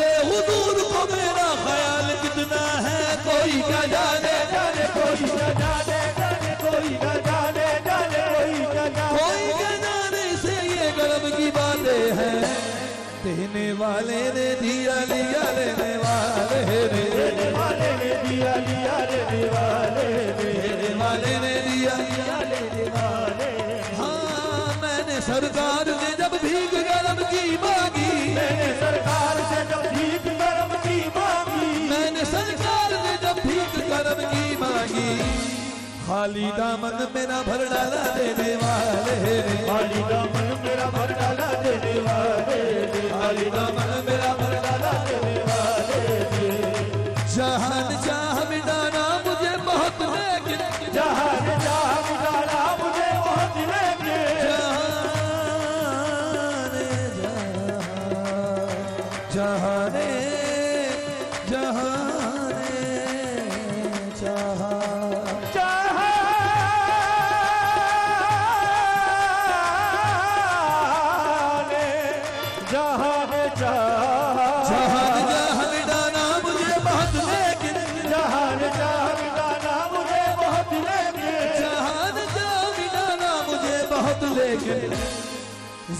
मेरे हुजूर को मेरा ख्याल कितना है। कोई क्या जाने जाने, कोई क्या जाने जाने, कोई क्या जाने जाने, कोई क्या जाने। कोई क्या जाने से ये गर्व की बातें हैं। देने वाले ने दिया लिया, लेने वाले ने, देने वाले ने दिया लिया, लेने वाले ने, देने वाले ने दिया लिया, लेने वाले। हाँ मैंने सरकार ने जब भीख गर्म की मांगी, मैंने सरकार से जब भीख गर्म की मांगी, मैंने सरकार ने जब भीख गर्म की मांगी, खाली दामन मेरा भर डाला देने वाले ने, खाली दामन मेरा भर डाला देने वाले ने, खाली दामन मेरा भर डाला देने वाले ने। जहान चाह मिटाना मुझे बहुत लेकिन, जहान चाह मिटाना मुझे बहुत लेकिन, जहाने जहां, जहाने जहाने चाह,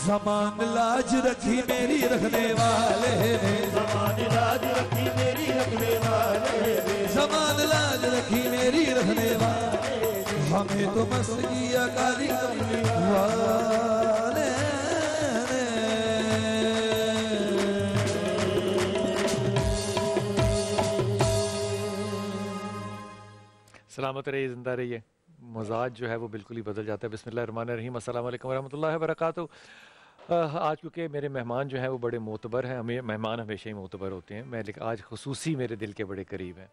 ज़मान लाज रखी मेरी रखने वाले ने, ज़मान लाज रखी मेरी रखने वाले ने, ज़मान लाज रखी मेरी रखने वाले। हमें तो मस्ती अकारी करने वाले ने। सलामत रहिए, जिंदा रहिए। मज़ाज जो है वो बिल्कुल ही बदल जाता है। बिस्मिल्लाहिर्रहमानिर्रहीम, अस्सलाम अलैकुम वरहमतुल्लाहि वबरकातुहू। आज क्योंकि मेरे मेहमान जो हैं वो बड़े मोतबर हैं, हमें मेहमान हमेशा ही मोतबर होते हैं, मैं लेकिन आज खुसूसी मेरे दिल के बड़े करीब हैं।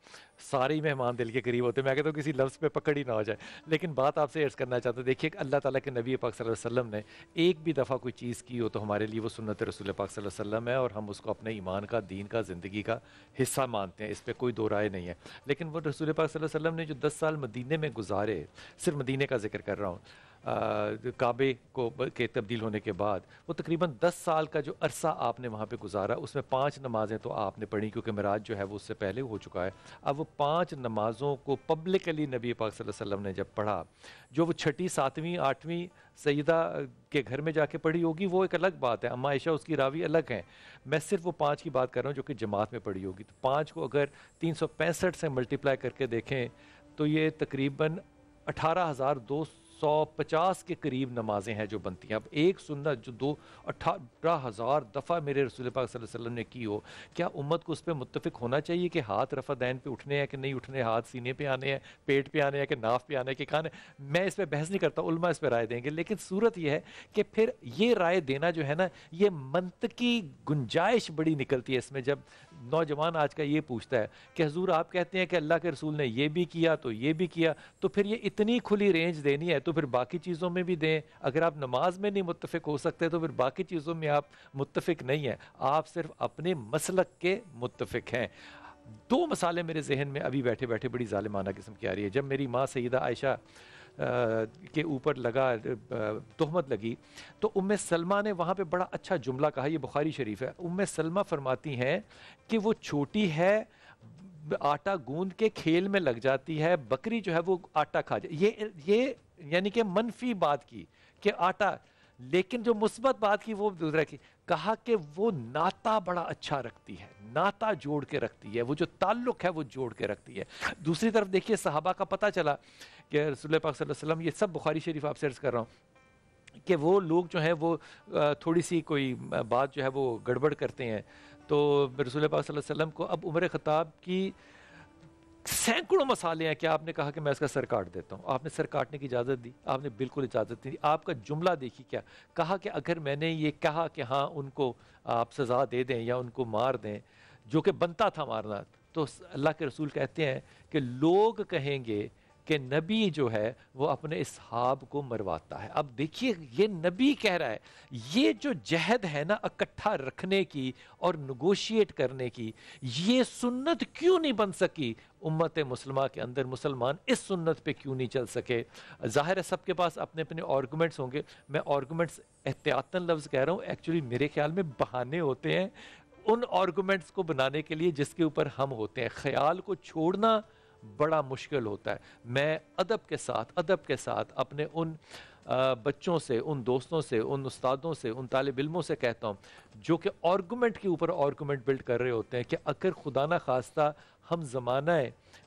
सारे ही मेहमान दिल के करीब होते हैं, मैं कहता हूँ किसी लफ्ज़ पे पकड़ ही ना हो जाए। लेकिन बात आपसे अर्ज़ करना चाहता हूँ, देखिए अल्लाह ताला के नबी पाक सल्लल्लाहु अलैहि वसल्लम ने एक भी दफ़ा कोई चीज़ की हो तो हमारे लिए वो सुन्नत रसूल पाक सल्लल्लाहु अलैहि वसल्लम है, और हम उसको अपने ईमान का, दीन का, ज़िंदगी का हिस्सा मानते हैं, इस पर कोई दो राय नहीं है। लेकिन वो रसूल पाक सल्लल्लाहु अलैहि वसल्लम ने जो दस साल मदीने में गुजारे, सिर्फ मदीने का जिक्र कर रहा हूँ, काबे को के तब्दील होने के बाद वो तकरीबन दस साल का जो अरसा आपने वहाँ पे गुजारा, उसमें पांच नमाज़ें तो आपने पढ़ी, क्योंकि मिराज जो है वो उससे पहले हो चुका है। अब वो पांच नमाज़ों को पब्लिकली नबी पाक सल्लल्लाहु अलैहि वसल्लम ने जब पढ़ा, जो वो छठी, सातवीं, आठवीं सईदा के घर में जाके पढ़ी होगी वो एक अलग बात है, अम्मा आयशा उसकी रावी अलग हैं, मैं सिर्फ वो पाँच की बात कर रहा हूँ जो कि जमात में पढ़ी होगी। तो पाँच को अगर तीन सौ पैंसठ से मल्टीप्लाई करके देखें तो ये तकरीबन अठारह हज़ार दो सौ पचास के करीब नमाजें हैं जो बनती हैं। अब एक सुन्नत जो दो अठारह हज़ार दफ़ा मेरे रसूल पाक सल्लल्लाहु अलैहि वसल्लम ने की हो, क्या उम्मत को उस पर मुत्तफिक होना चाहिए कि हाथ रफ़ादैन पे उठने हैं कि नहीं उठने, हाथ सीने पे आने हैं, पेट पे आने हैं कि नाफ पे आने हैं कि कान है। मैं इस पर बहस नहीं करता, उलमा इस पर राय देंगे, लेकिन सूरत यह है कि फिर ये राय देना जो है ना, ये मंतकी गुंजाइश बड़ी निकलती है इसमें। जब नौजवान आज का ये पूछता है कि हजूर आप कहते हैं कि अल्लाह के रसूल ने ये भी किया तो ये भी किया, तो फिर ये इतनी खुली रेंज देनी है तो फिर बाकी चीज़ों में भी दें। अगर आप नमाज में नहीं मुत्तफिक हो सकते तो फिर बाकी चीज़ों में आप मुत्तफिक नहीं हैं, आप सिर्फ अपने मसलक के मुत्तफिक हैं। दो मसाले मेरे जहन में अभी बैठे बैठे बड़ी जालिमाना किस्म की आ रही है। जब मेरी माँ सईदा आयशा के ऊपर लगा तोहमत लगी तो उम्मे सलमा ने वहाँ पे बड़ा अच्छा जुमला कहा, ये बुखारी शरीफ है। उम्मे सलमा फरमाती हैं कि वो छोटी है, आटा गूंद के खेल में लग जाती है, बकरी जो है वो आटा खा जाए। ये ये यानी कि मनफी बात की कि आटा, लेकिन जो मुस्बत बात की वो दूसरा की, कहा कि वो नाता बड़ा अच्छा रखती है, नाता जोड़ के रखती है, वो जो ताल्लुक़ है वो जोड़ के रखती है। दूसरी तरफ देखिए सहाबा का पता चला कि रसूल पाक सल्लल्लाहु अलैहि वसल्लम, ये सब बुखारी शरीफ आपसे अर्ज़ कर रहा हूँ, कि वो लोग जो हैं वो थोड़ी सी कोई बात जो है वो गड़बड़ करते हैं, तो रसूल पाक सल्लल्लाहु अलैहि वसल्लम को अब उमर ख़त्ताब की सैकड़ों मसाले हैं कि आपने कहा कि मैं इसका सर काट देता हूँ, आपने सर काटने की इजाज़त दी, आपने बिल्कुल इजाज़त नहीं दी। आपका जुमला देखिए क्या कहा कि अगर मैंने ये कहा कि हाँ उनको आप सज़ा दे दें या उनको मार दें, जो कि बनता था मारना, तो अल्लाह के रसूल कहते हैं कि लोग कहेंगे कि नबी जो है वो अपने असहाब को मरवाता है। अब देखिए ये नबी कह रहा है, ये जो जहद है ना इकट्ठा रखने की और नगोशिएट करने की, ये सुन्नत क्यों नहीं बन सकी उम्मत मुसलमा के अंदर? मुसलमान इस सुन्नत पे क्यों नहीं चल सके? ज़ाहिर है सबके पास अपने अपने आर्गूमेंट्स होंगे, मैं आर्गूमेंट्स एहतियातन लफ्ज़ कह रहा हूँ, एक्चुअली मेरे ख्याल में बहाने होते हैं उन आर्गूमेंट्स को बनाने के लिए जिसके ऊपर हम होते हैं। ख्याल को छोड़ना बड़ा मुश्किल होता है। मैं अदब के साथ अदब के साथ अपने उन आ, बच्चों से, उन दोस्तों से, उन उस्तादों से, उन तालिब इल्मों से कहता हूँ जो कि आर्गूमेंट के ऊपर आर्गूमेंट बिल्ड कर रहे होते हैं कि अगर खुदा ना खास्ता हम ज़माने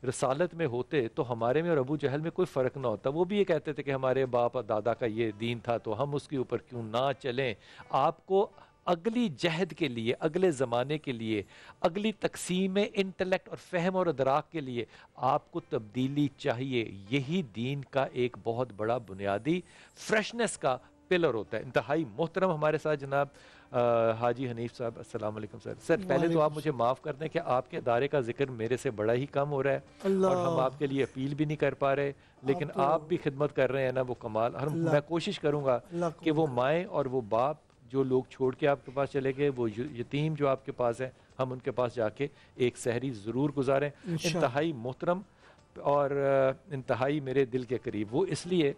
रसालत में होते तो हमारे में और अबू जहल में कोई फ़र्क ना होता। वो भी ये कहते थे कि हमारे बाप और दादा का ये दीन था तो हम उसके ऊपर क्यों ना चलें। आपको अगली जहद के लिए, अगले ज़माने के लिए, अगली तकसीम इंटेलेक्ट और फहम और अदराक के लिए आपको तब्दीली चाहिए। यही दीन का एक बहुत बड़ा बुनियादी फ्रेशनेस का पिलर होता है। इंतहाई मोहतरम हमारे साथ जनाब आ, हाजी हनीफ साहब, अस्सलाम वालेकुम सर। सर पहले तो आप मुझे माफ़ कर दें कि आपके अदारे का जिक्र मेरे से बड़ा ही कम हो रहा है और हम आपके लिए अपील भी नहीं कर पा रहे, लेकिन आप, आप भी खिदमत कर रहे हैं ना, वो कमाल। हर मैं कोशिश करूँगा कि वो माएँ और वो बाप जो लोग छोड़ के आपके पास चले गए, वो यतीम जो आपके पास हैं, हम उनके पास जाके एक सहरी ज़रूर गुजारें। इंतहाई मोहतरम और इंतहाई मेरे दिल के करीब, वो इसलिए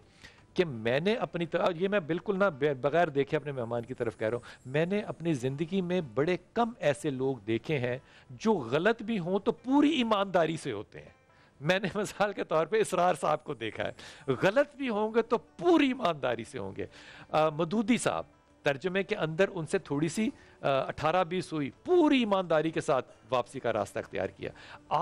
कि मैंने अपनी तरफ, ये मैं बिल्कुल ना बगैर देखे अपने मेहमान की तरफ कह रहा हूँ, मैंने अपनी ज़िंदगी में बड़े कम ऐसे लोग देखे हैं जो गलत भी हों तो पूरी ईमानदारी से होते हैं। मैंने मिसाल के तौर पे इसरार साहब को देखा है, गलत भी होंगे तो पूरी ईमानदारी से होंगे। मौदूदी साहब तर्जुमे के अंदर उनसे थोड़ी सी अठारह बीस हुई, पूरी ईमानदारी के साथ वापसी का रास्ता अख्तियार किया।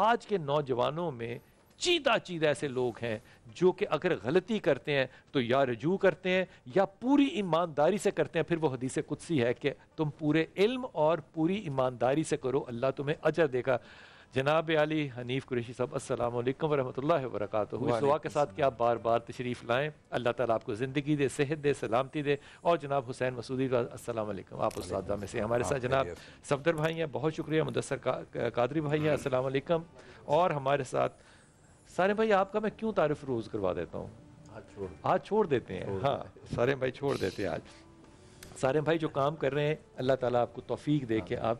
आज के नौजवानों में चीदा चीदा ऐसे लोग हैं जो कि अगर गलती करते हैं तो या रजू करते हैं या पूरी ईमानदारी से करते हैं। फिर वो हदीस कुदसी है कि तुम पूरे इल्म और पूरी ईमानदारी से करो, अल्लाह तुम्हें अजर देगा। जनाब अली हनीफ कुरैशी साहब, अस्सलाम वालेकुम वरहमतुल्लाहि वबरकातुहू। इस दुआ के साथ कि आप बार बार तशरीफ़ लाएं, अल्लाह ताला आपको ज़िंदगी दे, सेहत दे, सलामती दे। और जनाब हुसैन मसूदी का अस्सलाम वालेकुम, आप उस्ताद में से हमारे साथ जनाब सफदर भाई हैं, बहुत शुक्रिया। मुदस्सर कादरी भाई हैं, अस्सलाम वालेकुम। और हमारे साथ सारे भाई, आपका मैं क्यों तारीफ रोज़ करवा देता हूँ, आज छोड़ देते हैं। हाँ सारे भाई छोड़ देते हैं आज। सारे भाई जो काम कर रहे हैं, अल्लाह ताला आपको तौफीक दे के, आप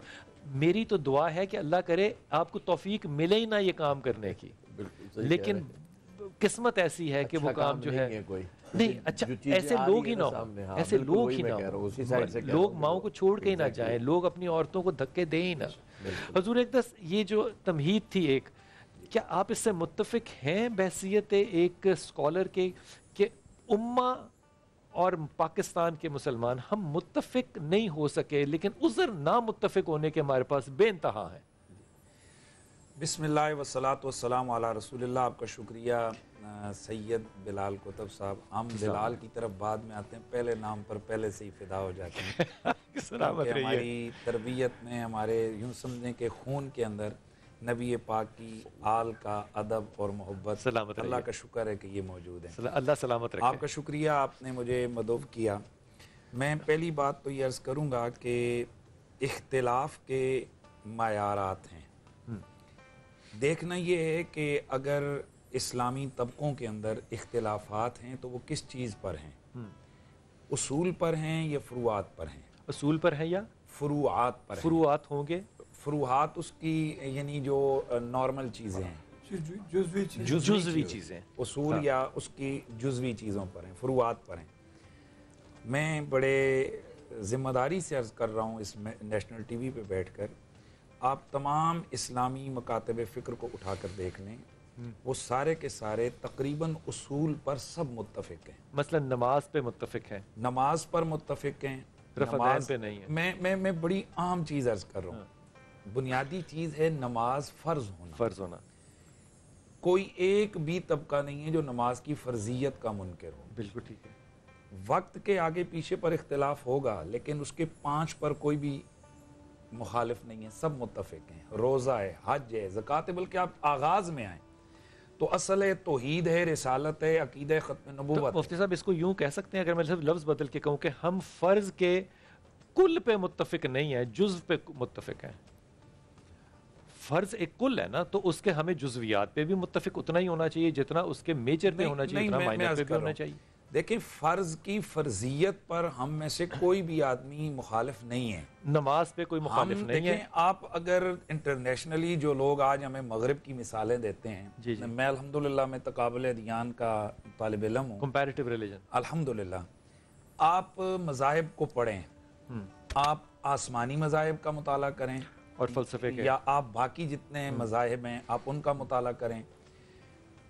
मेरी तो दुआ है कि अल्लाह करे आपको तौफीक मिले ही ना ये काम करने की। लेकिन किस्मत ऐसी है कि अच्छा वो काम जो है कोई नहीं अच्छा, ऐसे लोग ही ना हो, ऐसे लोग ही ना हो, लोग माओ को छोड़ के ही ना जाएं, लोग अपनी औरतों को धक्के दे ही ना। हजूर एक दस, ये जो तमहीद थी एक, क्या आप इससे मुत्तफिक हैं बहसीयत एक स्कॉलर के कि उम्मा और पाकिस्तान के मुसलमान हम मुत्तफिक नहीं हो सके, लेकिन उज़र ना मुत्तफिक होने के हमारे पास बेइंतहा हैं। बिस्मिल्लाह वस्सलातु वस्सलाम अला रसूलिल्लाह। आपका शुक्रिया सैयद बिलाल कुतुब साहब। हम बिलाल की तरफ बाद में आते हैं, पहले नाम पर पहले से ही फिदा हो जाते हैं। हमारी तरबियत में, हमारे यूँ समझें कि खून के अंदर नबी पाक की आल का अदब और मोहब्बत, सलामत अल्लाह का शुक्र है कि ये मौजूद है। अल्लाह सलामत रखे। आपका शुक्रिया, आपने मुझे मदोव किया। मैं पहली बात तो ये अर्ज़ करूँगा कि इख्तिलाफ के मायारात हैं। देखना ये है कि अगर इस्लामी तबकों के अंदर इख्तिलाफात हैं तो वो किस चीज़ पर हैं, उसूल पर हैं या फ़ुरूआत पर हैं। उसूल पर हैं या फ़ुरूआत पर? फ़ुरूआत होंगे। फ़ुरूआत उसकी यानी जो नॉर्मल चीज़ें हैं, जुज़वी चीज़ें, जुज़वी चीज़ें, उसूल या उसकी जुज़वी चीज़ों पर हैं, फ़ुरूआत पर हैं। मैं बड़े ज़िम्मेदारी से अर्ज़ कर रहा हूँ इस नेशनल टीवी पे बैठकर, आप तमाम इस्लामी मकातब फ़िक्र को उठा कर देख लें, वो सारे के सारे तकरीबन उसूल पर सब मुत्तफ़िक़ हैं। मसलन नमाज पे मुत्तफ़िक़ हैं, नमाज पर मुत्तफ़िक़ हैं, नमाज पे नहीं है। मैं मैं मैं बड़ी आम चीज़ अर्ज़ कर रहा हूँ, बुनियादी चीज़ है नमाज फ़र्ज होना। फ़र्ज होना, कोई एक भी तबका नहीं है जो नमाज की फ़र्जियत का मुनकर हो। बिल्कुल ठीक है, वक्त के आगे पीछे पर इख्तिलाफ होगा, लेकिन उसके पाँच पर कोई भी मुखालिफ नहीं है, सब मुत्तफ़िक़ हैं। रोज़ा है, हज है, ज़कात है, बल्कि आप आगाज़ में आएँ तो असल है तौहीद है, रिसालत है, अकीदा खत्म नबूवत। मुफ्ती साहब इसको यूँ कह सकते हैं, अगर मैं सिर्फ लफ्ज़ बदल के कहूँ कि हम फ़र्ज़ के कुल पे मुत्तफिक नहीं है, जुज़ पे मुत्तफिक हैं। फ़र्ज़ एक कुल है ना, तो उसके हमें जुज़वियात पे भी मुत्तफिक उतना ही होना चाहिए जितना उसके मेजर पे होना चाहिए, उतना माइनर पे भी होना चाहिए। देखिए फ़र्ज़ की फ़र्ज़ियत पर हम में से कोई भी आदमी मुखालिफ नहीं है, नमाज पे कोई मुखालिफ नहीं है। आप अगर इंटरनेशनली जो लोग आज हमें मगरिब की मिसालें देते हैं, जी जी। मैं अल्हम्दुलिल्लाह मैं तकाबुल अदयान का तालिब इल्म हूँ, कंपैरेटिव रिलीजन अल्हम्दुलिल्लाह। आप मज़ाहिब को पढ़ें, आप आसमानी मज़ाहिब का मुताला करें और फ़लसफ़े या आप बाकी जितने मज़ाहिब हैं आप उनका मुताला करें।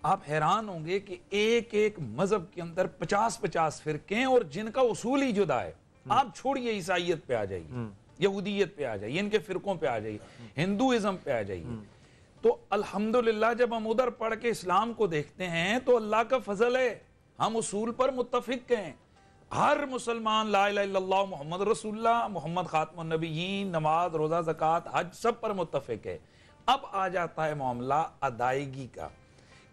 आप हैरान होंगे कि एक एक मजहब के अंदर पचास पचास फिरके और जिनका उसूल ही जुदा है। आप छोड़िए ईसाइयत पे आ जाइए, यहूदियत पे आ जाइए, इनके फिरकों पे आ जाइए, हिंदूइज्म पे आ जाइए। तो अल्हम्दुलिल्लाह जब हम उधर पढ़ के इस्लाम को देखते हैं तो अल्लाह का फजल है हम उसूल पर मुत्तफिक हैं। हर मुसलमान ला इलाहा इल्लल्लाह मोहम्मद रसूलुल्लाह, मोहम्मद खातमुन नबिय्यीन, नमाज, रोज़ा, ज़कात, हज सब पर मुत्तफिक है। अब आ जाता है मामला अदायगी का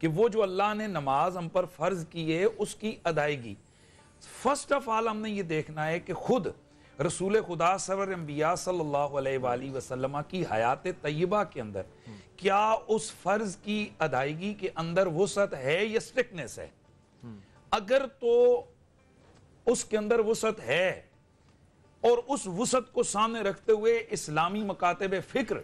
कि वो जो अल्लाह ने नमाज हम पर फर्ज की है उसकी अदायगी। फर्स्ट ऑफ ऑल हमने ये देखना है कि खुद रसूल खुदा सरवर अंबिया सल्लल्लाहु अलैहि वसल्लम की हयात तय्यबा के अंदर क्या उस फर्ज की अदायगी के अंदर वसत है या स्ट्रिक्टनेस है। अगर तो उसके अंदर वसत है और उस वसत को सामने रखते हुए इस्लामी मकातब फिक्र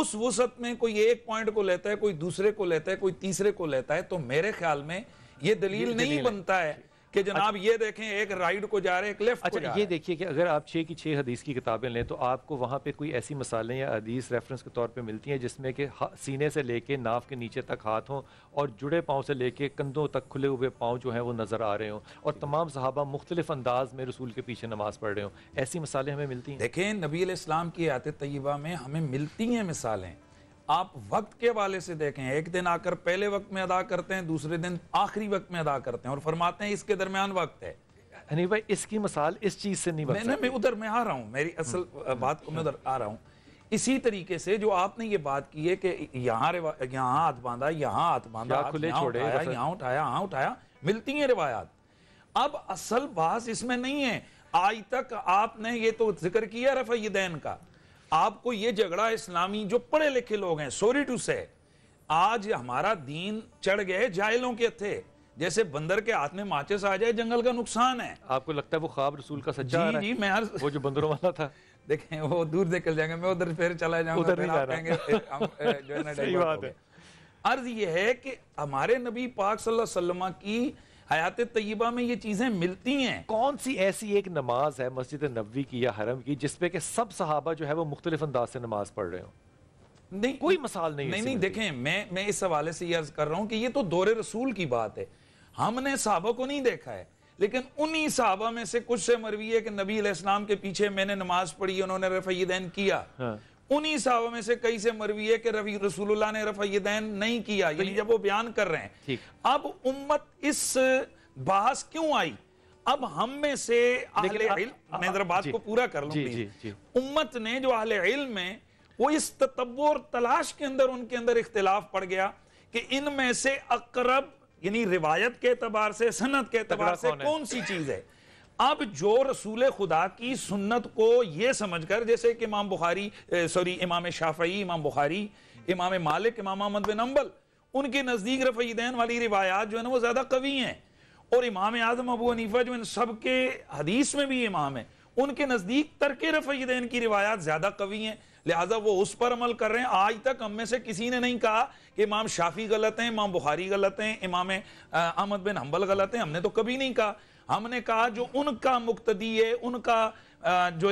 उस वसत में कोई एक पॉइंट को लेता है, कोई दूसरे को लेता है, कोई तीसरे को लेता है, तो मेरे ख्याल में ये दलील नहीं बनता है कि जनाब ये देखें एक राइट को जा रहे हैं एक लेफ्ट को जा रहे हैं। ये देखिए कि अगर आप छः की छः हदीस की किताबें लें तो आपको वहाँ पे कोई ऐसी मसालें या हदीस रेफरेंस के तौर पे मिलती हैं जिसमें कि सीने से लेके नाफ के नीचे तक हाथ हों और जुड़े पाँव से लेके कंधों तक खुले हुए पाँव जो हैं वो नज़र आ रहे हों और तमाम सहाबा मुख्तलिफ अंदाज में रसूल के पीछे नमाज पढ़ रहे हों। ऐसी मिसालें हमें मिलती हैं। देखें नबी अलैहि सलाम की हयात तय्यबा में हमें मिलती हैं मिसालें। आप वक्त के हवाले से देखें, एक दिन आकर पहले वक्त में अदा करते हैं, दूसरे दिन आखिरी वक्त में अदा करते हैं और फरमाते हैं इसके दरमियान वक्त है। नहीं भाई इसकी मिसाल इस चीज़ से नहीं बन सकती। मैं उधर मैं आ रहा हूँ, मेरी असल बात को मैं उधर आ रहा हूँ। इसी तरीके से जो आपने ये बात की है कि यहाँ यहाँ हाथ बांधा, यहाँ हाथ बांधा, यहाँ उठाया, यहाँ उठाया, यहाँ उठाया, मिलती हैं रिवायात। अब असल बात इसमें नहीं है। आज तक आपने ये तो जिक्र किया रफ़अयदैन का, आपको ये झगड़ा इस्लामी जो पढ़े लिखे लोग हैं, सॉरी टू से आज हमारा दीन चढ़ गए जाहिलों के थे, जैसे बंदर के हाथ में माचिस आ जाए जंगल का नुकसान है। आपको लगता है वो ख्वाब रसूल का सच्चा जी, जी, मैं हर... वो जो बंदरों वाला था देखें वो दूर निकल जाएंगे, मैं उधर फिर चला जाऊंगा, उधर नहीं जा रहा। अर्ज ये है कि हमारे नबी पाक सल्लल्लाहु अलैहि वसल्लम की हयात तय्यबा में ये चीज़ें मिलती हैं। कौन सी ऐसी एक नमाज है मस्जिद नबवी की या हरम की जिसपे के सब सहाबा जो है वो मुख्तलिफ अंदाज से नमाज पढ़ रहे हो? नहीं, कोई मिसाल नहीं। नहीं, नहीं देखें मैं मैं इस हवाले से ये अर्ज़ कर रहा हूँ कि ये तो दौरे रसूल की बात है, हमने सहाबा को नहीं देखा है। लेकिन उन्हीं सहाबा में से कुछ से मरवी है कि नबी अलैहिस्सलाम के पीछे मैंने नमाज पढ़ी, उन्होंने रफ़अयदैन किया। उन्हीं सहाबा में से कई से मरवी है कि रफ़ी रसूलुल्लाह ने रफ़अयदैन नहीं किया, यानी जब वो बयान कर रहे हैं। अब उम्मत इस बहस क्यों आई? अब हम में से अहले इल्म, मैं बात को पूरा कर लूं, उम्मत ने जो अहले इल्म है वो इस ततव्वुर और तलाश के अंदर उनके अंदर इख्तिलाफ पड़ गया कि इनमें से अकरब यानी रिवायत के एतबार से, सनत के एतबार से कौन सी चीज है। अब जो रसूल खुदा की सुन्नत को ये समझकर, जैसे कि इमाम बुखारी सॉरी इमाम शाफी, इमाम बुखारी, इमाम मालिक, इमाम अहमद बिन हंबल, उनके नज़दीक रफ़अयदैन वाली रिवायात जो है ना वो ज़्यादा कवी हैं और इमाम आज़म अबू हनीफा जो इन सब के हदीस में भी इमाम हैं उनके नज़दीक तरके रफ़अयदैन की रिवायात ज़्यादा कवी हैं, लिहाजा वो उस पर अमल कर रहे हैं। आज तक हम में से किसी ने नहीं कहा कि इमाम शाफी गलत हैं, इमाम बुखारी गलत हैं, इमाम अहमद बिन हंबल गलत हैं, हमने तो कभी नहीं कहा। हमने कहा जो उनका मुक्तदी है, उनका जो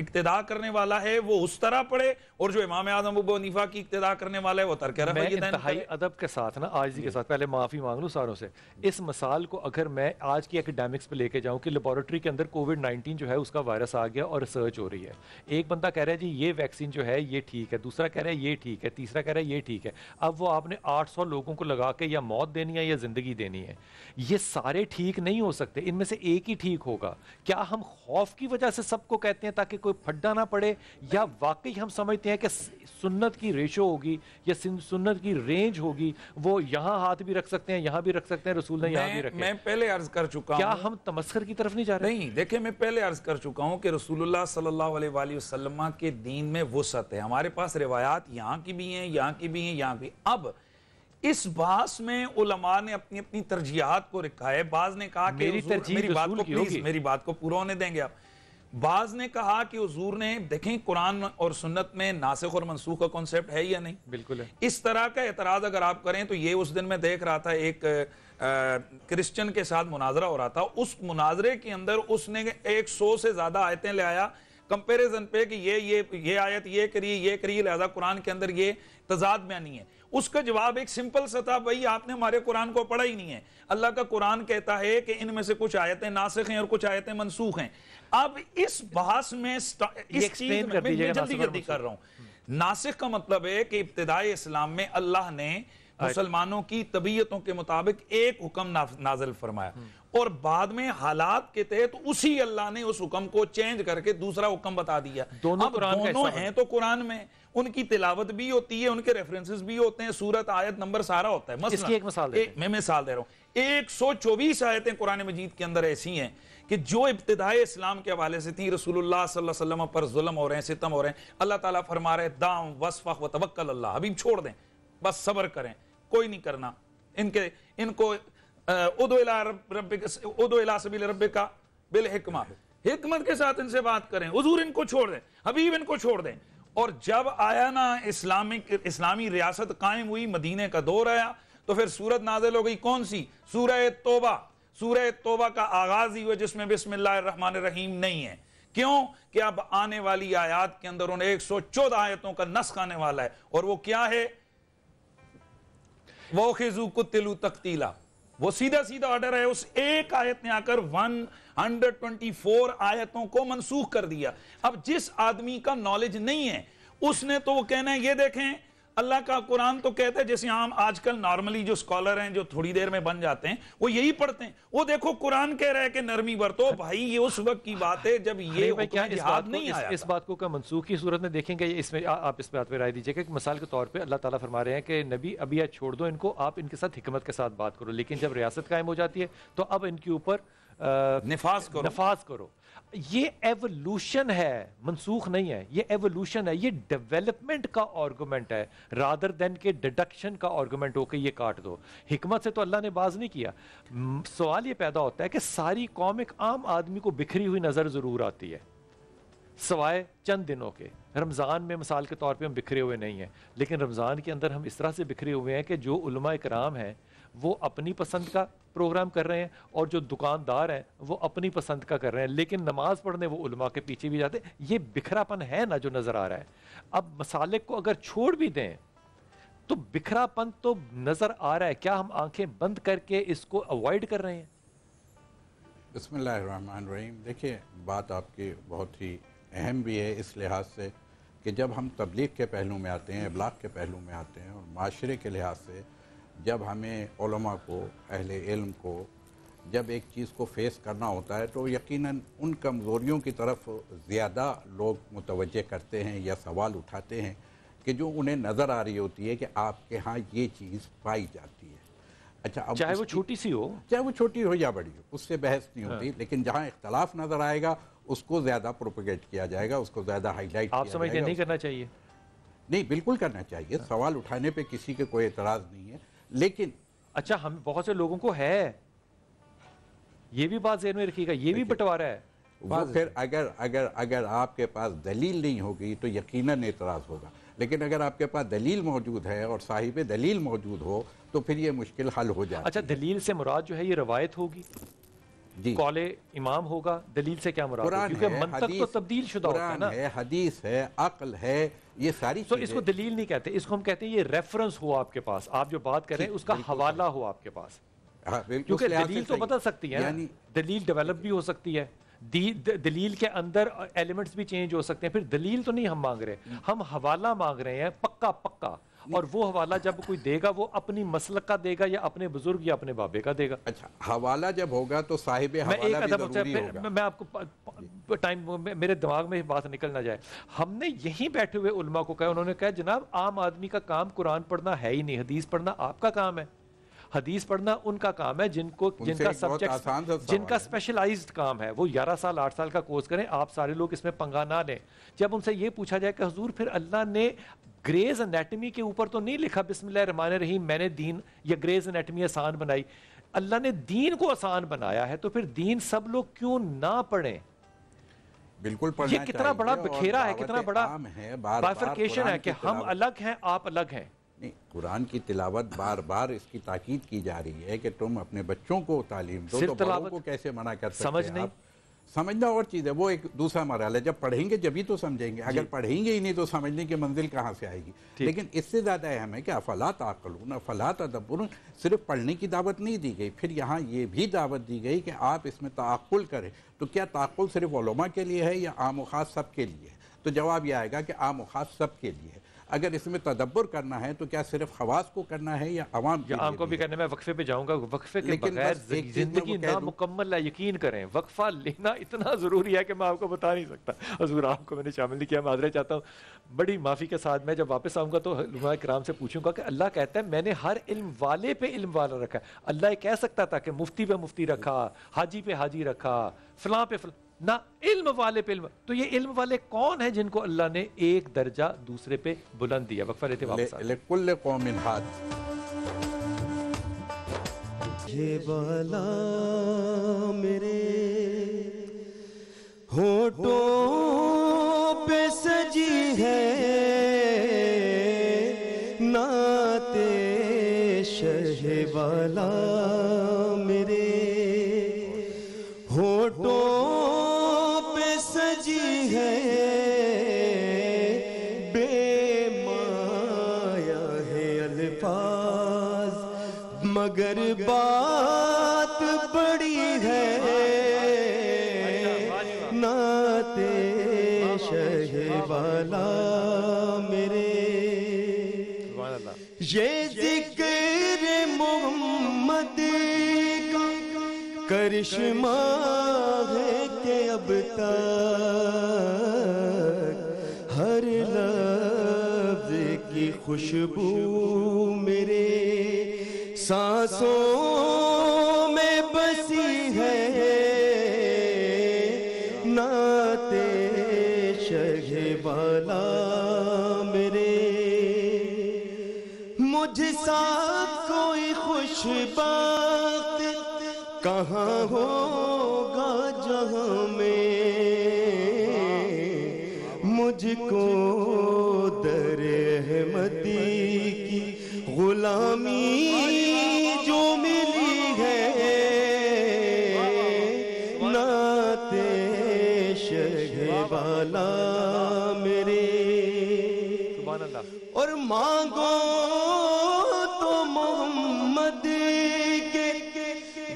इक्तिदा करने वाला है वो उस तरह पढ़े और जो इमाम आज़म अबू हनीफा की इक्तिदा करने वाला है वो तरक रहे। अदब के साथ ना, आजिज़ी के साथ पहले माफ़ी मांग लूँ सारों से। इस मिसाल को अगर मैं आज की एकेडमिक्स पे लेके जाऊँ कि लेबोरेटरी के अंदर कोविड नाइन्टीन जो है उसका वायरस आ गया और रिसर्च हो रही है, एक बंदा कह रहा है जी ये वैक्सीन जो है ये ठीक है, दूसरा कह रहा है ये ठीक है, तीसरा कह रहा है ये ठीक है। अब वो आपने आठ सौ लोगों को लगा के या मौत देनी है या ज़िंदगी देनी है। ये सारे ठीक नहीं हो सकते, इनमें से एक ही ठीक होगा। क्या हम खौफ की वजह से सबको कहते हैं ताकि कोई फड्डा ना पड़े, या वाकई हम समझते हैं कि सुन्नत की रेशो होगी या सुन्नत की रेंज होगी, वो यहाँ हाथ भी रख सकते हैं, यहाँ भी रख सकते हैं, रसूल ने यहाँ भी रखे? मैं पहले अर्ज कर चुका हूँ, क्या हम तमस्खर की तरफ नहीं जा रहे? नहीं, देखें मैं पहले अर्ज कर चुका हूँ कि रसूलुल्लाह सल्लल्लाहु अलैहि वसल्लम के दीन में वुसअत है। हमारे पास रिवायात यहाँ की भी हैं, यहाँ की भी हैं, यहाँ भी। अब इस बात में उलमा ने अपनी अपनी तरजीहात को रखा है। बाज ने कहा कि मेरी तरजीह मेरी बात को प्लीज मेरी बात को पूरा होने देंगे आप। बाज ने कहा कि हुजूर ने, देखें कुरान और सुन्नत में नासिख और मनसूख का कॉन्सेप्ट है या नहीं? बिल्कुल है। इस तरह का एतराज अगर आप करें तो ये, उस दिन मैं देख रहा था एक क्रिश्चियन के साथ मुनाजरा हो रहा था, उस मुनाजरे के अंदर उसने एक सौ से ज्यादा आयतें ले आया कंपेरिजन पे कि ये ये ये आयत ये करिए ये करिए, लिहाजा कुरान के अंदर ये तजाद बयानी है। उसका जवाब एक सिंपल सा था, भाई आपने हमारे कुरान को पढ़ा ही नहीं है। अल्लाह का कुरान कहता है कि इनमें से कुछ आयतें नासिख हैं और कुछ आयतें मनसूख हैं। अब इस बहस में इस चीज में मैं जल्दी जल्दी कर रहा हूँ। नासिख का मतलब है कि इब्तिदाई इस्लाम में अल्लाह ने मुसलमानों की तबीयतों के मुताबिक एक हुक्म नाजिल फरमाया और बाद में हालात के तहत तो उसी अल्लाह ने उस हुक्म को चेंज करके दूसरा हुक्म बता दिया। दोनों, दोनों हैं तो कुरान में उनकी तिलावत भी होती है, उनके रेफरेंसेस भी होते हैं, सूरत आयत नंबर सारा होता है। मसलन, इसकी एक मिसाल दे मैं मिसाल दे रहा हूँ, एक सौ चौबीस आयतें कुरान मजीद के अंदर ऐसी हैं कि जो इब्तिदाई इस्लाम के हवाले से थी, रसूलुल्लाह सल्लल्लाहु अलैहि वसल्लम पर जुल्म हो रहे हैं, सितम हो रहे हैं, अल्लाह ताला फरमा रहे दाम वस्फ़ व तवक्कल अल्लाह, हबीब छोड़ दें, बस सब्र करें, कोई नहीं करना, इनके इनको उदो इला रब्बिक उदो इला सबील रब्बिका बिल हिकमा, हिकमत के साथ इनसे बात करें, हुजूर इनको छोड़ दें, हबीब इनको छोड़ दें। और जब आया ना इस्लामिक इस्लामी रियासत कायम हुई, मदीने का दौर आया, तो फिर सूरत नाजिल हो गई, कौन सी? सूरह तौबा। सूरह तौबा का आगाज ही हुआ जिसमें बिस्मिल्लाह रहमान रहीम नहीं है। क्यों? कि अब आने वाली आयात के अंदर उन्हें एक सौ चौदह आयतों का नस्ख आने वाला है, और वो क्या है? वो खिजू कुतिलू तकतीला, वो सीधा सीधा ऑर्डर है। उस एक आयत ने आकर एक सौ चौबीस आयतों को मंसूख कर दिया। अब जिस आदमी का नॉलेज नहीं है उसने तो वो कहना है, ये देखें अल्लाह का कुरान तो कहता है, जैसे हम आजकल नॉर्मली जो स्कॉलर हैं जो थोड़ी देर में बन जाते हैं वो यही पढ़ते हैं, वो देखो कुरान कह रहा है कि नरमी बरतो। भाई ये उस वक्त की बात है जब ये क्या इस बात नहीं आया, इस बात को क्या मनसूख की सूरत में देखेंगे? इसमें आप इस बात पर राय दीजिएगा कि मिसाल के तौर पर अल्लाह ताला फरमा रहे हैं कि नबी अभी आज छोड़ दो इनको, आप इनके साथ हिकमत के साथ बात करो, लेकिन जब रियासत कायम हो जाती है तो अब इनके ऊपर नफाज करो, नफाज करो। ये एवोल्यूशन है, मनसूख नहीं है, ये एवोल्यूशन है, ये डेवलपमेंट का आर्गुमेंट है रादर देन के डिडक्शन का आर्गुमेंट होकर ये काट दो। हिकमत से तो अल्लाह ने बाज नहीं किया। सवाल ये पैदा होता है कि सारी कौम एक आम आदमी को बिखरी हुई नजर जरूर आती है, सवाए चंद दिनों के। रमज़ान में मिसाल के तौर पे हम बिखरे हुए नहीं हैं, लेकिन रमज़ान के अंदर हम इस तरह से बिखरे हुए हैं कि जो उलमा कराम हैं वो अपनी पसंद का प्रोग्राम कर रहे हैं और जो दुकानदार हैं वो अपनी पसंद का कर रहे हैं, लेकिन नमाज पढ़ने वो उलमा के पीछे भी जाते। ये बिखरापन है ना जो नज़र आ रहा है। अब मसालिक को अगर छोड़ भी दें तो बिखरापन तो नज़र आ रहा है। क्या हम आंखें बंद करके इसको अवॉइड कर रहे हैं? बिस्मिल्लाहिर्रहमानिर्रहीम। देखिए बात आपकी बहुत ही अहम भी है इस लिहाज से कि जब हम तबलीग के पहलू में आते हैं, इब्लाग के पहलू में आते हैं, और माशरे के लिहाज से जब हमें उलमा को, अहले इल्म को जब एक चीज़ को फेस करना होता है तो यकीनन उन कमज़ोरियों की तरफ ज़्यादा लोग मुतवज्जे करते हैं या सवाल उठाते हैं कि जो उन्हें नज़र आ रही होती है कि आपके यहाँ ये चीज़ पाई जाती है। अच्छा, अब चाहे वो छोटी सी हो, चाहे वो छोटी हो या बड़ी हो, उससे बहस नहीं होती, लेकिन जहाँ इख्तलाफ नज़र आएगा उसको ज़्यादा प्रोपेगेट किया जाएगा, उसको ज़्यादा हाईलाइट किया जाएगा। आप समझते नहीं करना चाहिए? नहीं, बिल्कुल करना चाहिए। सवाल उठाने पे किसी के कोई एतराज़ नहीं है, लेकिन अच्छा हम बहुत से लोगों को है, ये भी बात ज़हन में रखिएगा, ये भी बंटवारा है। वो फिर अगर अगर अगर आपके पास दलील नहीं होगी तो यकीनन एतराज़ होगा, लेकिन अगर आपके पास दलील मौजूद है और साहिब दलील मौजूद हो तो फिर ये मुश्किल हल हो जाए। अच्छा, दलील से मुराद जो है ये रवायत होगी, कौले इमाम होगा, दलील से क्या मुराद है? क्योंकि मंतक तो तब्दील शुदा होता है ना, है हदीस है, अकल है, ये सारी। तो इसको दलील नहीं कहते, इसको हम कहते हैं ये रेफरेंस हो आपके पास, आप जो बात कर रहे हैं उसका हवाला हो आपके पास। क्योंकि दलील तो बदल सकती है, दलील डेवलप भी हो सकती है, दलील के अंदर एलिमेंट्स भी चेंज हो सकते हैं। फिर दलील तो नहीं हम मांग रहे, हम हवाला मांग रहे हैं, पक्का पक्का। और वो हवाला जब कोई देगा वो अपनी मसलक का देगा या अपने बुजुर्ग या अपने बाबे का देगा। अच्छा, हवाला जब होगा तो साहिब हवाला भी जरूरी होगा। मैं आपको टाइम मेरे दिमाग में बात निकल ना जाए। हमने यहीं बैठे हुए उलमा को कहा, उन्होंने कहा जनाब आम आदमी का काम कुरान पढ़ना है ही नहीं, हदीस पढ़ना आपका काम है, हदीस पढ़ना उनका काम है जिनको जिनका सब्जेक्ट जिनका स्पेशलाइज्ड काम है, वो ग्यारह साल आठ साल का कोर्स करें, आप सारे लोग इसमें पंगा ना लें। जब उनसे ये पूछा जाए कि हुजूर फिर अल्लाह ने ग्रेज एनाटमी के ऊपर तो नहीं लिखा बिस्मिल्लाह रहमान रहीम मैंने दीन, या ग्रेज एनाटमी आसान बनाई, अल्लाह ने दीन को आसान बनाया है तो फिर दीन सब लोग क्यों ना पढ़ें? बिल्कुल पढ़ना चाहिए। कितना बड़ा बखेरा है, कितना बड़ा बाइफरकेशन है कि हम अलग हैं आप अलग हैं। नहीं, कुरान की तिलावत बार बार इसकी ताकीद की जा रही है कि तुम अपने बच्चों को तालीम दो, तो बड़ों को कैसे मना कर सकते? समझ नहीं, समझना और चीज़ है, वो एक दूसरा मरहला है। जब पढ़ेंगे जब ही तो समझेंगे, अगर पढ़ेंगे ही नहीं तो समझने की मंजिल कहाँ से आएगी। लेकिन इससे ज़्यादा अहम है कि अफला ताक़िलून, अफला तदब्बुर, सिर्फ पढ़ने की दावत नहीं दी गई, फिर यहाँ ये भी दावत दी गई कि आप इसमें ताक़ुल करें। तो क्या ताक़ुल सिर्फ उलमा के लिए है या आम व ख़ास सब के लिए है? तो जवाब यह आएगा कि आम व ख़ास सब के लिए है। अगर इसमें तदब्बर करना है तो क्या सिर्फ खवास को करना है या आवाम को? आम को भी करने में वक्फे पे जाऊंगा, वक्फे के बगैर जिंदगी ना मुकम्मल है, यकीन करें। वक्फा लेना इतना ज़रूरी है कि मैं आपको बता नहीं सकता। हुजूर आपको मैंने शामिल नहीं किया, मैं माजरा चाहता हूँ। बड़ी माफ़ी के साथ मैं जब वापस आऊँगा तो उलमा किराम से पूछूंगा कि अल्लाह कहता है मैंने हर इल्म वाले पे इल्म वाला रखा है। अल्लाह ये कह सकता था कि मुफ्ती पे मुफ्ती रखा, हाजी पे हाजी रखा, फलां पे फलां, ना इल्म वाले पे इल्म। तो ये इल्म वाले कौन है जिनको अल्लाह ने एक दर्जा दूसरे पे बुलंद दिया? वक्फा लेते वापस ले, ले कौमिन हाथ ये बाला मेरे होठों पे सजी है नाते शहवाला मेरे होठों है बेमाया है अल्फाज मगर बात बड़ी है नाते शहवाला मेरे। ये जिक्र मोहम्मद का करिश्मा है के अब तक हर लफ्ज़ की खुशबू मेरे सांसों में बसी है नाते शहवाला मेरे। मुझसा कोई खुश बात कहाँ हो में मुझको दर अहमदी की गुलामी जो मिली है नाते शहवाला मेरे। और मांगो तो मोहम्मद के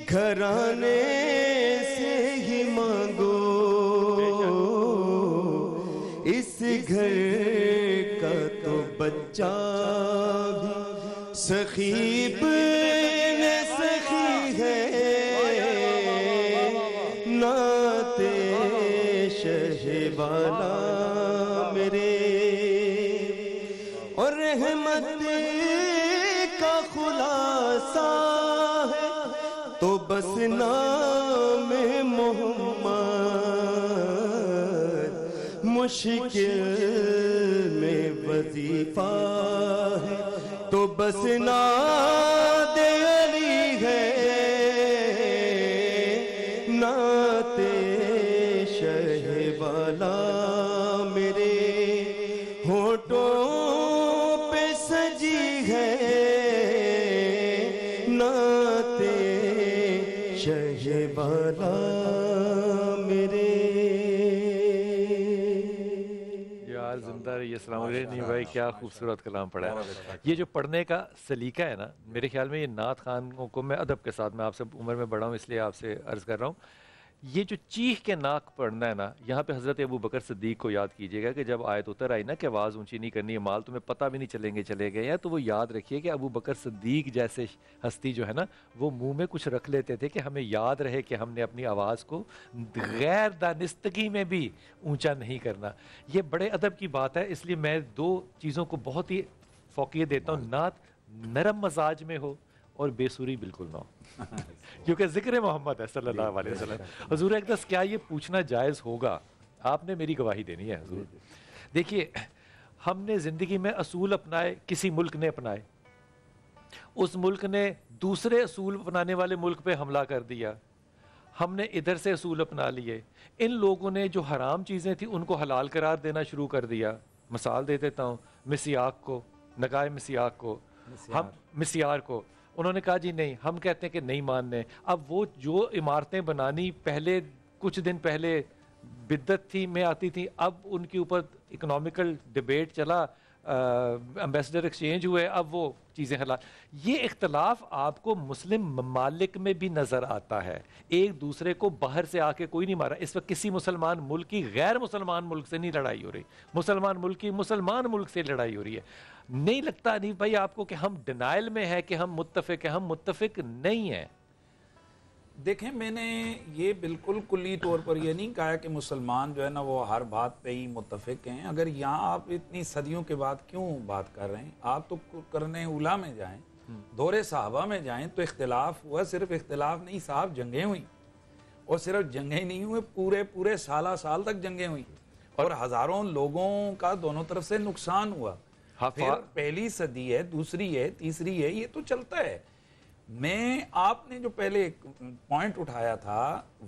घराने घर का तो बच्चा भी सखीब ने सखी है नाते शहवाला मेरे। और रहमत का खुलासा है तो बस नाम मोहम्मद मुश्किल में वजीफा है तो बस नाते अली है नाते शहवाला मेरे। होठों पे सजी है नाते शहवाला मेरे। ये नहीं भाई क्या खूबसूरत कलाम पढ़ा है। ये जो पढ़ने का सलीका है ना, मेरे ख्याल में ये नात खान को मैं अदब के साथ, मैं आपसे उम्र में बड़ा हूँ इसलिए आपसे अर्ज़ कर रहा हूँ, ये जो चीख के नाक पढ़ना है ना, यहाँ पे हज़रत अबू बकर सिद्दीक को याद कीजिएगा कि जब आयत उतर आई ना कि आवाज़ ऊंची नहीं करनी है, माल तुम्हें पता भी नहीं चलेंगे चले गए हैं, तो वो याद रखिए कि अबू बकर सिद्दीक जैसे हस्ती जो है ना वो मुंह में कुछ रख लेते थे कि हमें याद रहे कि हमने अपनी आवाज़ को गैर दानिस्तगी में भी ऊँचा नहीं करना। ये बड़े अदब की बात है। इसलिए मैं दो चीज़ों को बहुत ही फोकियत देता हूँ, नात नरम मजाज में हो और बेसुरी बिल्कुल ना हो, क्योंकि जिक्र मोहम्मद है सल्लल्लाहु अलैहि वसल्लम। हुजूर अक़दस, क्या ये पूछना जायज़ होगा? आपने मेरी गवाही देनी है हुजूर। देखिए, हमने ज़िंदगी में असूल अपनाए, किसी मुल्क ने अपनाए, उस मुल्क ने दूसरे असूल अपनाने वाले मुल्क पे हमला कर दिया, हमने इधर से असूल अपना लिए, इन लोगों ने जो हराम चीज़ें थी उनको हलाल करार देना शुरू कर दिया। मिसाल दे देता हूँ, मिसियाक को, नगाह मिसियाक को, हम मिसियार को उन्होंने कहा जी नहीं, हम कहते हैं कि नहीं मानने। अब वो जो इमारतें बनानी पहले कुछ दिन पहले बिद्दत थी में आती थी, अब उनके ऊपर इकोनॉमिकल डिबेट चला, एम्बेसडर एक्सचेंज हुए, अब वो चीज़ें हलाल। ये इख्तलाफ आपको मुस्लिम ममालिक में भी नज़र आता है। एक दूसरे को बाहर से आके कोई नहीं मारा। इस वक्त किसी मुसलमान मुल्क की गैर मुसलमान मुल्क से नहीं लड़ाई हो रही, मुसलमान मुल्क की मुसलमान मुल्क से लड़ाई हो रही है। नहीं लगता नहीं भाई आपको कि हम डिनाइल में है कि हम मुत्तफिक हैं? हम मुत्तफिक नहीं हैं। देखें, मैंने ये बिल्कुल कुल्ली तौर पर यह नहीं कहा कि मुसलमान जो है ना वो हर बात पे ही मुत्तफिक हैं। अगर यहाँ आप इतनी सदियों के बाद क्यों बात कर रहे हैं? आप तो करने उला में जाएं, दौरे साहबा में जाएं, तो इख्तिलाफ हुआ, सिर्फ इख्तिलाफ नहीं साहब, जंगें हुई। और सिर्फ जंगें नहीं हुई, पूरे पूरे साला साल तक जंगें हुई और हज़ारों लोगों का दोनों तरफ से नुकसान हुआ। फिर पहली सदी है, दूसरी है, तीसरी है, ये तो चलता है। मैं आपने जो पहले एक पॉइंट उठाया था,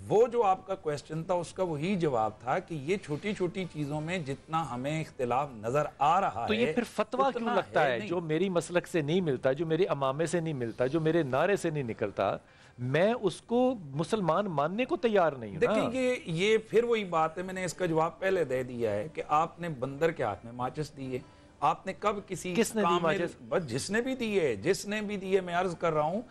वो जो आपका क्वेश्चन था उसका वही जवाब था कि ये छोटी छोटी चीज़ों में जितना हमें इख्तिलाफ नज़र आ रहा तो है, ये फिर फतवा क्यों लगता है, है जो मेरी मसलक से नहीं मिलता, जो मेरे अमामे से नहीं मिलता, जो मेरे नारे से नहीं निकलता, मैं उसको मुसलमान मानने को तैयार नहीं हूं। देखिए, ये फिर वही बात है, मैंने इसका जवाब पहले दे दिया है कि आपने बंदर के हाथ में माचिस दी है। आपने कब किसी किसने काम में, बस जिसने भी दी है, जिसने भी दी है, मैं अर्ज कर रहा हूँ,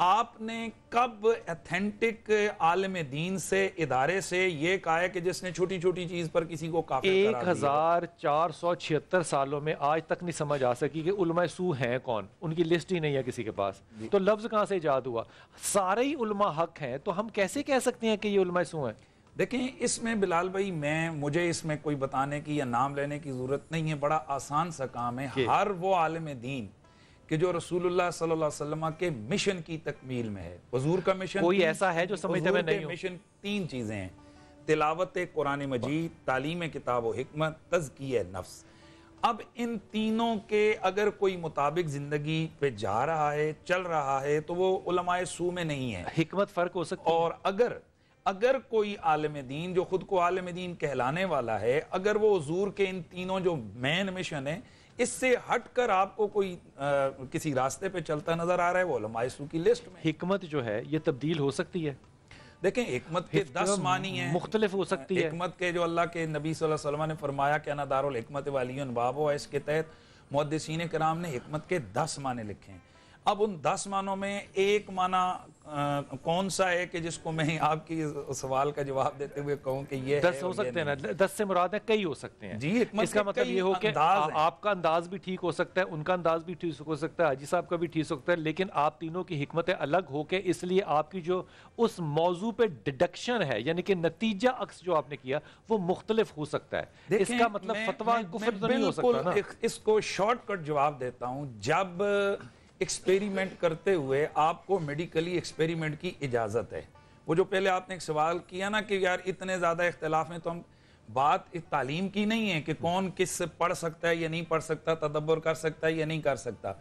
आपने कब अथेंटिक आलम दीन से, इदारे से ये कहा है कि जिसने छोटी छोटी चीज पर किसी को काफिर करार दिया? एक हजार चार सौ छिहत्तर सालों में आज तक नहीं समझ आ सकी कि उलमा सू हैं कौन, उनकी लिस्ट ही नहीं है किसी के पास, तो लफ्ज कहाँ से ईजाद हुआ? सारे ही उलमा हक हैं, तो हम कैसे कह सकते हैं कि ये उलमा सू हैं? देखें, इसमें बिलाल भाई, मैं मुझे इसमें कोई बताने की या नाम लेने की ज़रूरत नहीं है। बड़ा आसान सा काम है। हर वो आलम दीन कि जो रसूलुल्लाह सल्लल्लाहु अलैहि वसल्लम के मिशन की तकमील में है। हुजूर का मिशन कोई ऐसा है जो समझते मैं नहीं हूं। मिशन तीन चीज़ें हैं, तिलावत कुरान मजीद, तालीम किताब व हिकमत, तज़किया नफ्स। अब इन तीनों के अगर कोई मुताबिक ज़िंदगी पे जा रहा है, चल रहा है, तो वो उलमाए सू में नहीं है। हिकमत फ़र्क हो सकती है। और अगर अगर कोई आलम दीन जो खुद को आलम दीन कहलाने वाला है, अगर वो हुजूर के इन तीनों जो मेन मिशन है इससे हटकर आपको कोई आ, किसी रास्ते पे चलता नजर आ रहा है, वो उलमाए सू की लिस्ट में। हिकमत जो है ये तब्दील हो सकती है। देखें, हिकमत के दस मानी है, मुख्तलिफ हो सकती है। हिकमत के जो अल्लाह के नबी सल्लल्लाहु अलैहि वसल्लम ने फरमाया कि अना दारुल हिकमत वालियुन बाबो, इसके तहत मुहद्दिसीन कराम ने हिकमत के दस माने लिखे हैं। अब उन दस मानों में एक माना आ, कौन सा है कि जिसको मैं आपकी सवाल का जवाब देते हुए कहूँ कि ये दस है हो सकते हैं ना? दस से मुराद है कई हो सकते हैं जी। इसका मतलब ये हो कि आपका अंदाज भी ठीक हो सकता है, उनका अंदाज भी ठीक हो सकता है, हाजी साहब का भी ठीक हो सकता है, लेकिन आप तीनों की हिकमतें अलग हो के, इसलिए आपकी जो उस मौजू पे डिडक्शन है, यानी कि नतीजा अक्स जो आपने किया, वो मुख्तलिफ हो सकता है। इसका मतलब फतवा कुफ्र तो नहीं हो सकता। इसको शॉर्टकट जवाब देता हूँ, जब एक्सपेरिमेंट करते हुए आपको मेडिकली एक्सपेरिमेंट की इजाज़त है। वो जो पहले आपने एक सवाल किया ना कि यार इतने ज़्यादा इख्तिलाफ में, तो हम बात तालीम की नहीं है कि कौन किस से पढ़ सकता है या नहीं पढ़ सकता, तदब्बर कर सकता है या नहीं कर सकता।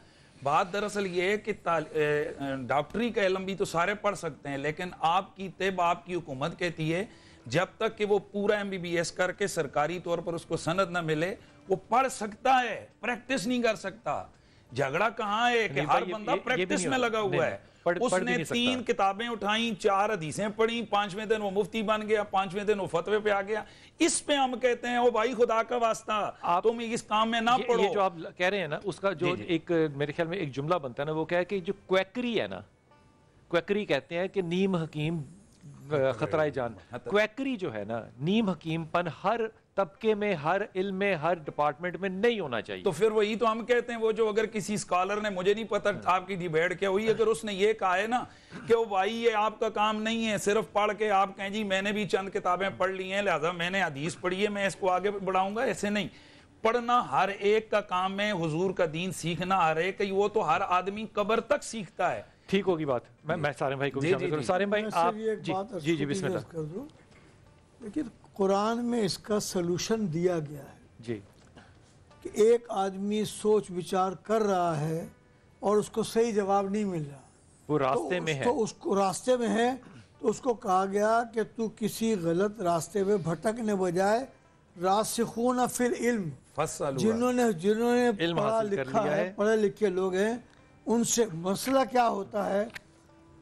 बात दरअसल ये है कि डॉक्टरी का इलम भी तो सारे पढ़ सकते हैं, लेकिन आपकी तिब, आपकी हुकूमत कहती है जब तक कि वो पूरा एम बी बी एस करके सरकारी तौर पर उसको सनद ना मिले, वो पढ़ सकता है, प्रैक्टिस नहीं कर सकता। झगड़ा कहाँ है कि हर बंदा प्रैक्टिस में लगा हुआ है। उसने तीन किताबें उठाई, चार हदीसें पढ़ी, पांचवें दिन वो मुफ्ती बन गया, पांचवें दिन वो फतवे पे आ गया। इस पे हम कहते हैं, ओ भाई खुदा का वास्ता तुम इस काम में ना पढ़ो। ये जो आप कह रहे हैं ना, उसका जो एक मेरे ख्याल में एक जुमला बनता है ना, वो क्या है कि जो क्वैकरी है ना, क्वैकरी कहते हैं कि नीम हकीम खतरा जान। क्वैकरी जो है ना, नीम हकीमपन हर तबके में, हर इल्म में, हर डिपार्टमेंट में नहीं होना चाहिए। तो फिर वही तो हम कहते हैं, वो जो अगर किसी स्कॉलर ने, मुझे नहीं पता आपकी डिबेट क्या हुई, अगर उसने ये कहा है ना कि वो भाई ये आपका काम नहीं है सिर्फ पढ़ के आप कहें जी मैंने भी चंद किताबें पढ़ ली हैं लिहाजा मैंने हदीस पढ़ी है मैं इसको आगे बढ़ाऊंगा, ऐसे नहीं। पढ़ना हर एक का काम है, हुजूर का दीन सीखना हर एक का, वो तो हर आदमी कब्र तक सीखता है। ठीक होगी बात। मैं मैं सारे भाई को भी शामिल करूं। सारे भाई आप जी जी बिस्मिल्लाह कर दूं, लेकिन कुरान में इसका सलूशन दिया गया है जी कि एक आदमी सोच विचार कर रहा है और उसको सही जवाब नहीं मिल रहा, वो रास्ते में है, उसको रास्ते में है तो उसको कहा गया कि तू किसी गलत रास्ते में भटकने बजाय रासिखून फिल इल्म, जिन्होंने जिन्होंने पढ़ा लिखा है, पढ़े लिखे लोग हैं, उनसे। मसला क्या होता है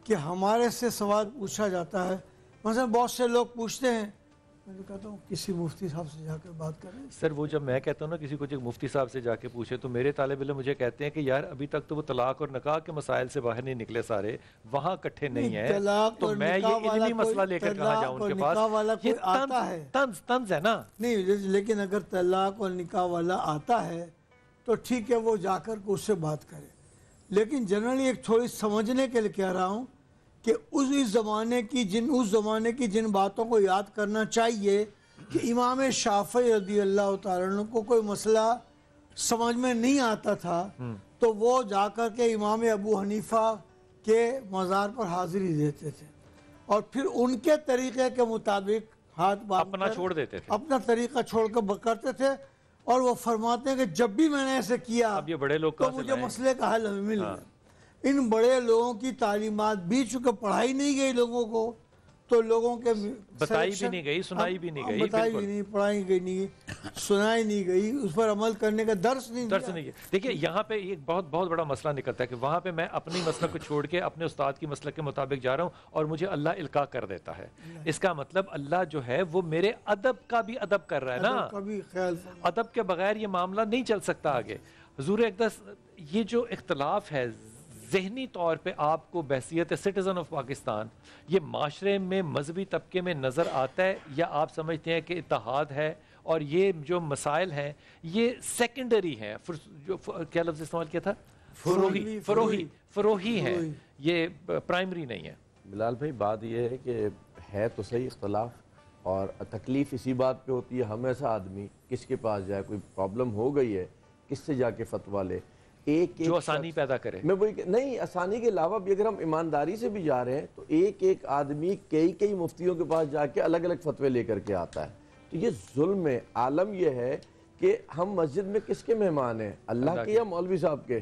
कि हमारे से सवाल पूछा जाता है, मसला बहुत से लोग पूछते हैं, मैं कहता हूँ किसी मुफ्ती साहब से जाकर बात करें। सर वो जब मैं कहता हूँ ना किसी को जो मुफ्ती साहब से जाके पूछे, तो मेरे तालिब इल्म मुझे कहते हैं कि यार अभी तक तो वो तलाक और निकाह के मसाइल से बाहर नहीं निकले, सारे वहाँ इकट्ठे नहीं है, तो मैं ये इल्मी मसला लेकर कहाँ जाऊँ उनके पास? ये आता है, तंज तंज है ना। नहीं, लेकिन अगर तलाक और निकाह वाला आता है तो ठीक है, वो जाकर उससे बात करे। लेकिन जनरली एक थोड़ी समझने के लिए कह रहा हूँ कि उस ज़माने की जिन उस ज़माने की जिन बातों को याद करना चाहिए कि इमाम शाफ़ी रदी अल्लाह ताला को कोई मसला समझ में नहीं आता था तो वो जाकर के इमाम अबू हनीफा के मज़ार पर हाज़िरी देते थे और फिर उनके तरीक़े के मुताबिक हाथ अपना छोड़ देते थे, अपना तरीक़ा छोड़ कर करते थे। और वो फरमाते हैं कि जब भी मैंने ऐसे किया अब ये बड़े लोग तो मुझे मसले का हल मिल गया। हाँ। इन बड़े लोगों की तालीमात भी चूँकि पढ़ाई नहीं गई लोगों को, तो लोगों के बताई भी नहीं गई, सुनाई भी नहीं गई, बताई भी नहीं, पढ़ाई गई नहीं, सुनाई नहीं गई, उस पर अमल करने का दर्स नहीं दर्स नहीं गया। देखिए यहाँ पे एक बहुत बहुत बड़ा मसला निकलता है कि वहाँ पे मैं अपनी मसलक को छोड़ के अपने उस्ताद की मसलक के मुताबिक जा रहा हूँ और मुझे अल्लाह इल्का कर देता है। इसका मतलब अल्लाह जो है वो मेरे अदब का भी अदब कर रहा है ना, कभी ख्याल अदब के बगैर ये मामला नहीं चल सकता आगे। हजूर एकदस ये जो इख्तलाफ है जहनी तौर पे आपको बहसीत सिटीज़न ऑफ पाकिस्तान ये माशरे में मजहबी तबके में नज़र आता है, या आप समझते हैं कि इत्तेहाद है और ये जो मसाइल हैं ये सेकेंडरी हैं? जो क्या लफ्ज़ इस्तेमाल किया था, फरोही फरोही फरोही है, ये प्राइमरी नहीं है। बिलाल भाई बात ये है कि है तो सही इख्तलाफ और तकलीफ़ इसी बात पे होती है, हमेशा आदमी किसके पास जाए, कोई प्रॉब्लम हो गई है किससे जाके फतवा ले, एक जो आसानी पैदा करे। मैं वही नहीं, आसानी के अलावा भी अगर हम ईमानदारी से भी जा रहे हैं तो एक एक आदमी कई कई मुफ्तियों के पास जाके अलग अलग फतवे लेकर के आता है, तो ये जुल्म है। आलम ये है कि हम मस्जिद में किसके मेहमान हैं, अल्लाह के या मौलवी साहब के?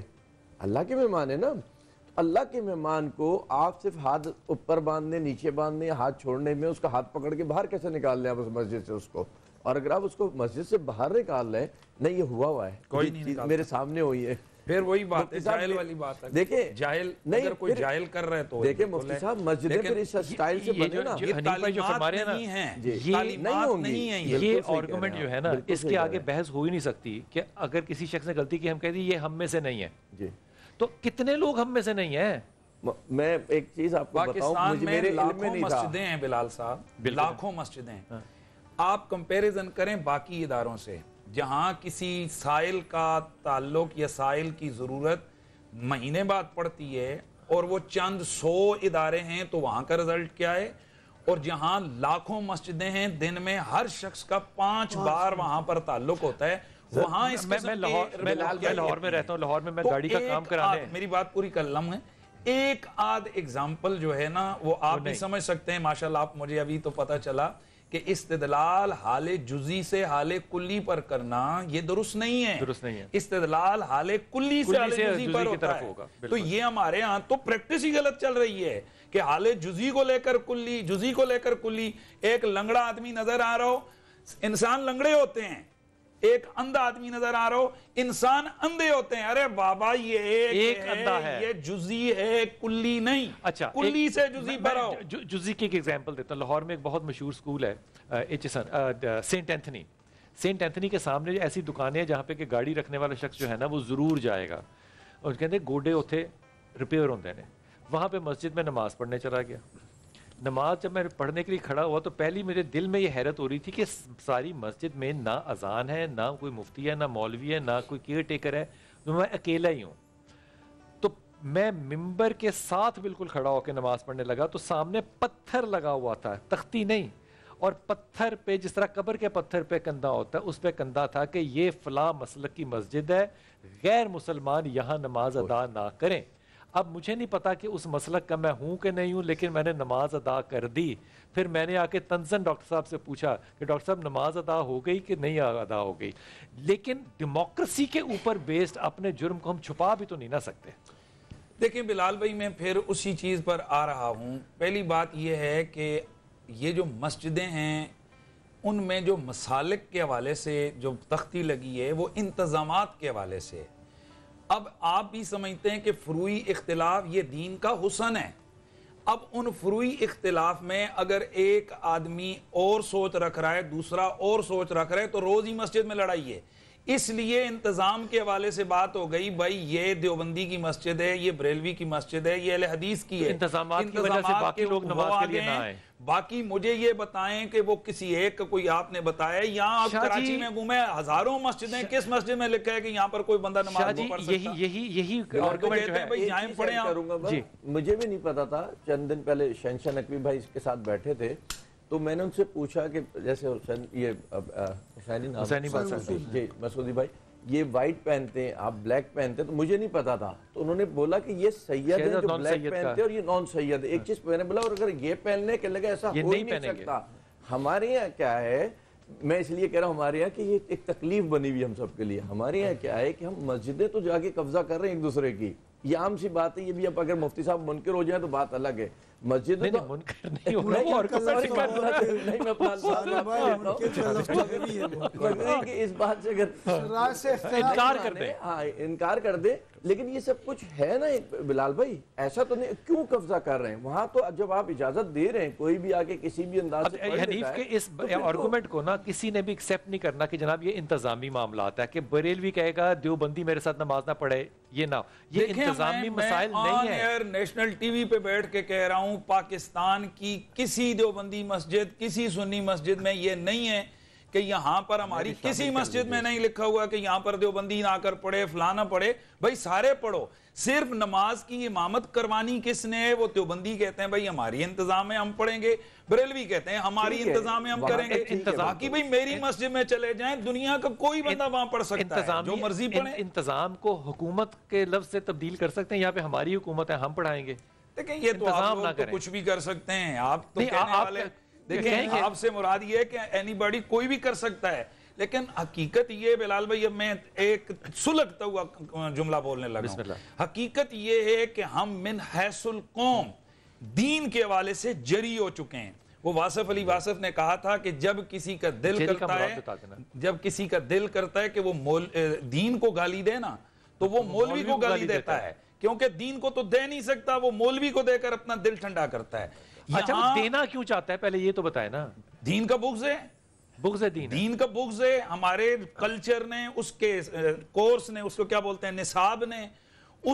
अल्लाह के मेहमान है ना, तो अल्लाह के मेहमान को आप सिर्फ हाथ ऊपर बांधने, नीचे बांधने, हाथ छोड़ने में उसका हाथ पकड़ के बाहर कैसे निकाल लें आप उस मस्जिद से उसको? और अगर आप उसको मस्जिद से बाहर निकाल लें, नहीं ये हुआ हुआ है, कोई चीज़ मेरे सामने हुई है, फिर वही बात है, जाहिल वाली बात है। देखिए जाहिल नहीं, अगर कोई जाहिल कर रहे तो देखिए मुफ्ती साहब मस्जिदें पर इस स्टाइल से बने ना, ये तालीमात नहीं है, ये नहीं है, ये आर्गुमेंट जो है ना इसके आगे बहस हो ही नहीं सकती कि अगर किसी शख्स ने गलती की, हम कहते हैं ये हम में से नहीं है जी, तो कितने लोग हम में से नहीं है? मैं एक चीज आपको बताऊं, मेरे इल्म में नहीं था, मस्जिदें हैं बिलाल साहब, लाखों मस्जिदें हैं, आप कंपैरिजन करें बाकी इदारों से जहाँ किसी साइल का ताल्लुक या साइल की ज़रूरत महीने बाद पड़ती है और वो चंद सौ इदारे हैं तो वहाँ का रिज़ल्ट क्या है, और जहाँ लाखों मस्जिदें हैं दिन में हर शख्स का पांच बार वहाँ पर ताल्लुक होता है, वहाँ इस मैं लाहौर मैं लाहौर में रहता हूँ, लाहौर में मैं गाड़ी का काम कराने, मेरी बात पूरी कर लम है, एक आध एग्जाम्पल जो है ना वो आप भी समझ सकते हैं। माशाल्लाह आप मुझे अभी तो पता चला कि इस्तिदलाल हाले जुजी से हाले कुल्ली पर करना ये दुरुस्त नहीं है, दुरुस्त नहीं है। इस्तिदलाल हाले कुल्ली से हाले जुजी पर होता है, तो ये हमारे यहाँ तो प्रैक्टिस ही गलत चल रही है कि हाले जुजी को लेकर कुल्ली, जुजी को लेकर कुल्ली। एक लंगड़ा आदमी नजर आ रहा हो, इंसान लंगड़े होते हैं, एक अंधा आदमी नजर आ रहा हो, इंसान अंधे होते हैं। अरे बाबा ये एक, एक है, अंधा है, ये जुजी है, कुल्ली नहीं। अच्छा कुल्ली एक, से जुजी भराओ। जु, जुजी की एक एग्जांपल देता हूँ। लाहौर में एक बहुत मशहूर स्कूल है HSN, Saint Anthony, Saint Anthony के सामने ऐसी दुकानें हैं जहाँ पे कि गाड़ी रखने वाला शख्स जो है ना वो जरूर जाएगा, और कहते गोडे उत्थे रिपेयर होते हैं। वहाँ पे मस्जिद में नमाज पढ़ने चला गया, नमाज जब मैं पढ़ने के लिए खड़ा हुआ तो पहली मेरे दिल में ये हैरत हो रही थी कि सारी मस्जिद में ना अजान है, ना कोई मुफ्ती है, ना मौलवी है, ना कोई केयर टेकर है, तो मैं अकेला ही हूँ। तो मैं मिंबर के साथ बिल्कुल खड़ा होकर नमाज पढ़ने लगा तो सामने पत्थर लगा हुआ था, तख्ती नहीं, और पत्थर पे जिस तरह कब्र के पत्थर पे कंधा होता है उस पे कंधा था कि ये फला मसलक की मस्जिद है, गैर मुसलमान यहाँ नमाज अदा ना करें। अब मुझे नहीं पता कि उस मसलक का मैं हूँ कि नहीं हूँ, लेकिन मैंने नमाज अदा कर दी। फिर मैंने आके तंजन डॉक्टर साहब से पूछा कि डॉक्टर साहब नमाज अदा हो गई कि नहीं अदा हो गई, लेकिन डेमोक्रेसी के ऊपर बेस्ड अपने जुर्म को हम छुपा भी तो नहीं ना सकते। देखिए बिलाल भाई, मैं फिर उसी चीज़ पर आ रहा हूँ। पहली बात यह है कि ये जो मस्जिदें हैं उनमें जो मसालिक के हवाले से जो तख्ती लगी है वो इंतज़ामात के हवाले से। अब आप भी समझते हैं कि फ़ुरूई इख्तिलाफ ये दीन का हुसन है। अब उन फ़ुरूई इख्तिलाफ में अगर एक आदमी और सोच रख रहा है, दूसरा और सोच रख रहा है, तो रोज़ ही मस्जिद में लड़ाई है। इसलिए इंतज़ाम के हवाले से बात हो गई, भाई ये देवबंदी की मस्जिद है, ये बरेलवी की मस्जिद है, ये अहले हदीस की है, इंतज़ामात की वजह से बाकी लोग नमाज के लिए ना आए। बाकी मुझे ये बताएं कि वो किसी एक का कोई आपने बताया, यहाँ आप कराची में घूमे हजारों मस्जिदें, किस मस्जिद में लिखा है कि यहाँ पर कोई बंदा नमाज नहीं पढ़ सकता? यही यही यही मुझे भी नहीं पता था। चंद दिन पहले शंशा नकवी भाई के साथ बैठे थे तो मैंने उनसे पूछा कि जैसे हुसैन ये हुसैनी जी मसूदी भाई ये वाइट पहनते हैं, आप ब्लैक पहनते हैं, तो मुझे नहीं पता था। तो उन्होंने बोला कि ये सैयद है जो ब्लैक पहनते हैं और ये नॉन सैयद है। एक चीज मैंने बोला, और अगर ये पहनने के लगे ऐसा हो ही नहीं सकता। हमारे यहाँ क्या है, मैं इसलिए कह रहा हूँ हमारे यहाँ कि ये एक तकलीफ बनी हुई हम सब के लिए। हमारे यहाँ क्या है कि हम मस्जिदें तो जाके कब्जा कर रहे हैं एक दूसरे की, ये आम सी बात है। ये भी अब अगर मुफ्ती साहब मुनकर हो जाए तो बात अलग है, मस्जिद नहीं, नहीं, मुनकर नहीं हो रहा और मैं इस बात से इनकार कर दे, हाँ इनकार कर दे, लेकिन ये सब कुछ है ना बिलाल भाई, ऐसा तो नहीं, क्यों कब्जा कर रहे हैं वहाँ? तो जब आप इजाजत दे रहे हैं कोई भी आके किसी भी अंदाज से हनीफ के इस आर्गूमेंट को ना किसी ने भी एक्सेप्ट नहीं करना कि जनाब ये इंतजामी मामला है कि बरेलवी कहेगा देवबंदी मेरे साथ नमाज ना पढ़े, ये ना ये इंतजामी मसाइल नहीं है। नेशनल टीवी पे बैठ के कह रहा हूँ पाकिस्तान की किसी देवबंदी मस्जिद, किसी सुन्नी मस्जिद में ये नहीं है कि यहाँ पर हमारी किसी मस्जिद में नहीं लिखा हुआ कि यहाँ पर देवबंदी ना कर पड़े, फलाना पड़े। भाई सारे पढ़ो, सिर्फ नमाज की इमामत करवानी किसने है? वो देवबंदी कहते हैं भाई हमारी इंतजाम है हम पढ़ेंगे, बरेलवी कहते हैं हमारी इंतजाम है हम करेंगे। बाकी भाई मेरी मस्जिद में चले जाएं, दुनिया का कोई बंदा वहां पढ़ सकता है जो मर्जी पढ़े। इंतजाम को हुकूमत के लफ्ज से तब्दील कर सकते हैं, यहाँ पे हमारी हुकूमत है हम पढ़ाएंगे। देखिए ये तो आप लोग तो कुछ भी कर सकते हैं, आप तो कहने वाले। देखिए आपसे मुराद ये है कि एनीबॉडी कोई भी कर सकता है, लेकिन हकीकत ये बिलाल भाई, अब मैं एक सुलगता हुआ जुमला बोलने लगा, हकीकत ये है कि हम मिन हैसुल कौम दीन के हवाले से जरी हो चुके हैं। वो वासिफ अली वासिफ ने कहा था कि जब किसी का दिल करता है, जब किसी का दिल करता है कि वो दीन को गाली दे ना, तो वो मौलवी को गाली देता है, क्योंकि दीन को तो दे नहीं सकता, वो मौलवी को देकर अपना दिल ठंडा करता है। अच्छा वो देना क्यों चाहता है पहले ये तो बताए ना? दीन का बुग़्ज़ है, बुग़्ज़ है दीन, दीन का बुग़्ज़ है। हमारे कल्चर ने, उसके कोर्स ने, उसको क्या बोलते हैं निसाब ने,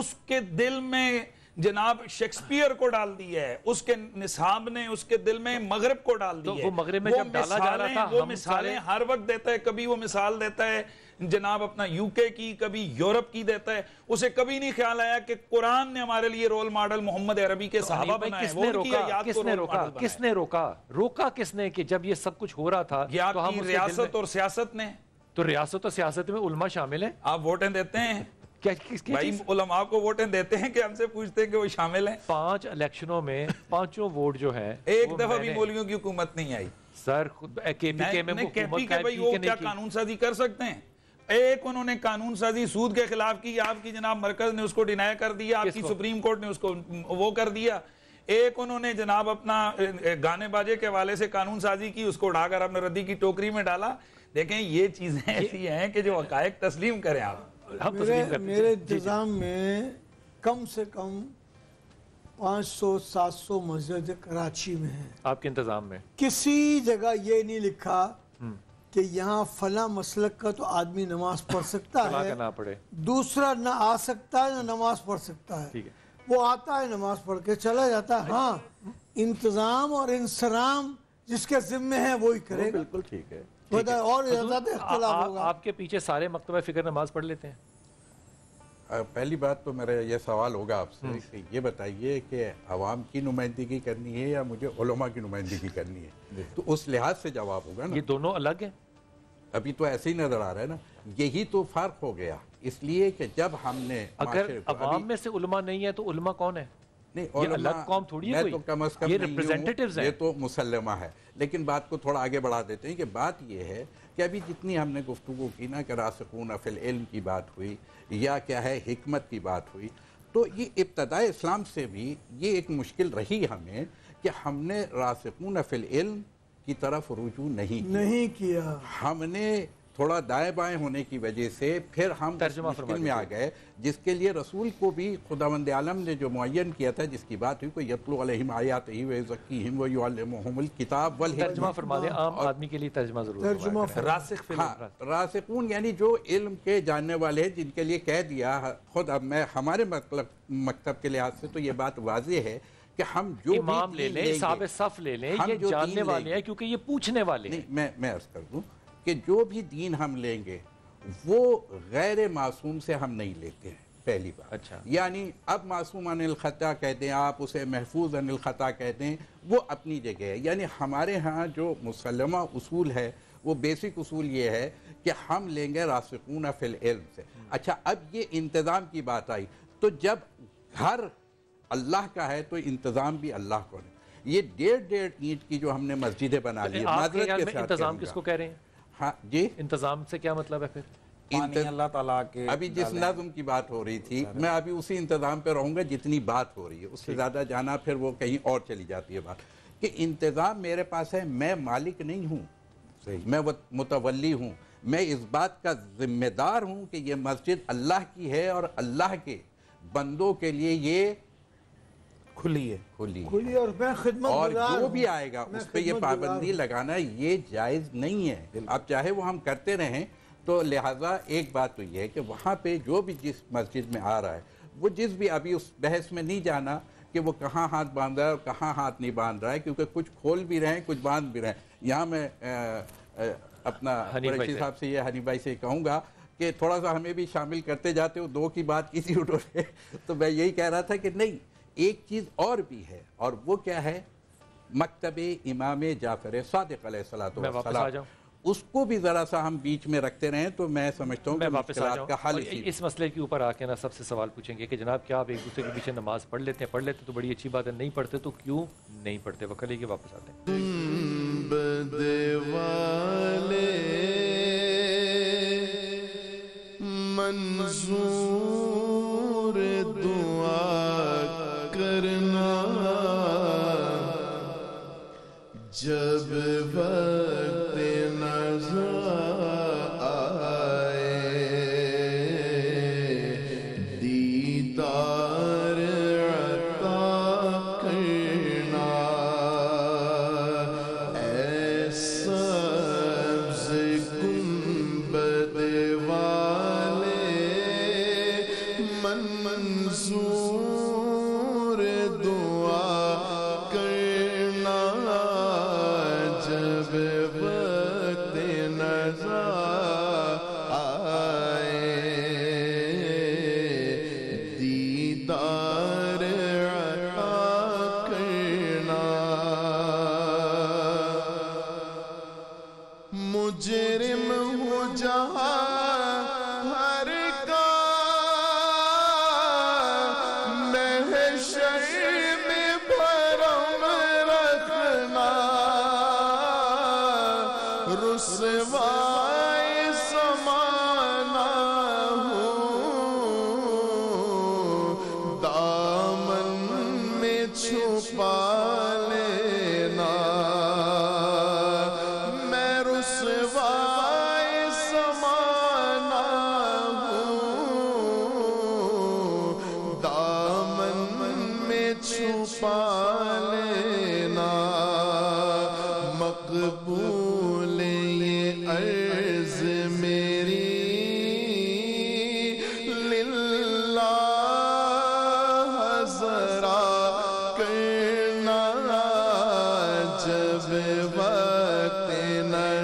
उसके दिल में जनाब शेक्सपियर को डाल दिया है, उसके निसाब ने उसके दिल में मगरब को डाल दिया है। तो वो मगरब में जब डाला जा रहा था, वो मिसालें हर वक्त देता है, कभी वो मिसाल देता है जनाब अपना यूके की, कभी यूरोप की देता है। उसे कभी नहीं ख्याल आया कि कुरान ने हमारे लिए रोल मॉडल मोहम्मद अरबी के सहाबा बनाए। किसने रोका, किसने रोका, किसने रोका, रोका किसने कि जब ये सब कुछ हो रहा था? तो हम रियासत और सियासत ने, तो रियासत और सियासत में उलमा शामिल है। आप वोटें देते हैं भाई, उलमा को वोटें देते हैं कि हमसे पूछते हैं कि वो शामिल हैं? पांच इलेक्शनों में पांचों वोट जो है, एक दफा भी मौलवियों की हुकूमत नहीं आई सर। केपीके में हुकूमत भाई वो क्या कानून साजी कर सकते हैं? एक उन्होंने कानून साजी सूद के खिलाफ की, आपकी जनाब मरकज ने उसको डिनाई कर दिया, आपकी सुप्रीम कोर्ट ने उसको वो कर दिया। एक उन्होंने जनाब अपना गाने बाजे के हवाले से कानून साजी की, उसको उड़ाकर आपने रद्दी की टोकरी में डाला। देखें ये चीजें ऐसी हैं कि जो हकायक तस्लीम करें आप। मेरे, मेरे इंतज़ाम में कम से कम पाँच सौ सात सौ मस्जिद कराची में है। आपके इंतज़ाम में किसी जगह ये नहीं लिखा कि यहाँ फला मसलक का तो आदमी नमाज पढ़ सकता है, ना पढ़े, दूसरा ना आ सकता है, ना नमाज पढ़ सकता है। वो आता है नमाज पढ़ के चला जाता है। हाँ, इंतज़ाम और इंसराम जिसके जिम्मे है वो ही करे। बिल्कुल ठीक है, ठीक है। और इख्तिलाफ होगा। आपके पीछे सारे मकतबा फिक्र नमाज पढ़ लेते हैं? पहली बात तो मेरा यह सवाल होगा आपसे कि ये बताइए कि आवाम की नुमाइंदगी करनी है या मुझे उलमा की नुमाइंदगी करनी है, तो उस लिहाज से जवाब होगा ना। ये दोनों अलग है, अभी तो ऐसे ही नजर आ रहा है ना, यही तो फर्क हो गया। इसलिए कि जब हमने अगर अवाम में से उलमा नहीं है तो उलमा कौन है? नहीं, ये अलग कौम थोड़ी है कोई। तो कम अज कम ये रिप्रेजेंटेटिव्स हैं, ये तो मुसल्लमा है। लेकिन बात को थोड़ा आगे बढ़ा देते हैं कि बात ये है कि अभी जितनी हमने गुफ्तगू की ना कि रासिकून फिल इल्म की बात हुई या क्या है हिकमत की बात हुई, तो ये इब्तदाए इस्लाम से भी ये एक मुश्किल रही हमें कि हमने रासिकून फिल इल्म की तरफ रुजू नहीं नहीं किया। हमने थोड़ा दाएं बाएं होने की वजह से फिर हम मुश्किल में आ गए, जिसके लिए रसूल को भी खुदावंद आलम ने जो मुअय्यन किया था, जिसकी बात हुई कोई यतलू अलैहिम आयातिही वयज़क्कीहिम वयुअल्लिमुहुमुल किताब वल हिकमत। तर्जुमा फरमा दें, आम आदमी के लिए तर्जुमा ज़रूर। रासिख फिल इल्म, रासिकून यानी जो इल्म के जानने वाले हैं, जिनके लिए कह दिया खुद। अब मैं हमारे मतलब मकतब के लिहाज से तो ये बात वाज़ेह है कि हम जो इमाम ले लें, साहब सफ ले लें, ये जानने वाले हैं क्योंकि ये पूछने वाले हैं। मैं मैं अर्ज़ कर दूँ कि जो भी दीन हम लेंगे वो गैर मासूम से हम नहीं लेते हैं, पहली बात। अच्छा, यानी अब मासूम अनिल ख़ता कहते हैं आप, उसे महफूज अनिल ख़ता कहते हैं, वो अपनी जगह है। यानी हमारे यहाँ जो मुसलमा उसूल है वो बेसिक उसूल ये है कि हम लेंगे रासिकून फिल इल्म से। अच्छा, अब ये इंतज़ाम की बात आई, तो जब घर अल्लाह का है तो इंतज़ाम भी अल्लाह को है। ये डेढ़ डेढ़ ईंट की जो हमने मस्जिदें बना ली है, इंतज़ाम किसको कह रहे हैं? हाँ जी, इंतजाम से क्या मतलब है फिर? अल्लाह ताला के अभी जिस नज़म की बात हो रही थी, मैं अभी उसी इंतजाम पे रहूँगा जितनी बात हो रही है, उससे ज़्यादा जाना फिर वो कहीं और चली जाती है बात। कि इंतजाम मेरे पास है, मैं मालिक नहीं हूँ, मैं मुतवल्ली हूँ, मैं इस बात का जिम्मेदार हूँ कि ये मस्जिद अल्लाह की है और अल्लाह के बंदों के लिए ये खुली है, खुली खुली है। और मैं खिदमत और जो भी आएगा उस पर यह पाबंदी लगाना ये जायज़ नहीं है। अब चाहे वो हम करते रहें, तो लिहाजा एक बात तो ये है कि वहाँ पे जो भी जिस मस्जिद में आ रहा है वो जिस भी, अभी उस बहस में नहीं जाना कि वो कहाँ हाथ बांध रहा है और कहाँ हाथ नहीं बांध रहा है, क्योंकि कुछ खोल भी रहे हैं कुछ बांध भी रहे हैं। यहाँ मैं आ, आ, अपना कुरैशी साहब से, ये हनीफ भाई से कहूँगा कि थोड़ा सा हमें भी शामिल करते जाते हो, दो की बात किसी उठो। तो मैं यही कह रहा था कि नहीं, एक चीज़ और भी है, और वो क्या है, मकतबे इमाम जाफ़र सादिक़ अलैहिस्सलातु वस्सलाम, उसको भी ज़रा सा हम बीच में रखते रहें तो मैं समझता हूँ मैं वापस आ जाऊँ। का इस मसले के ऊपर आके ना सबसे सवाल पूछेंगे कि जनाब क्या आप एक दूसरे के पीछे नमाज़ पढ़ लेते हैं? पढ़ लेते तो बड़ी अच्छी बात है, नहीं पढ़ते तो क्यों नहीं पढ़ते? वक़्त लेके वापस आते हैं। करना जब वक्त नज़र आए, दीदार अता करना, ऐसा गुंबद वाले मन मंजूर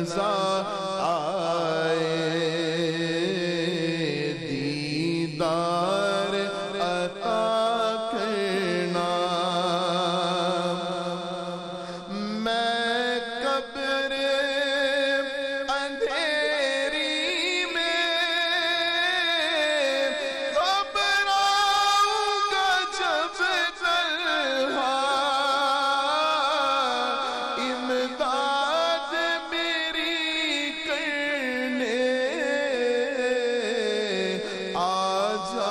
नज़ा आए, दीदार अता करना, मैं कब्र अंधेरी में घबराऊंगा जब तलहा, इमदाद मेरी करने आजा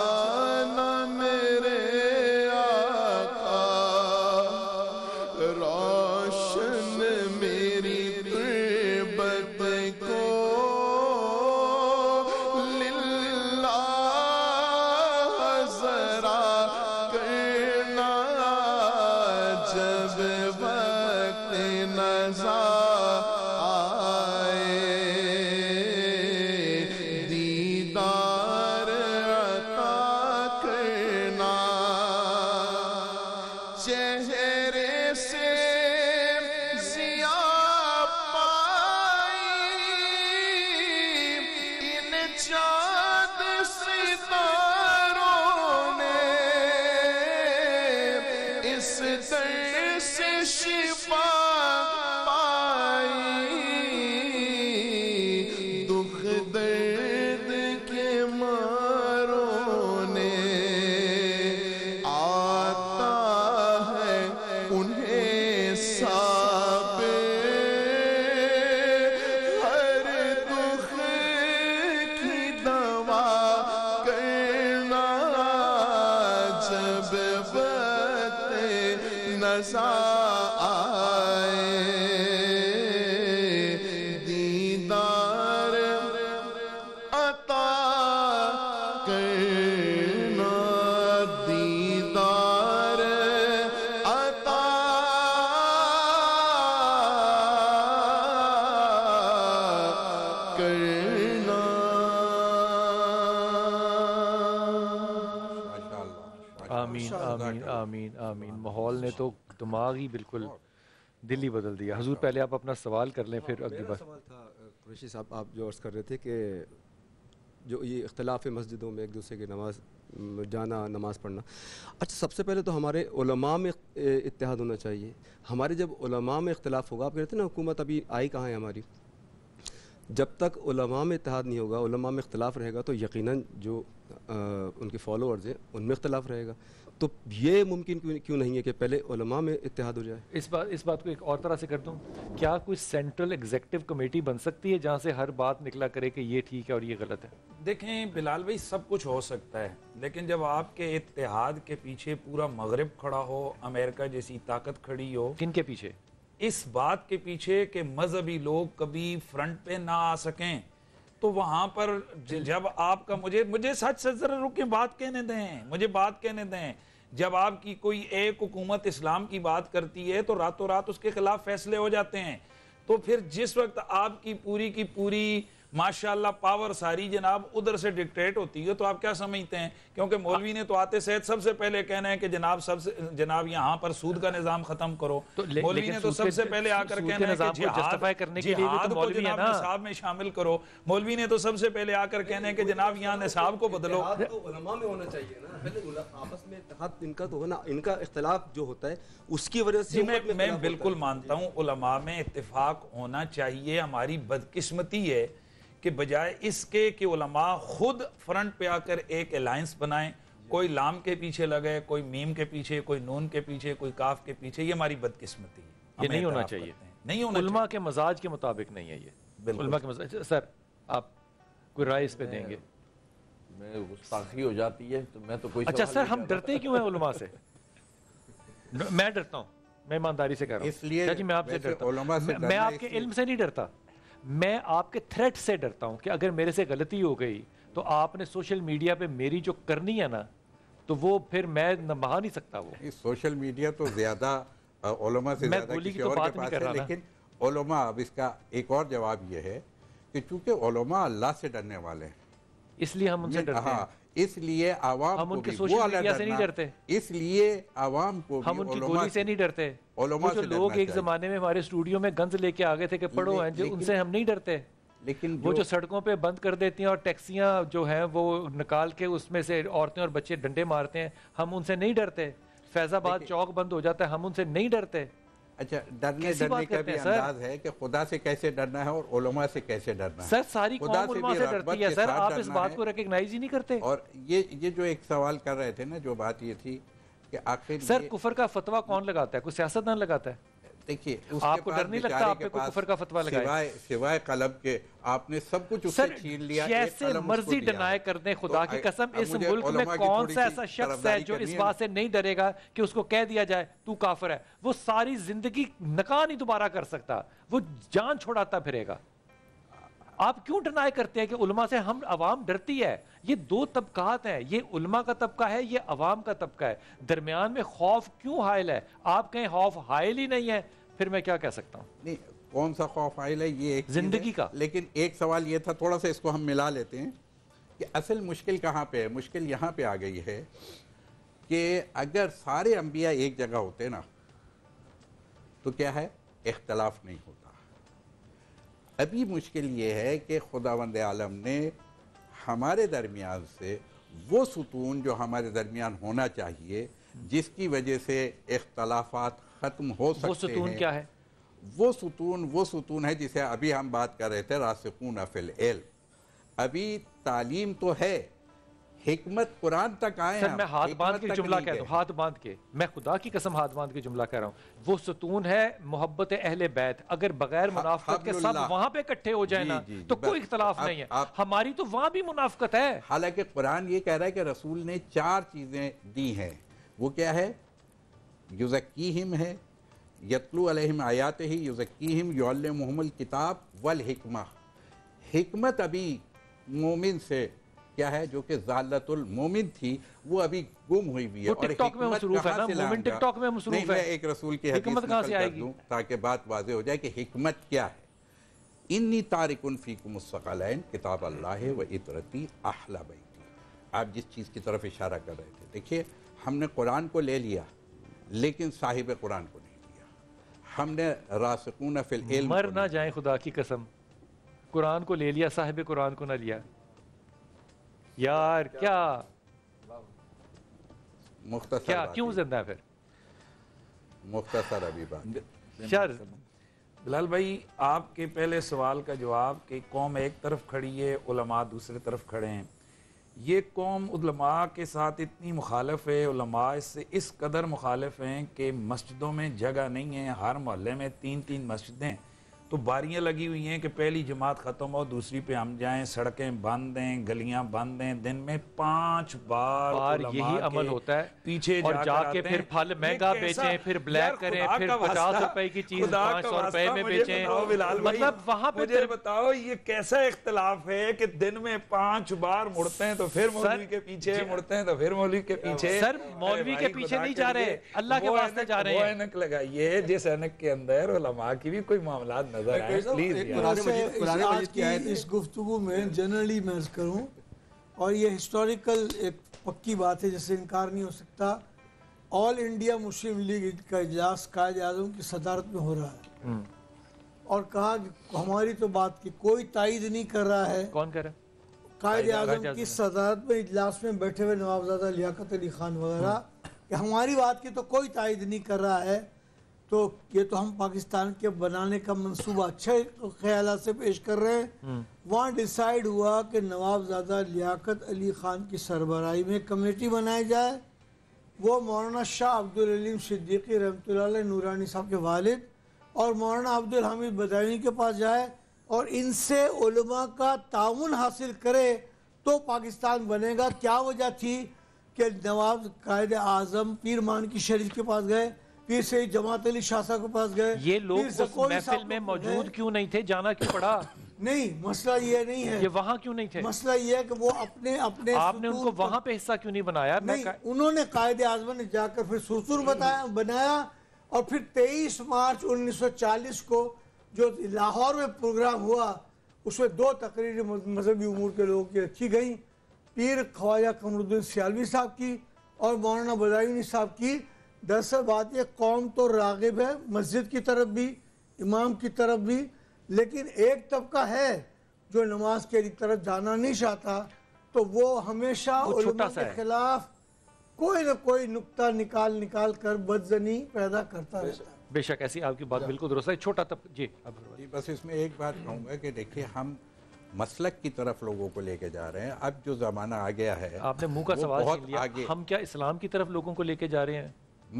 आए, दीदार अता करना, दीदार अता करना। आमीन आमीन आमीन आमीन। माहौल ने तो दिमाग ही बिल्कुल दिल ही बदल दिया। हुजूर पहले आप अपना सवाल कर लें, फिर अगली बात। सवाल था कुरैशी साहब, आप जो अर्ज़ कर रहे थे कि जो ये इख्तिलाफ़ मस्जिदों में एक दूसरे की नमाज जाना, नमाज पढ़ना, अच्छा सबसे पहले तो हमारे उलमा में इत्तेहाद होना चाहिए। हमारे जब उलमा में इख्तिलाफ़ होगा, आप कहते हैं ना हुकूमत अभी आई कहाँ है हमारी, जब तक उलमा में इत्तेहाद नहीं होगा, उलमा में इख्तिलाफ़ रहेगा तो यकीनन जो आ, उनके फॉलोअर्स हैं उनमें इख्तिलाफ रहेगा। तो ये मुमकिन क्यों नहीं है कि पहले उलमा में इत्तेहाद हो जाए? इस बात इस बात को एक और तरह से कर दूं, क्या कोई सेंट्रल एग्जीक्यूटिव कमेटी बन सकती है जहां से हर बात निकला करे कि ये ठीक है और ये गलत है? देखें बिलाल भाई, सब कुछ हो सकता है, लेकिन जब आपके इत्तेहाद के पीछे पूरा मगरिब खड़ा हो, अमेरिका जैसी ताकत खड़ी हो, किनके पीछे? इस बात के पीछे कि मजहबी लोग कभी फ्रंट पे ना आ सकें, तो वहाँ पर जब आपका मुझे मुझे सच से ज़रा रुके, बात कहने दें, मुझे बात कहने दें। जब आपकी कोई एक हुकूमत इस्लाम की बात करती है तो रातों रात उसके खिलाफ फैसले हो जाते हैं, तो फिर जिस वक्त आपकी पूरी की पूरी माशाल्लाह पावर सारी जनाब उधर से डिक्टेट होती है, तो आप क्या समझते हैं? क्योंकि मौलवी ने तो आते सहज सबसे पहले कहना है कि जनाब सबसे जनाब यहाँ पर सूद का निज़ाम खत्म करो, तो मौलवी ने तो सबसे पहले आकर कहना है कि जिहाद जिहाद को जनाब निसाब में शामिल करो, मौलवी ने तो सबसे पहले आकर कहना है कि जनाब यहाँ निसाब को बदलो। उलमा में होना चाहिए ना, पहले आपस में इत्तेहाद इनका तो होना, इनका इख्तिलाफ जो होता है उसकी वजह से। मैं बिल्कुल मानता हूँ उलमा में इत्तेफाक होना चाहिए, हमारी बदकिस्मती है कि बजाय इसके कि उलमा खुद फ्रंट पे आकर एक अलायंस बनाएं, कोई लाम के पीछे लगे, कोई मीम के पीछे, कोई नून के पीछे, कोई काफ के पीछे, ये हमारी बदकिस्मती है। ये नहीं होना चाहिए, नहीं होना उलमा के मजाज के मुताबिक नहीं है ये उलमा के मजाज। सर आप कोई राय इस पे देंगे? मैं गुस्ताखी हो जाती है तो मैं तो कोई। अच्छा सर, हम डरते क्यों हैं उलमा से? मैं डरता हूँ, मैं ईमानदारी से कह रहा हूँ, इसलिए मैं आपसे डरता, मैं आपके इल्म से नहीं डरता, मैं आपके थ्रेट से डरता हूं कि अगर मेरे से गलती हो गई तो आपने सोशल मीडिया पे मेरी जो करनी है ना, तो वो फिर मैं नहा नहीं सकता। वो इस सोशल मीडिया तो ज्यादा उलमा से ज्यादा किसी और के पास है, लेकिन उलमा अब इसका एक और जवाब ये है कि चूंकि उलमा अल्लाह से डरने वाले हैं, इसलिए हम उनसे डरते हैं। इसलिए आवाम हम उनके सोशल मीडिया से नहीं डरते, इसलिए आवाम को हम उनकी गोली से नहीं डरते। जो लोग एक जमाने में हमारे स्टूडियो में गंज लेके आ गए थे कि पढ़ो, उनसे हम नहीं डरते। लेकिन वो जो सड़कों पे बंद कर देती हैं और टैक्सियाँ जो हैं वो निकाल के उसमें से औरतें और बच्चे डंडे मारते हैं, हम उनसे नहीं डरते। फैजाबाद चौक बंद हो जाता है, हम उनसे नहीं डरते। अच्छा, डरने डरने का भी अंदाज है कि खुदा से कैसे डरना है और उलमा से कैसे डरना है। सर, सारी कौम उलमा से डरती है सर, आप इस बात को रिकॉग्नाइज ही नहीं करते। और ये ये जो एक सवाल कर रहे थे ना, जो बात ये थी कि आखिर सर कुफर का फतवा कौन लगाता है? कोई सियासतदान लगाता है? देखिए, आपको डर नहीं लगता? आपके को कुफर का फतवा लगाया सिवाय सिवाय कलब के, आपने सब कुछ उससे छीन लिया। जैसे मर्जी डिनाई कर दें, खुदा की कसम इस मुल्क में कौन सा ऐसा शख्स है जो इस बात से नहीं डरेगा कि उसको कह दिया जाए तू काफिर है? वो सारी जिंदगी नका नहीं दोबारा कर सकता, वो जान छोड़ाता फिरेगा। आप क्यों डिनाई करते हैं कि उलमा से हम आवाम डरती है? ये दो तबकात हैं, ये उलमा का तबका है, ये आवाम का तबका है। दरमियान में खौफ क्यों हायल है? आप कहें खौफ हायल ही नहीं है, फिर मैं क्या कह सकता हूँ? नहीं, कौन सा खौफ आयल है ये एक जिंदगी का। लेकिन एक सवाल ये था, थोड़ा सा इसको हम मिला लेते हैं कि असल मुश्किल कहाँ पे है। मुश्किल यहाँ पे आ गई है कि अगर सारे अंबिया एक जगह होते ना तो क्या है, इख्तलाफ नहीं होता। अभी मुश्किल ये है कि खुदावंद आलम ने हमारे दरमियान से वो सुतून जो हमारे दरमियान होना चाहिए जिसकी वजह से इख्तलाफात खत्म हो सकते हैं। वो सुतून क्या है? वो सुतून वो सुतून है जिसे अभी हम बात कर रहे थे, रासिखून फिल इल्म। अभी तालीम तो है, हिकमत कुरान तक आए। सर, मैं हाथ बांध के जुमला कह रहा हूँ, हाथ बांध के, मैं खुदा की कसम हाथ बांध के जुमला कह रहा हूँ। वो सुतून है मोहब्बत अहले बैत। अगर बगैर मुनाफकत के सब वहाँ पे इकट्ठे हो जाए ना तो कोई इख्तलाफ नहीं है। हमारी तो वहाँ भी मुनाफकत है। हालांकि कुरान ये कह रहा है कि रसूल ने चार चीजें दी हैं, वो क्या है? युज़क्कीहिम है, यतलू अलैहिम आयातिही, युज़क्कीहिम, युअल्लिमुहुमुल किताब वल हिकमा। हिकमत अभी मोमिन से क्या है, जो कि ज़ालतुल मोमिन थी, वो अभी गुम हुई हुई है। और टिकटॉक में मसरूफ है ना, मोमिन टिकटॉक में मसरूफ है। मैं एक रसूल की हिकमत कहाँ से आएगी ताकि बात वाज़े हो जाए कि हिकमत क्या है। इन्नी तारिकुन फीकुमुस्सक़लैन किताब अल्लाह व इतरती अहला बैती। आप जिस चीज़ की तरफ इशारा कर रहे थे, देखिए हमने कुरान को ले लिया लेकिन साहिब कुरान को नहीं दिया। हमने रासिकून फिल इल्म, मर ना जाए खुदा की कसम, कुरान को ले लिया, साहिब कुरान को ना लिया। यार क्या मुख्तसर, क्या क्यों जिंदा है फिर? मुख्तसर अभी बात। बिलाल भाई, आपके पहले सवाल का जवाब कि कौम एक तरफ खड़ी है, उलमा दूसरे तरफ खड़े हैं। ये कौम उलमा के साथ इतनी मुखालफ है, उलमा इससे इस कदर मुखालफ हैं कि मस्जिदों में जगह नहीं है। हर मोहल्ले में तीन तीन मस्जिदें, तो बारियां लगी हुई हैं कि पहली जमात ख़त्म हो दूसरी पे हम जाएं। सड़कें बंद हैं, गलियां बंद हैं, दिन में पांच बार, बार यही अमल होता है। पीछे और जाके फिर फल महंगा बेचें, फिर ब्लैक करें, फिर पचास रुपए की चीज़ पाँच सौ रुपए में बेचें। मतलब वहाँ पे मुझे बताओ ये कैसा इख्तलाफ है कि दिन में पांच बार मुड़ते हैं तो फिर मौलवी के पीछे, मुड़ते हैं तो फिर मौलवी के पीछे। सर, मौलवी के पीछे नहीं जा रहे, अल्लाह के वास्ते जा रहे हैं। ऐनक लगाइए, जिस ऐनक के अंदर उलमा की भी कोई मामला आज की इस गुफ्तगू में जनरली मैं अर्ज़ करूँ, और ये हिस्टोरिकल एक पक्की बात है जिससे इनकार नहीं हो सकता, ऑल इंडिया मुस्लिम लीग का इजलास कायद आज़म की सदारत में हो रहा है और कहा हमारी तो बात की कोई तायद नहीं कर रहा है। कौन कह रहा है? कायद आज़म की सदारत में इजलास में बैठे हुए नवाबजादा लियाकत अली खान वगैरह कि हमारी बात की तो कोई तायद नहीं कर रहा है। तो ये तो हम पाकिस्तान के बनाने का मंसूबा अच्छे तो ख्याल से पेश कर रहे हैं। वहाँ डिसाइड हुआ कि नवाबजादा लियाकत अली ख़ान की सरबराही में कमेटी बनाई जाए। वो मौलाना शाह अब्दुल अजीज सिद्दीकी रहमतुल्लाह अलैह नूरानी साहब के वालिद और मौलाना अब्दुल हामिद बदायूनी के पास जाए और इनसे उलमा का ताउन हासिल करे तो पाकिस्तान बनेगा। क्या वजह थी कि नवाब कायद आज़म पीर मान की शरीफ के पास गए, फिर से जमात अली शाह साहब के पास गए? ये लोग उस महफिल में मौजूद क्यों नहीं थे? जाना क्यों पड़ा? नहीं, मसला ये नहीं है, ये वहाँ क्यों नहीं थे, मसला ये है कि वो अपने अपने आपने उनको वहाँ पे हिस्सा क्यों नहीं बनाया? नहीं, मैं उन्होंने कायदे आज़म ने जाकर फिर सुरसुर बताया बनाया और फिर तेईस मार्च उन्नीस सौ चालीस को जो लाहौर में प्रोग्राम हुआ उसमें दो तकरीरें मजहबी उमूर के लोगों की रखी गई। पीर ख्वाजा कमरुद्दीन सियालवी साहब की और मौलाना बदायूनी साहब की। दरअसल बात यह कौम तो रागिब है मस्जिद की तरफ भी, इमाम की तरफ भी, लेकिन एक तबका है जो नमाज के तरफ जाना नहीं चाहता, तो वो हमेशा उलमा के खिलाफ कोई ना कोई नुक्ता निकाल निकाल कर बदजनी पैदा करता रहता है। बेशक ऐसी आपकी बात बिल्कुल दुरुस्त है। छोटा तब जी अब जी बस इसमें एक बात कहूँगा कि देखिए हम मसलक की तरफ लोगों को लेके जा रहे हैं। अब जो ज़माना आ गया है, आपने मुंह का सवाल बहुत लिया। आगे हम क्या इस्लाम की तरफ लोगों को लेके जा रहे हैं?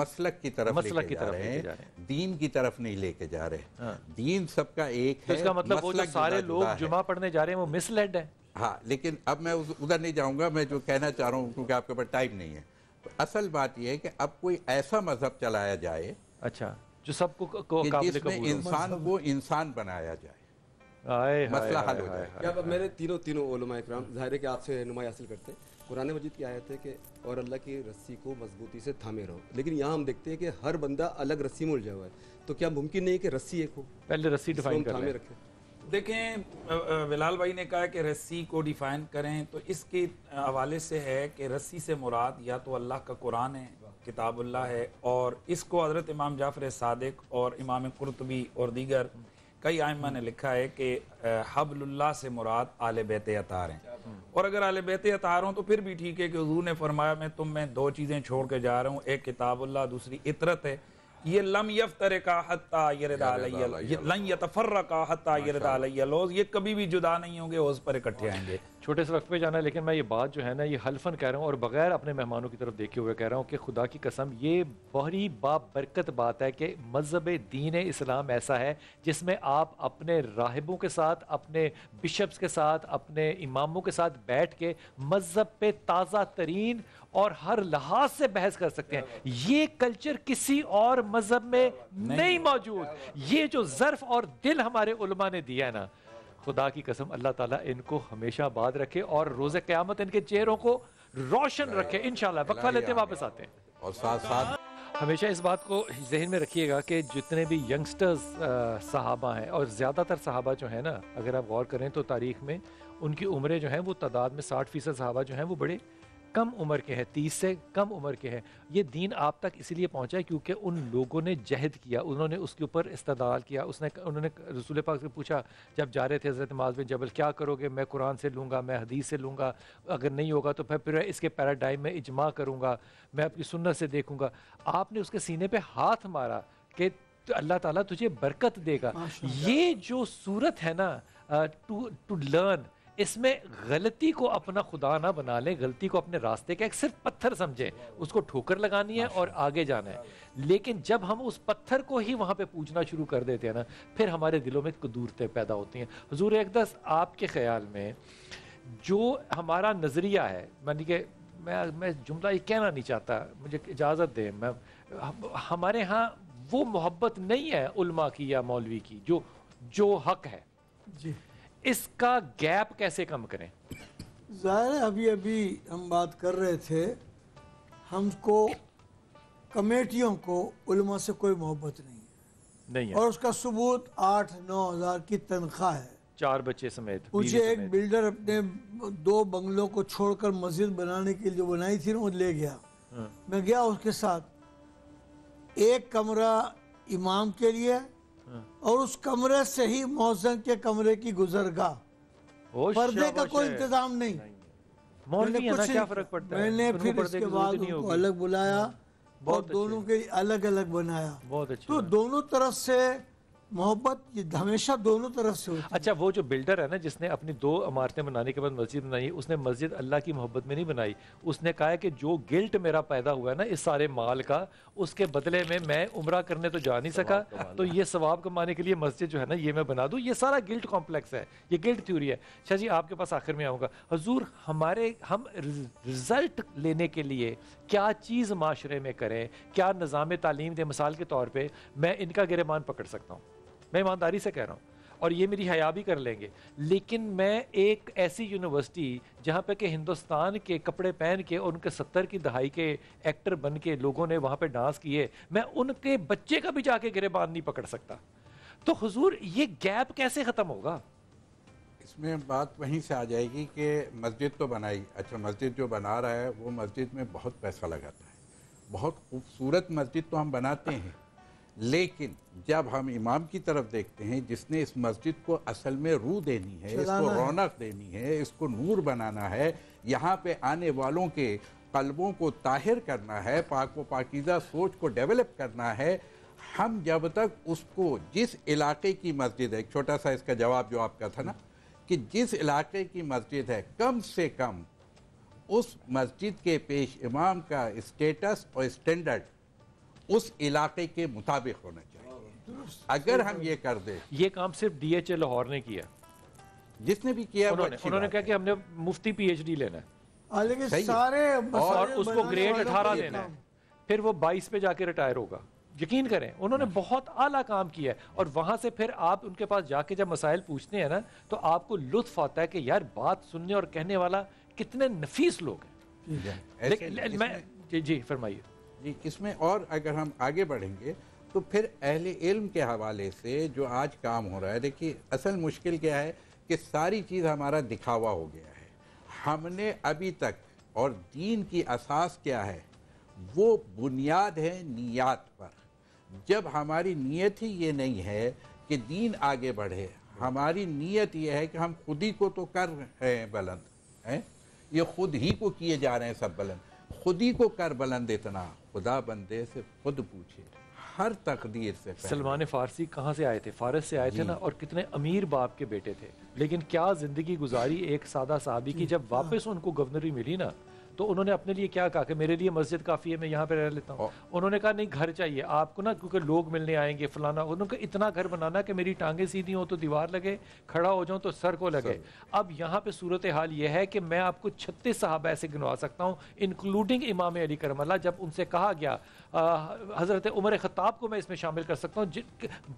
मसलक की तरफ मसलक की तरफ लेके जा रहे हैं, दीन की तरफ नहीं लेके जा रहे। दीन सबका एक है। इसका मतलब वो सारे लोग जुमा पढ़ने जा रहे हैं वो मिसलेड है। हाँ, लेकिन अब मैं उधर नहीं जाऊँगा। मैं जो कहना चाह रहा हूँ क्योंकि आपके पास टाइम नहीं है, असल बात यह है कि अब कोई ऐसा मजहब चलाया जाए अच्छा जो सबको इंसान वो इंसान बनाया जाए, आए, मसला हल हो जाए। अब मेरे तीनों तीनों उलमाए किराम ज़ाहिर है कि आपसे रहनुमाई हासिल करते हैं। कुरान मजीद की आयत है कि और अल्लाह की रस्सी को मजबूती से थामे रहो, लेकिन यहाँ हम देखते हैं कि हर बंदा अलग रस्सी में उलझा हुआ है। तो क्या मुमकिन नहीं कि रस्सी एक हो? पहले रस्सी डिफाइन थामे रखें। देखें, बिलाल भाई ने कहा कि रस्सी को डिफ़ाइन करें, तो इसके हवाले से है कि रस्सी से मुराद या तो अल्लाह का कुरान है, किताबुल्लाह है, और इसको हज़रत इमाम जाफ़र सादिक और इमाम कुर्तबी और दीगर कई आइमा ने लिखा है कि हबलुल्लाह से मुराद आले बैत अतार हैं। और अगर आले बैत अतार हों तो फिर भी ठीक है कि हुज़ूर ने फरमाया मैं तुम मैं दो चीज़ें छोड़ के जा रहा हूँ, एक किताबुल्लाह, दूसरी इतरत है। ये लम यफ्तरका हत्ता यरदा अलैया, ये लन यतफरका हत्ता यरदा अलैया लोज, ये कभी भी जुदा नहीं होंगे, उस पर इकट्ठे आएंगे। छोटे से वक्त पे जाना है, लेकिन मैं ये बात जो है ना ये हल्फन कह रहा हूँ और बगैर अपने मेहमानों की तरफ देखे हुए कह रहा हूँ कि खुदा की कसम ये बड़ी बाबरकत बात है कि मजहब दीन इस्लाम ऐसा है जिसमें आप अपने राहिबों के साथ, अपने बिशप्स के साथ, अपने इमामों के साथ बैठ के मजहब पे ताज़ा तरीन और हर लिहाज से बहस कर सकते हैं। ये कल्चर किसी और मजहब में नहीं मौजूद। ये जो ज़र्फ़ और दिल हमारे उलमा ने दिया है ना, खुदा की कसम अल्लाह ताला इनको हमेशा बाद रखे और रोज़े क़यामत इनके चेहरों को रोशन रखे इंशाल्लाह। वक्फा लेते वापस आते हैं। और साथ साथ हमेशा इस बात को जहन में रखिएगा कि जितने भी यंगस्टर्स सहाबा हैं, और ज़्यादातर सहाबा जो है ना अगर आप गौर करें तो तारीख़ में उनकी उम्रें जो हैं वो तादाद में साठ फ़ीसद सहाबा जो हैं वो बड़े कम उम्र के हैं, तीस से कम उम्र के हैं। ये दीन आप तक इसलिए पहुँचा है क्योंकि उन लोगों ने जहद किया, उन्होंने उसके ऊपर इस्तदाल किया। उसने उन्होंने रसूल पाक से पूछा जब जा रहे थे हज़रत मुआज़ बिन जबल, क्या करोगे? मैं कुरान से लूँगा, मैं हदीस से लूँगा, अगर नहीं होगा तो फिर इसके पैराडाइम में इजमा करूँगा, मैं अपनी सुन्नत से देखूँगा। आपने उसके सीने पर हाथ मारा कि तो अल्लाह ताला तुझे बरकत देगा। ये जो सूरत है ना टू टू लर्न, इसमें गलती को अपना खुदा ना बना लें, गलती को अपने रास्ते का एक सिर्फ पत्थर समझें, उसको ठोकर लगानी है और आगे जाना है। लेकिन जब हम उस पत्थर को ही वहाँ पे पूजना शुरू कर देते हैं ना, फिर हमारे दिलों में कदूरतें पैदा होती हैं। हुजूर अक़दस आपके ख्याल में जो हमारा नज़रिया है, मानी कि मैं मैं जुमला ये कहना नहीं चाहता, मुझे इजाज़त दें, मैं हमारे यहाँ वो मोहब्बत नहीं है उलमा की या मौलवी की जो जो हक है जी, इसका गैप कैसे कम करें? ज़ाहिर अभी अभी हम बात कर रहे थे, हमको कमेटियों को उलमा से कोई मोहब्बत नहीं है, नहीं है। और उसका सबूत आठ नौ हज़ार की तनख्वाह है, चार बच्चे समेत। मुझे एक बिल्डर अपने दो बंगलों को छोड़कर मस्जिद बनाने के लिए जो बनाई थी ना, वो ले गया। हाँ। मैं गया उसके साथ, एक कमरा इमाम के लिए और उस कमरे से ही मौजन के कमरे की गुजरगा, पर्दे का कोई इंतजाम नहीं, नहीं। मैंने कुछ नहीं, क्या फर्क पड़ता है? मैंने फिर इसके बाद उनको अलग बुलाया और दोनों के अलग अलग बनाया। बहुत अच्छा। तो दोनों तरफ से मोहब्बत ये हमेशा दोनों तरफ से होती है। अच्छा, वो जो बिल्डर है ना जिसने अपनी दो इमारतें बनाने के बाद मस्जिद बनाई, उसने मस्जिद अल्लाह की मोहब्बत में नहीं बनाई। उसने कहा है कि जो गिल्ट मेरा पैदा हुआ है ना इस सारे माल का, उसके बदले में मैं उम्रा करने तो जा नहीं सका, तो ये सवाब कमाने के लिए मस्जिद जो है ना ये मैं बना दूँ। ये सारा गिल्ट कॉम्प्लेक्स है, ये गिल्ट थ्योरी है। अच्छा जी, आपके पास आखिर में आऊँगा। हुजूर, हमारे हम रिज़ल्ट लेने के लिए क्या चीज़ माशरे में करें, क्या निज़ाम तालीम दें? मिसाल के तौर पर मैं इनका गिरेबान पकड़ सकता हूँ, मैं ईमानदारी से कह रहा हूँ, और ये मेरी हया भी कर लेंगे, लेकिन मैं एक ऐसी यूनिवर्सिटी जहाँ पे कि हिंदुस्तान के कपड़े पहन के और उनके सत्तर की दहाई के एक्टर बन के लोगों ने वहाँ पे डांस किए, मैं उनके बच्चे का भी जाके गिरेबान नहीं पकड़ सकता। तो हुजूर, ये गैप कैसे ख़त्म होगा? इसमें बात वहीं से आ जाएगी कि मस्जिद तो बनाई, अच्छा मस्जिद जो बना रहा है वो मस्जिद में बहुत पैसा लगाता है, बहुत खूबसूरत मस्जिद तो हम बनाते हैं, लेकिन जब हम इमाम की तरफ देखते हैं जिसने इस मस्जिद को असल में रूह देनी है, इसको रौनक देनी है, इसको नूर बनाना है, यहाँ पे आने वालों के कल्बों को ताहिर करना है, पाक व पाकीज़ा सोच को डेवलप करना है, हम जब तक उसको जिस इलाके की मस्जिद है, एक छोटा सा इसका जवाब जो आपका था ना कि जिस इलाके की मस्जिद है कम से कम उस मस्जिद के पेश इमाम का स्टेटस और स्टैंडर्ड उस इलाके के मुताबिक होना चाहिए। अगर हम ये कर दें, ये काम सिर्फ डीएचए लाहौर ने किया, जिसने भी किया उन्होंने, उन्होंने कहा कि हमने मुफ्ती पीएचडी लेना है, लेकिन सारे और उसको ग्रेड अठारह देना है, फिर वो बाईस पे जाके रिटायर होगा। यकीन करें उन्होंने बहुत आला काम किया है, और वहाँ से फिर आप उनके पास जाके जब मसाइल पूछते हैं ना तो आपको लुत्फ आता है कि यार बात सुनने और कहने वाला कितने नफीस लोग हैं। लेकिन मैं जी जी फरमाइए जी, इसमें और अगर हम आगे बढ़ेंगे तो फिर अहले इल्म के हवाले से जो आज काम हो रहा है, देखिए असल मुश्किल क्या है कि सारी चीज़ हमारा दिखावा हो गया है। हमने अभी तक, और दीन की असास क्या है, वो बुनियाद है नियत पर। जब हमारी नीयत ही ये नहीं है कि दीन आगे बढ़े, हमारी नीयत ये है कि हम खुद ही को तो कर रहे हैं बुलंद, हैं ये खुद ही को किए जा रहे हैं सब बुलंद, खुद ही को कर बुलंद इतना खुदा बंदे से खुद पूछे हर तकदीर से। सलमान फारसी कहाँ से आए थे? फारस से आए थे ना, और कितने अमीर बाप के बेटे थे, लेकिन क्या ज़िंदगी गुजारी एक सादा साहबी की। जब वापस उनको गवर्नरी मिली ना तो उन्होंने अपने लिए क्या कहा कि मेरे लिए मस्जिद काफ़ी है, मैं यहाँ पे रह लेता हूँ। उन्होंने कहा नहीं घर चाहिए आपको ना, क्योंकि लोग मिलने आएंगे फलाना, उन्होंने कहा इतना घर बनाना कि मेरी टांगें सीधी हों तो दीवार लगे, खड़ा हो जाऊँ तो सर को लगे। अब यहाँ पे सूरत हाल यह है कि मैं आपको छत्तीस सहाबा ऐसे गिनवा सकता हूँ इंक्लूडिंग इमाम अली करम अल्लाह, जब उनसे कहा गया हज़रत उमर ख़त्ताब को मैं इसमें शामिल कर सकता हूँ,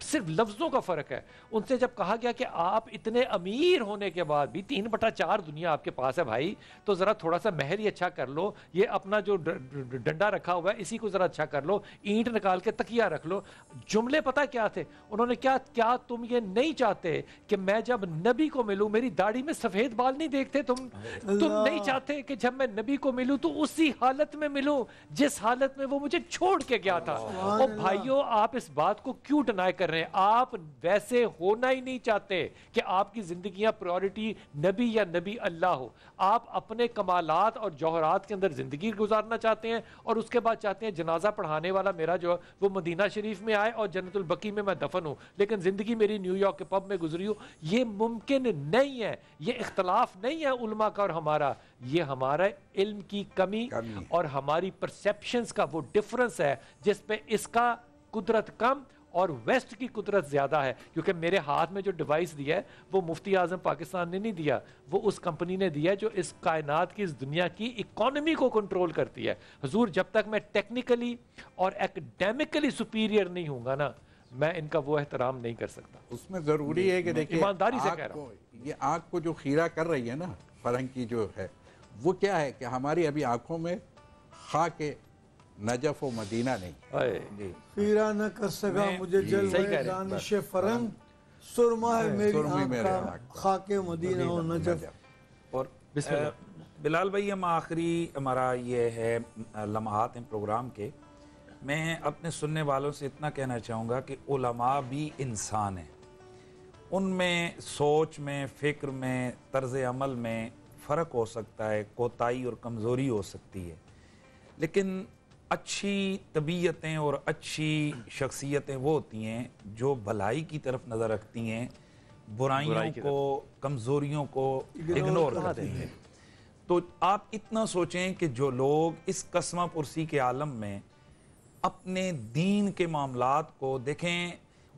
सिर्फ लफ्ज़ों का फ़र्क है। उनसे जब कहा गया कि आप इतने अमीर होने के बाद भी तीन बटा चार दुनिया आपके पास है भाई, तो ज़रा थोड़ा सा महर ही अच्छा कर लो, ये अपना जो डंडा रखा हुआ है इसी को ज़रा अच्छा कर लो, ईंट निकाल के तकिया रख लो। जुमले पता क्या थे उन्होंने, क्या क्या तुम ये नहीं चाहते कि मैं जब नबी को मिलूँ मेरी दाढ़ी में सफ़ेद बाल नहीं देखते तुम तुम नहीं चाहते कि जब मैं नबी को मिलूँ तो उसी हालत में मिलूँ जिस हालत में वो मुझे छोड़ के गया था। और भाइयों आप इस बात को क्यों डिनाई कर रहे हैं? आप वैसे होना ही नहीं चाहते कि आपकी जिंदगियां प्रायोरिटी नबी या नबी अल्लाह हो। आप अपने कमालात और जौहरात के अंदर जिंदगी गुजारना चाहते हैं, और उसके बाद चाहते हैं जनाजा पढ़ाने वाला मेरा जो है वो मदीना शरीफ में आए और जन्नतुल बकी में मैं दफन हूँ, लेकिन ज़िंदगी मेरी न्यूयॉर्क के पब में गुजरी हो। ये मुमकिन नहीं है, ये इख्तलाफ नहीं है उलमा का और हमारा, ये हमारा इल्म की कमी, कमी और हमारी परसेप्शंस का वो डिफरेंस है जिस पे इसका कुदरत कम और वेस्ट की कुदरत ज़्यादा है। क्योंकि मेरे हाथ में जो डिवाइस दिया है वो मुफ्ती आज़म पाकिस्तान ने नहीं दिया, वो उस कंपनी ने दिया जो इस कायनात की, इस दुनिया की इकॉनमी को कंट्रोल करती है। हुजूर जब तक मैं टेक्निकली और एकेडमिकली सुपीरियर नहीं हूँगा ना, मैं इनका वो एहतराम नहीं कर सकता। उसमें ज़रूरी है कि देखिए ईमानदारी से कह रहा हूँ, ये आँख को जो खीरा कर रही है ना फरंग की जो है, वो क्या है कि हमारी अभी आँखों में खा के नजफ और मदीना नहीं, खीरा न कर सका मुझे जलवे दानिश फरंग, सुरमा है मेरी आँख का खाके मदीना और नजफ। और बिलाल भाई हम आखिरी हमारा ये है लम्हात हैं प्रोग्राम के, मैं अपने सुनने वालों से इतना कहना चाहूँगा कि उलमा भी इंसान हैं, उनमें सोच में, फ़िक्र में, तर्ज अमल में फ़र्क हो सकता है, कोताही और कमज़ोरी हो सकती है, लेकिन अच्छी तबीयतें और अच्छी शख्सियतें वो होती हैं जो भलाई की तरफ नज़र रखती हैं, बुराइयों को, कमज़ोरियों को इग्नोर करती हैं। तो आप इतना सोचें कि जो लोग इस कसमा पुरसी के आलम में अपने दीन के मामलात को देखें,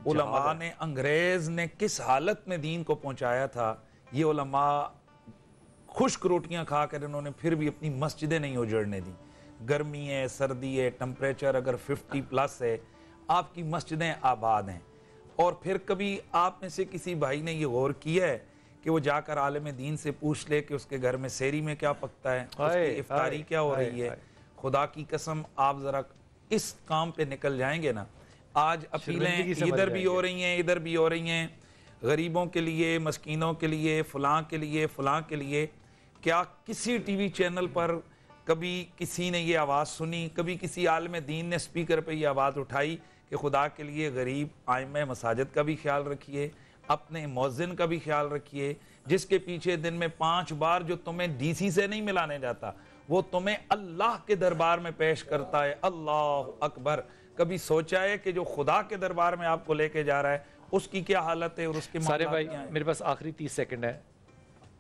उलमा ने, अंग्रेज़ ने किस हालत में दीन को पहुँचाया था, ये उलमा खुश्क रोटियाँ खा कर इन्होंने फिर भी अपनी मस्जिदें नहीं उजड़ने दी। गर्मी है, सर्दी है, टम्परेचर अगर पचास प्लस है, आपकी मस्जिदें आबाद हैं। और फिर कभी आप में से किसी भाई ने ये गौर किया है कि वो जाकर आलम दीन से पूछ ले कि उसके घर में सेरी में क्या पकता है, उसकी इफ्तारी क्या हो रही है? खुदा की कसम आप ज़रा इस काम पे निकल जाएंगे ना। आज अपीलें इधर भी हो रही हैं, इधर भी हो रही हैं, गरीबों के लिए, मस्कीनों के लिए, फ़लाँ के लिए, फ़लाँ के लिए। क्या किसी टीवी चैनल पर कभी किसी ने ये आवाज़ सुनी, कभी किसी आलम दीन ने स्पीकर पे ये आवाज़ उठाई कि खुदा के लिए गरीब आइम्मा मसाजिद का भी ख्याल रखिए, अपने मौज़िन का भी ख्याल रखिए, जिसके पीछे दिन में पाँच बार जो तुम्हें डी सी से नहीं मिलाने जाता वो तुम्हें अल्लाह के दरबार में पेश करता है। अल्लाह अकबर। कभी सोचा है कि जो खुदा के दरबार में आपको लेके जा रहा है उसकी क्या हालत है और उसके सारे भाई है? मेरे पास आखिरी तीस सेकंड है।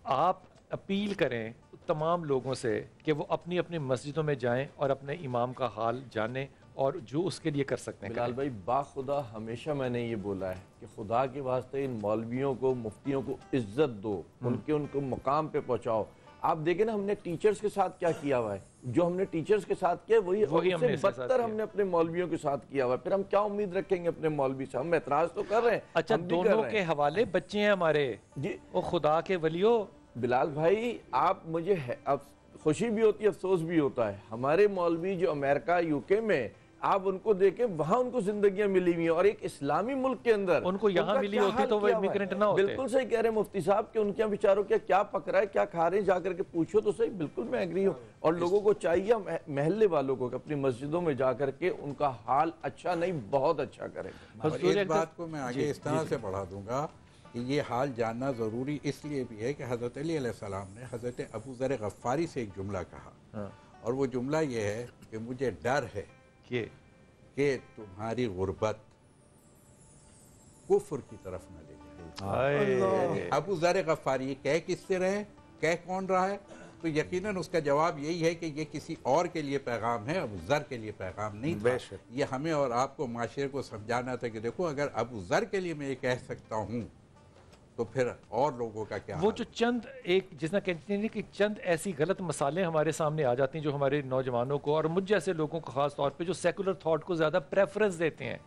आप अपील करें तमाम लोगों से कि वो अपनी अपनी मस्जिदों में जाएं और अपने इमाम का हाल जानें और जो उसके लिए कर सकते हैं। बिलाल भाई, बाखुदा हमेशा मैंने ये बोला है कि खुदा के वास्ते इन मौलवियों को, मुफ्तियों को इज्जत दो, उनके उनको मकाम पे पहुँचाओ। आप देखें ना हमने टीचर्स के साथ क्या किया हुआ है, जो हमने टीचर्स के साथ किया वही हमने बदतर हमने अपने मौलवियों के साथ किया हुआ है। फिर हम क्या उम्मीद रखेंगे अपने मौलवी से? हम एतराज तो कर रहे हैं। अच्छा, दोनों के हवाले बच्चे हैं हमारे जी। ओ खुदा के वलियो, बिलाल भाई आप मुझे अब खुशी भी होती है, अफसोस भी होता है। हमारे मौलवी जो अमेरिका, यूके में आप उनको देखें, वहाँ उनको जिंदगियां मिली हुई हैं और एक इस्लामी मुल्क के अंदर उनको यहाँ मिली होती तो वो इमिग्रेंट ना होते। बिल्कुल सही कह रहे हैं मुफ्ती साहब कि उनके यहाँ बेचारों क्या क्या पक रहा है, क्या खा रहे हैं, जाकर के पूछो तो सही। बिल्कुल मैं एग्री हूँ। और लोगों को चाहिए, महल्ले वालों को, अपनी मस्जिदों में जाकर के उनका हाल अच्छा नहीं बहुत अच्छा करें। इस बात को मैं आगे इस तरह से बढ़ा दूंगा कि ये हाल जानना ज़रूरी इसलिए भी है कि हज़रत अली अलैहिस्सलाम ने हज़रत अबू ज़र गफ़ारी से एक जुमला कहा और वो जुमला ये है कि मुझे डर है कि तुम्हारी गुर्बत कुफर की तरफ न ले जाए। अबू ज़र गफ़ारी ये कह किससे रहे, कह कौन रहा है? तो यकीनन उसका जवाब यही है कि ये किसी और के लिए पैगाम है, अबू ज़र के लिए पैगाम नहीं था। ये हमें और आपको माशरे को समझाना था कि देखो अगर अबू ज़र के लिए मैं ये कह सकता हूँ तो फिर और लोगों का क्या? वो जो चंद एक जिसना कहते हैं कि चंद ऐसी गलत मसाले हमारे सामने आ जाती हैं जो हमारे नौजवानों को और मुझ जैसे लोगों को ख़ास तौर पे जो सेकुलर थॉट को ज़्यादा प्रेफरेंस देते हैं,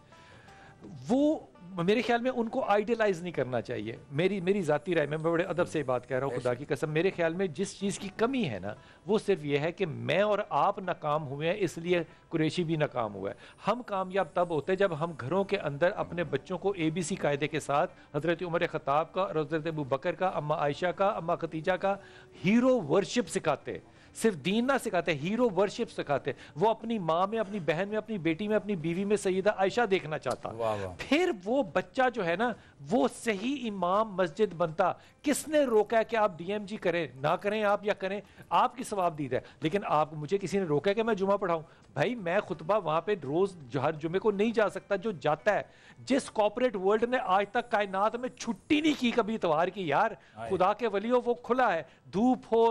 वो मेरे ख्याल में उनको आइडियलाइज नहीं करना चाहिए। मेरी मेरी ज़ाती राय में, मैं बड़े अदब से बात कह रहा हूँ, खुदा की कसम, मेरे ख्याल में जिस चीज़ की कमी है ना वो सिर्फ ये है कि मैं और आप नाकाम हुए हैं, इसलिए कुरैशी भी नाकाम हुआ है। हम कामयाब तब होते हैं जब हम घरों के अंदर अपने बच्चों को ए बी सी कायदे के साथ हज़रत उमर ख़त्ताब का, हज़रत अबू बकर का, अम्मा आयशा का, अम्मा खदीजा का हीरो वर्शिप सिखाते। सिर्फ दीन ना सिखाते, हीरो वर्शिप सिखाते। वो अपनी माँ में, अपनी बहन में, अपनी बेटी में, अपनी बीवी में सैयदा आयशा देखना चाहता। वाह वाह। फिर वो बच्चा जो है ना वो सही इमाम मस्जिद बनता। किसने रोका है कि आप डी एम जी करें ना करें, आप या करें, आपकी सवाबदीद है। लेकिन आप मुझे किसी ने रोका है कि मैं जुमा पढ़ाऊँ? भाई मैं खुतबा वहाँ पे रोज़ हर जुमे को नहीं जा सकता जो जाता है। जिस कॉर्पोरेट वर्ल्ड ने आज तक कायनात में छुट्टी नहीं की कभी इतवार की, यार खुदा के वलियों वो खुला है। धूप हो,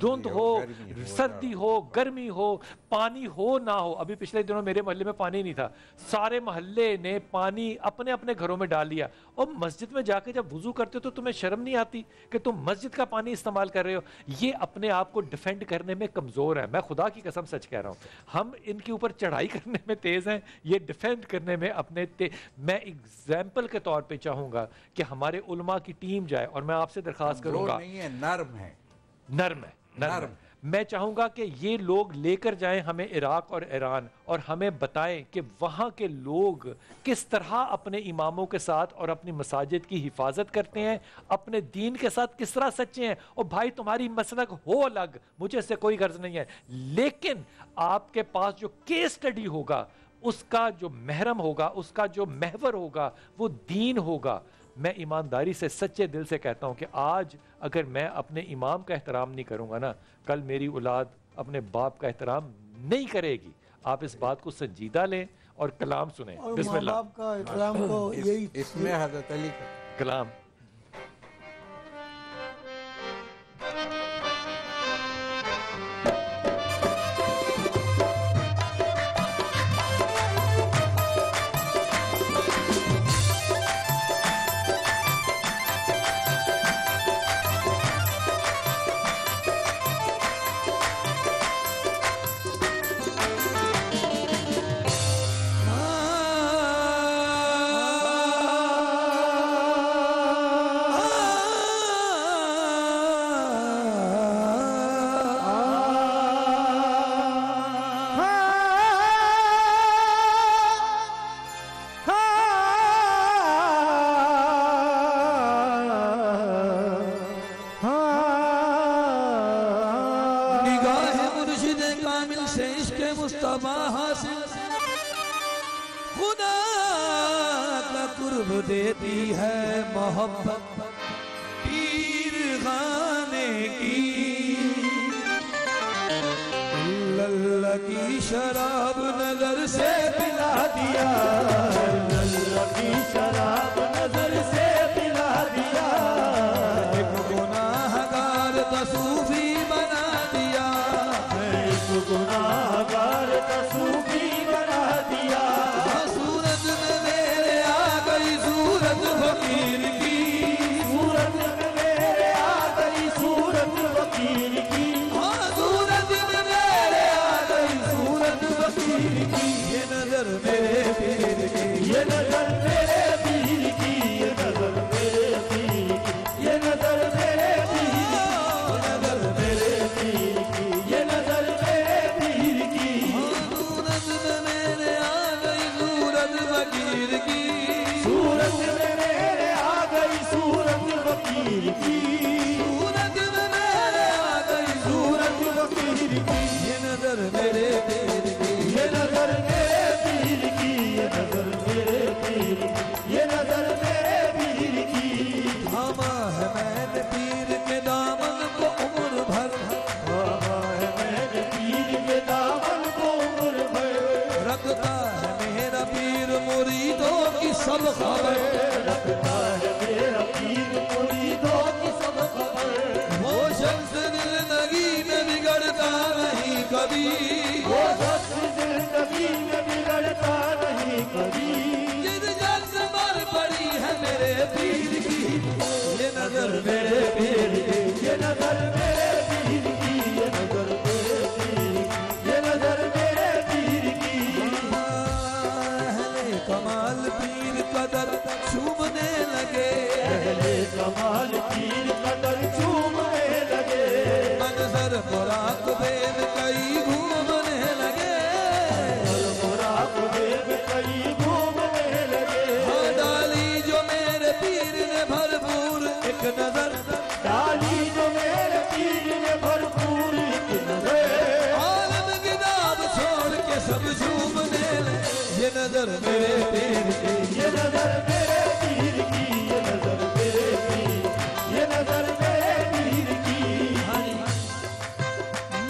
धुंध हो, सर्दी हो, गर्मी हो, पानी हो ना हो। अभी पिछले दिनों मेरे मोहल्ले में पानी नहीं था, सारे मोहल्ले ने पानी अपने अपने घरों में डाल लिया। और मस्जिद में जाके जब वुजू करते हो तो तुम्हें शर्म नहीं आती कि तुम मस्जिद का पानी इस्तेमाल कर रहे हो? ये अपने आप को डिफेंड करने में कमज़ोर है। मैं खुदा की कसम सच कह रहा हूँ, हम इनके ऊपर चढ़ाई करने में तेज़ हैं, ये डिफेंड करने में अपने ते... मैं एग्जाम्पल के तौर पर चाहूँगा कि हमारे उलमा की टीम जाए और मैं आपसे दरख्वास्त करूँगा, नर्म है, नर्म है, नर्म। मैं चाहूँगा कि ये लोग लेकर जाएं हमें इराक और ईरान और हमें बताएं कि वहाँ के लोग किस तरह अपने इमामों के साथ और अपनी मसाजिद की हिफाजत करते हैं, अपने दीन के साथ किस तरह सच्चे हैं। और भाई तुम्हारी मसलक हो अलग, मुझे इससे कोई गर्ज नहीं है, लेकिन आपके पास जो केस स्टडी होगा उसका जो महरम होगा, उसका जो महवर होगा वो दीन होगा। मैं ईमानदारी से सच्चे दिल से कहता हूँ कि आज अगर मैं अपने इमाम का एहतराम नहीं करूँगा ना, कल मेरी औलाद अपने बाप का एहतराम नहीं करेगी। आप इस बात को संजीदा लें और कलाम सुनें। बिस्मिल्लाह। बाप का एहतराम को यही इसमें हज़रत अली का कलाम। से इश्क़ मुस्तफा हासिल, खुदा का कुर्ब देती है मोहब्बत पीर खाने की। लल्ला की शराब नजर से पिला दिया, लल्ला की शराब नजर से पिला दिया, एक गुनाहगार का सूफी बना दिया, एक गुनाहगार का सूफी बना दिया। सूरत में मेरे आ गई सूरत फकीर की, सूरत में मेरे आ गई सूरत फकीर की, सूरत में मेरे आ गई सूरत फकीर की। ये नजर मेरे पीर की, ये नजर मेरे पीर की, ये नजर मेरे पीर की, ये नजर मेरे पीर की, ये नजर मेरे पीर की। सूरत में मेरे आ गई सूरत फकीर की, सूरत में मेरे आ गई सूरत फकीर की, सूरत में मेरे आ गई सूरत फकीर की। ये नजर मेरे पीर की, ये नजर मेरे पीर की, ये नजर मेरे पीर की, ये नजर मेरे पीर की। थामा है मैंने पीर के दामन को उम्र भर, थामा है मैंने पीर के दामन को उम्र भर, रखता है मेरा पीर मुरीदों की सब खबर, रखता है मेरा पीर मुरीदों की सब खबर। वो शख्स जिंदगी में बिगड़ता नहीं कभी, वो शख्स जिंदगी में बिगड़ता नहीं कभी, जिस शख्स पर पड़ी है मेरे पीर की। ये नजर मेरे पीर की, ये नजर मेरे पीर की, ये नजर मेरे पीर की, ये नजर मेरे पीर की। अहले कमाल पीर कदर चूमने लगे, अहले कमाल पीर कदर चूमने लगे, मंजर बुराक बेब कई घूमने लगे, मंजर बुराक बेब कई घूमने लगे। हाँ डाली जो मेरे पीर ने भरपूर एक नजर, डाली जो मेरे पीर ने भरपूर एक नजर, आलम किताब छोड़ के सब झूमने लगे। ये नजर मेरे पीर की, ये नजर मेरे पीर की, ये नजर मेरे पीर, ये नजर मेरे पीर की।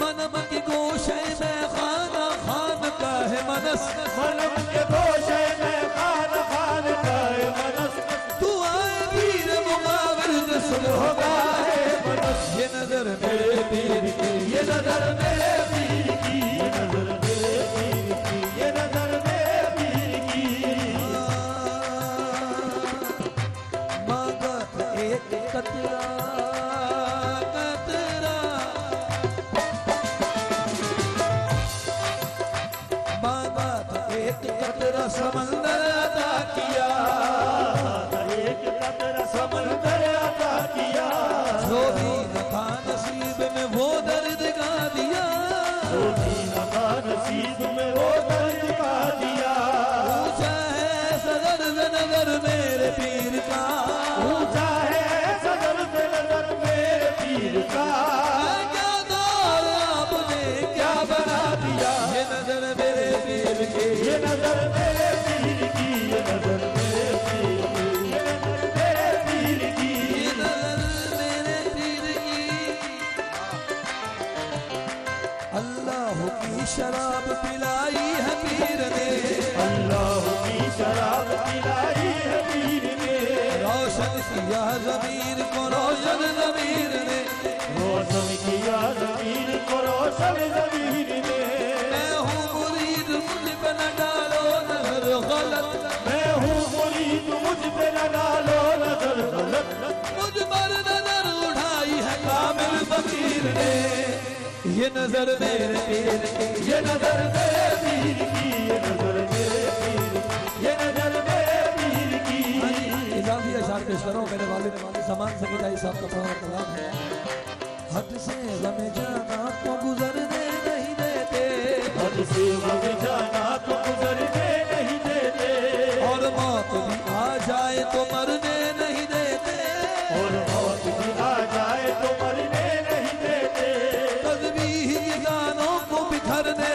मनम के गोशे में खाना खान का है मनस, मनम के गोशे में खाना खान का है मनस, तू आए पीर मुआविज़ सुलह का है मनस। ये नजर मेरे पीर की, ये नजर मेरे पीर की, ये नजर मेरे पीर की, ये नजर मेरे पीर की। कतरा कतरा बाबा का एक कतरा समंदर अदा किया, एक कतरा समंदर अदा किया, जो भी न था नसीब में वो दर्द गा दिया, जो भी न था नसीब में वो दर्द गा दिया। ऊंचा है सदर नगर मेरे पीर का, ऊंचा है का क्या दौर आपने क्या बना दिया। ये नजर मेरे पीर की, ये नजर मेरे पीर की, ये नजर मेरे पीर की, ये नजर मेरे पीर की, ये नजर मेरे पीर की। अल्लाह की शराब पिलाई है पीर ने, अल्लाह की शराब पिलाई है पीर ने, रोशन किया ज़मीर को रोशन ज़मीर ने, रोशन किया ज़मीर को रोशन ज़मीर ने। मैं हूँ मुरीद मुझ पे न डालो नजर गलत, मैं हूँ मुरीद मुझ पे न डालो नजर गलत, मुझ पर नजर उठाई है कामिल फकीर ने। ये नजर मेरे पीर की, ये नजर मेरे पीर की, ये नजर मेरे पीर की, ये नजर मेरे पीर की। इजाफी अशार पेश करो मेरे वालिद समान सगीदाई साहब का प्रोग्राम कलाम है। हद से गम जाना को गुजरने नहीं देते, हद से गम जाना को गुजरने नहीं देते, और मौत भी आ जाए तो मरने नहीं देते, और मौत भी आ जाए तो मरने नहीं देते। तस्बीह के गानों को बिखरने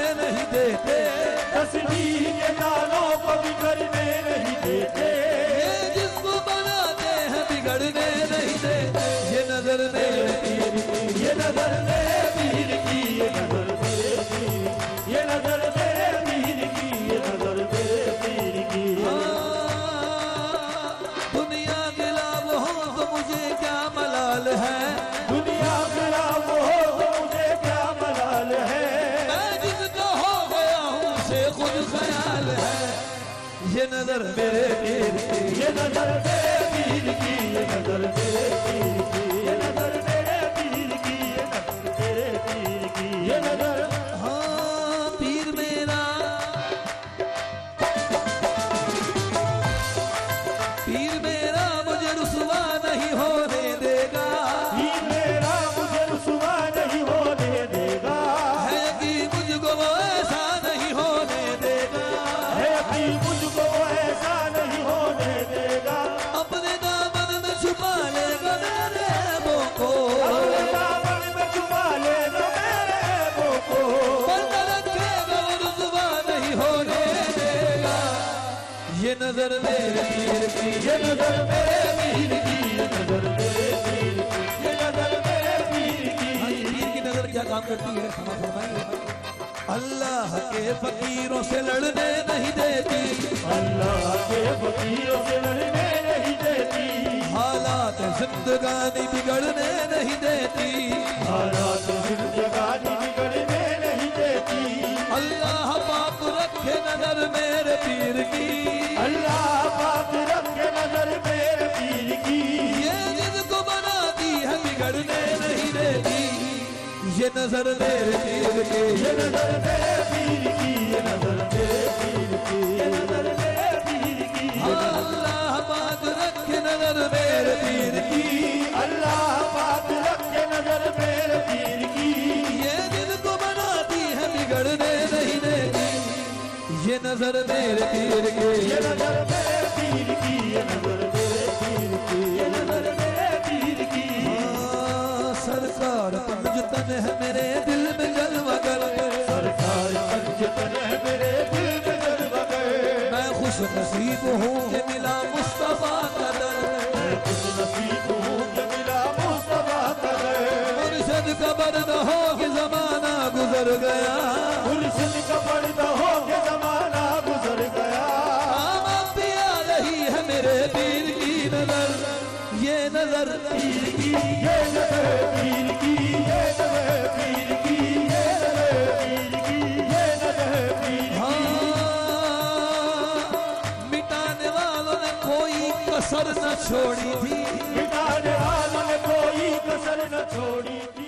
नजर मेरे पीर की, ये नजर मेरे पीर की, ये नजर मेरे पीर की, ये नजर मेरे पीर की, ये नजर मेरे पीर की, ये नजर। हाँ पीर मेरा, पीर मेरा मुझे रुसवा नहीं होने देगा, पीर मेरा मुझे रुसवा नहीं होने देगा, है कि मुझको वो ऐसा नहीं होने देगा, है कि मुझको वो ऐसा नहीं होने देगा, अपने दामन में छुपा लेगा मेरे वो को, अपने दामन में छुपा लेगा मेरे वो को, बंद रखेगा वो रुसवा नहीं होने देगा, ये नजर मेरे पीर की, ये नजर मेरे पीर की, ये नजर मेरे पीर की, ये नजर मेरे पीर की। पीर की नजर क्या काम करती है? क्षमा फरमाइए। अल्लाह के फकीरों से लड़ने नहीं देती, अल्लाह के फकीरों से लड़ने नहीं देती, हालात जिंदगानी बिगड़ने नहीं देती, हालात जिंदगानी बिगड़ने नहीं देती, अल्लाह पाक रखे नजर मेरे पीर की, अल्लाह पाक रखे नजर मेरे पीर की, ये जिसको बनाती है बिगड़ने नहीं देती, ये नजर मेरे पीर की, ये नजर मेरे पीर की, ये नजर मेरे पीर की, ये नजर मेरे पीर की, अल्लाह पाक रखे नजर मेरे पीर की, अल्लाह पाक रखे नजर मेरे पीर की, ये जिसको बनाती है बिगड़ने नहीं देती, ये नजर मेरे पीर की, ये नजर मेरे पीर की, ये नजर मेरे पीर की, ये नजर मेरे पीर की। हाँ सरकार पंजतन है मेरे दिल में जलवा कर, सरकार पंजतन है मेरे दिल में जलवा कर, मैं खुश नसीब हूँ कि मिला मुस्तफा का दर, मैं खुश नसीब हूँ कि मिला मुस्तफा का दर, मुर्शद का बरदा हो कि जमाना गुजर गया, मुर्शद का बरदा हो कि जमाना गुजर गया, अभी आ रही है मेरे पीर की नजर, ये नजर पीर की, ये नजर पीर की, ये नजर पीर की, ये नजर पीर की, ये नजर पीर की। हाँ मिटाने वालों ने कोई कसर न छोड़ी थी, मिटाने वालों ने कोई कसर न छोड़ी थी।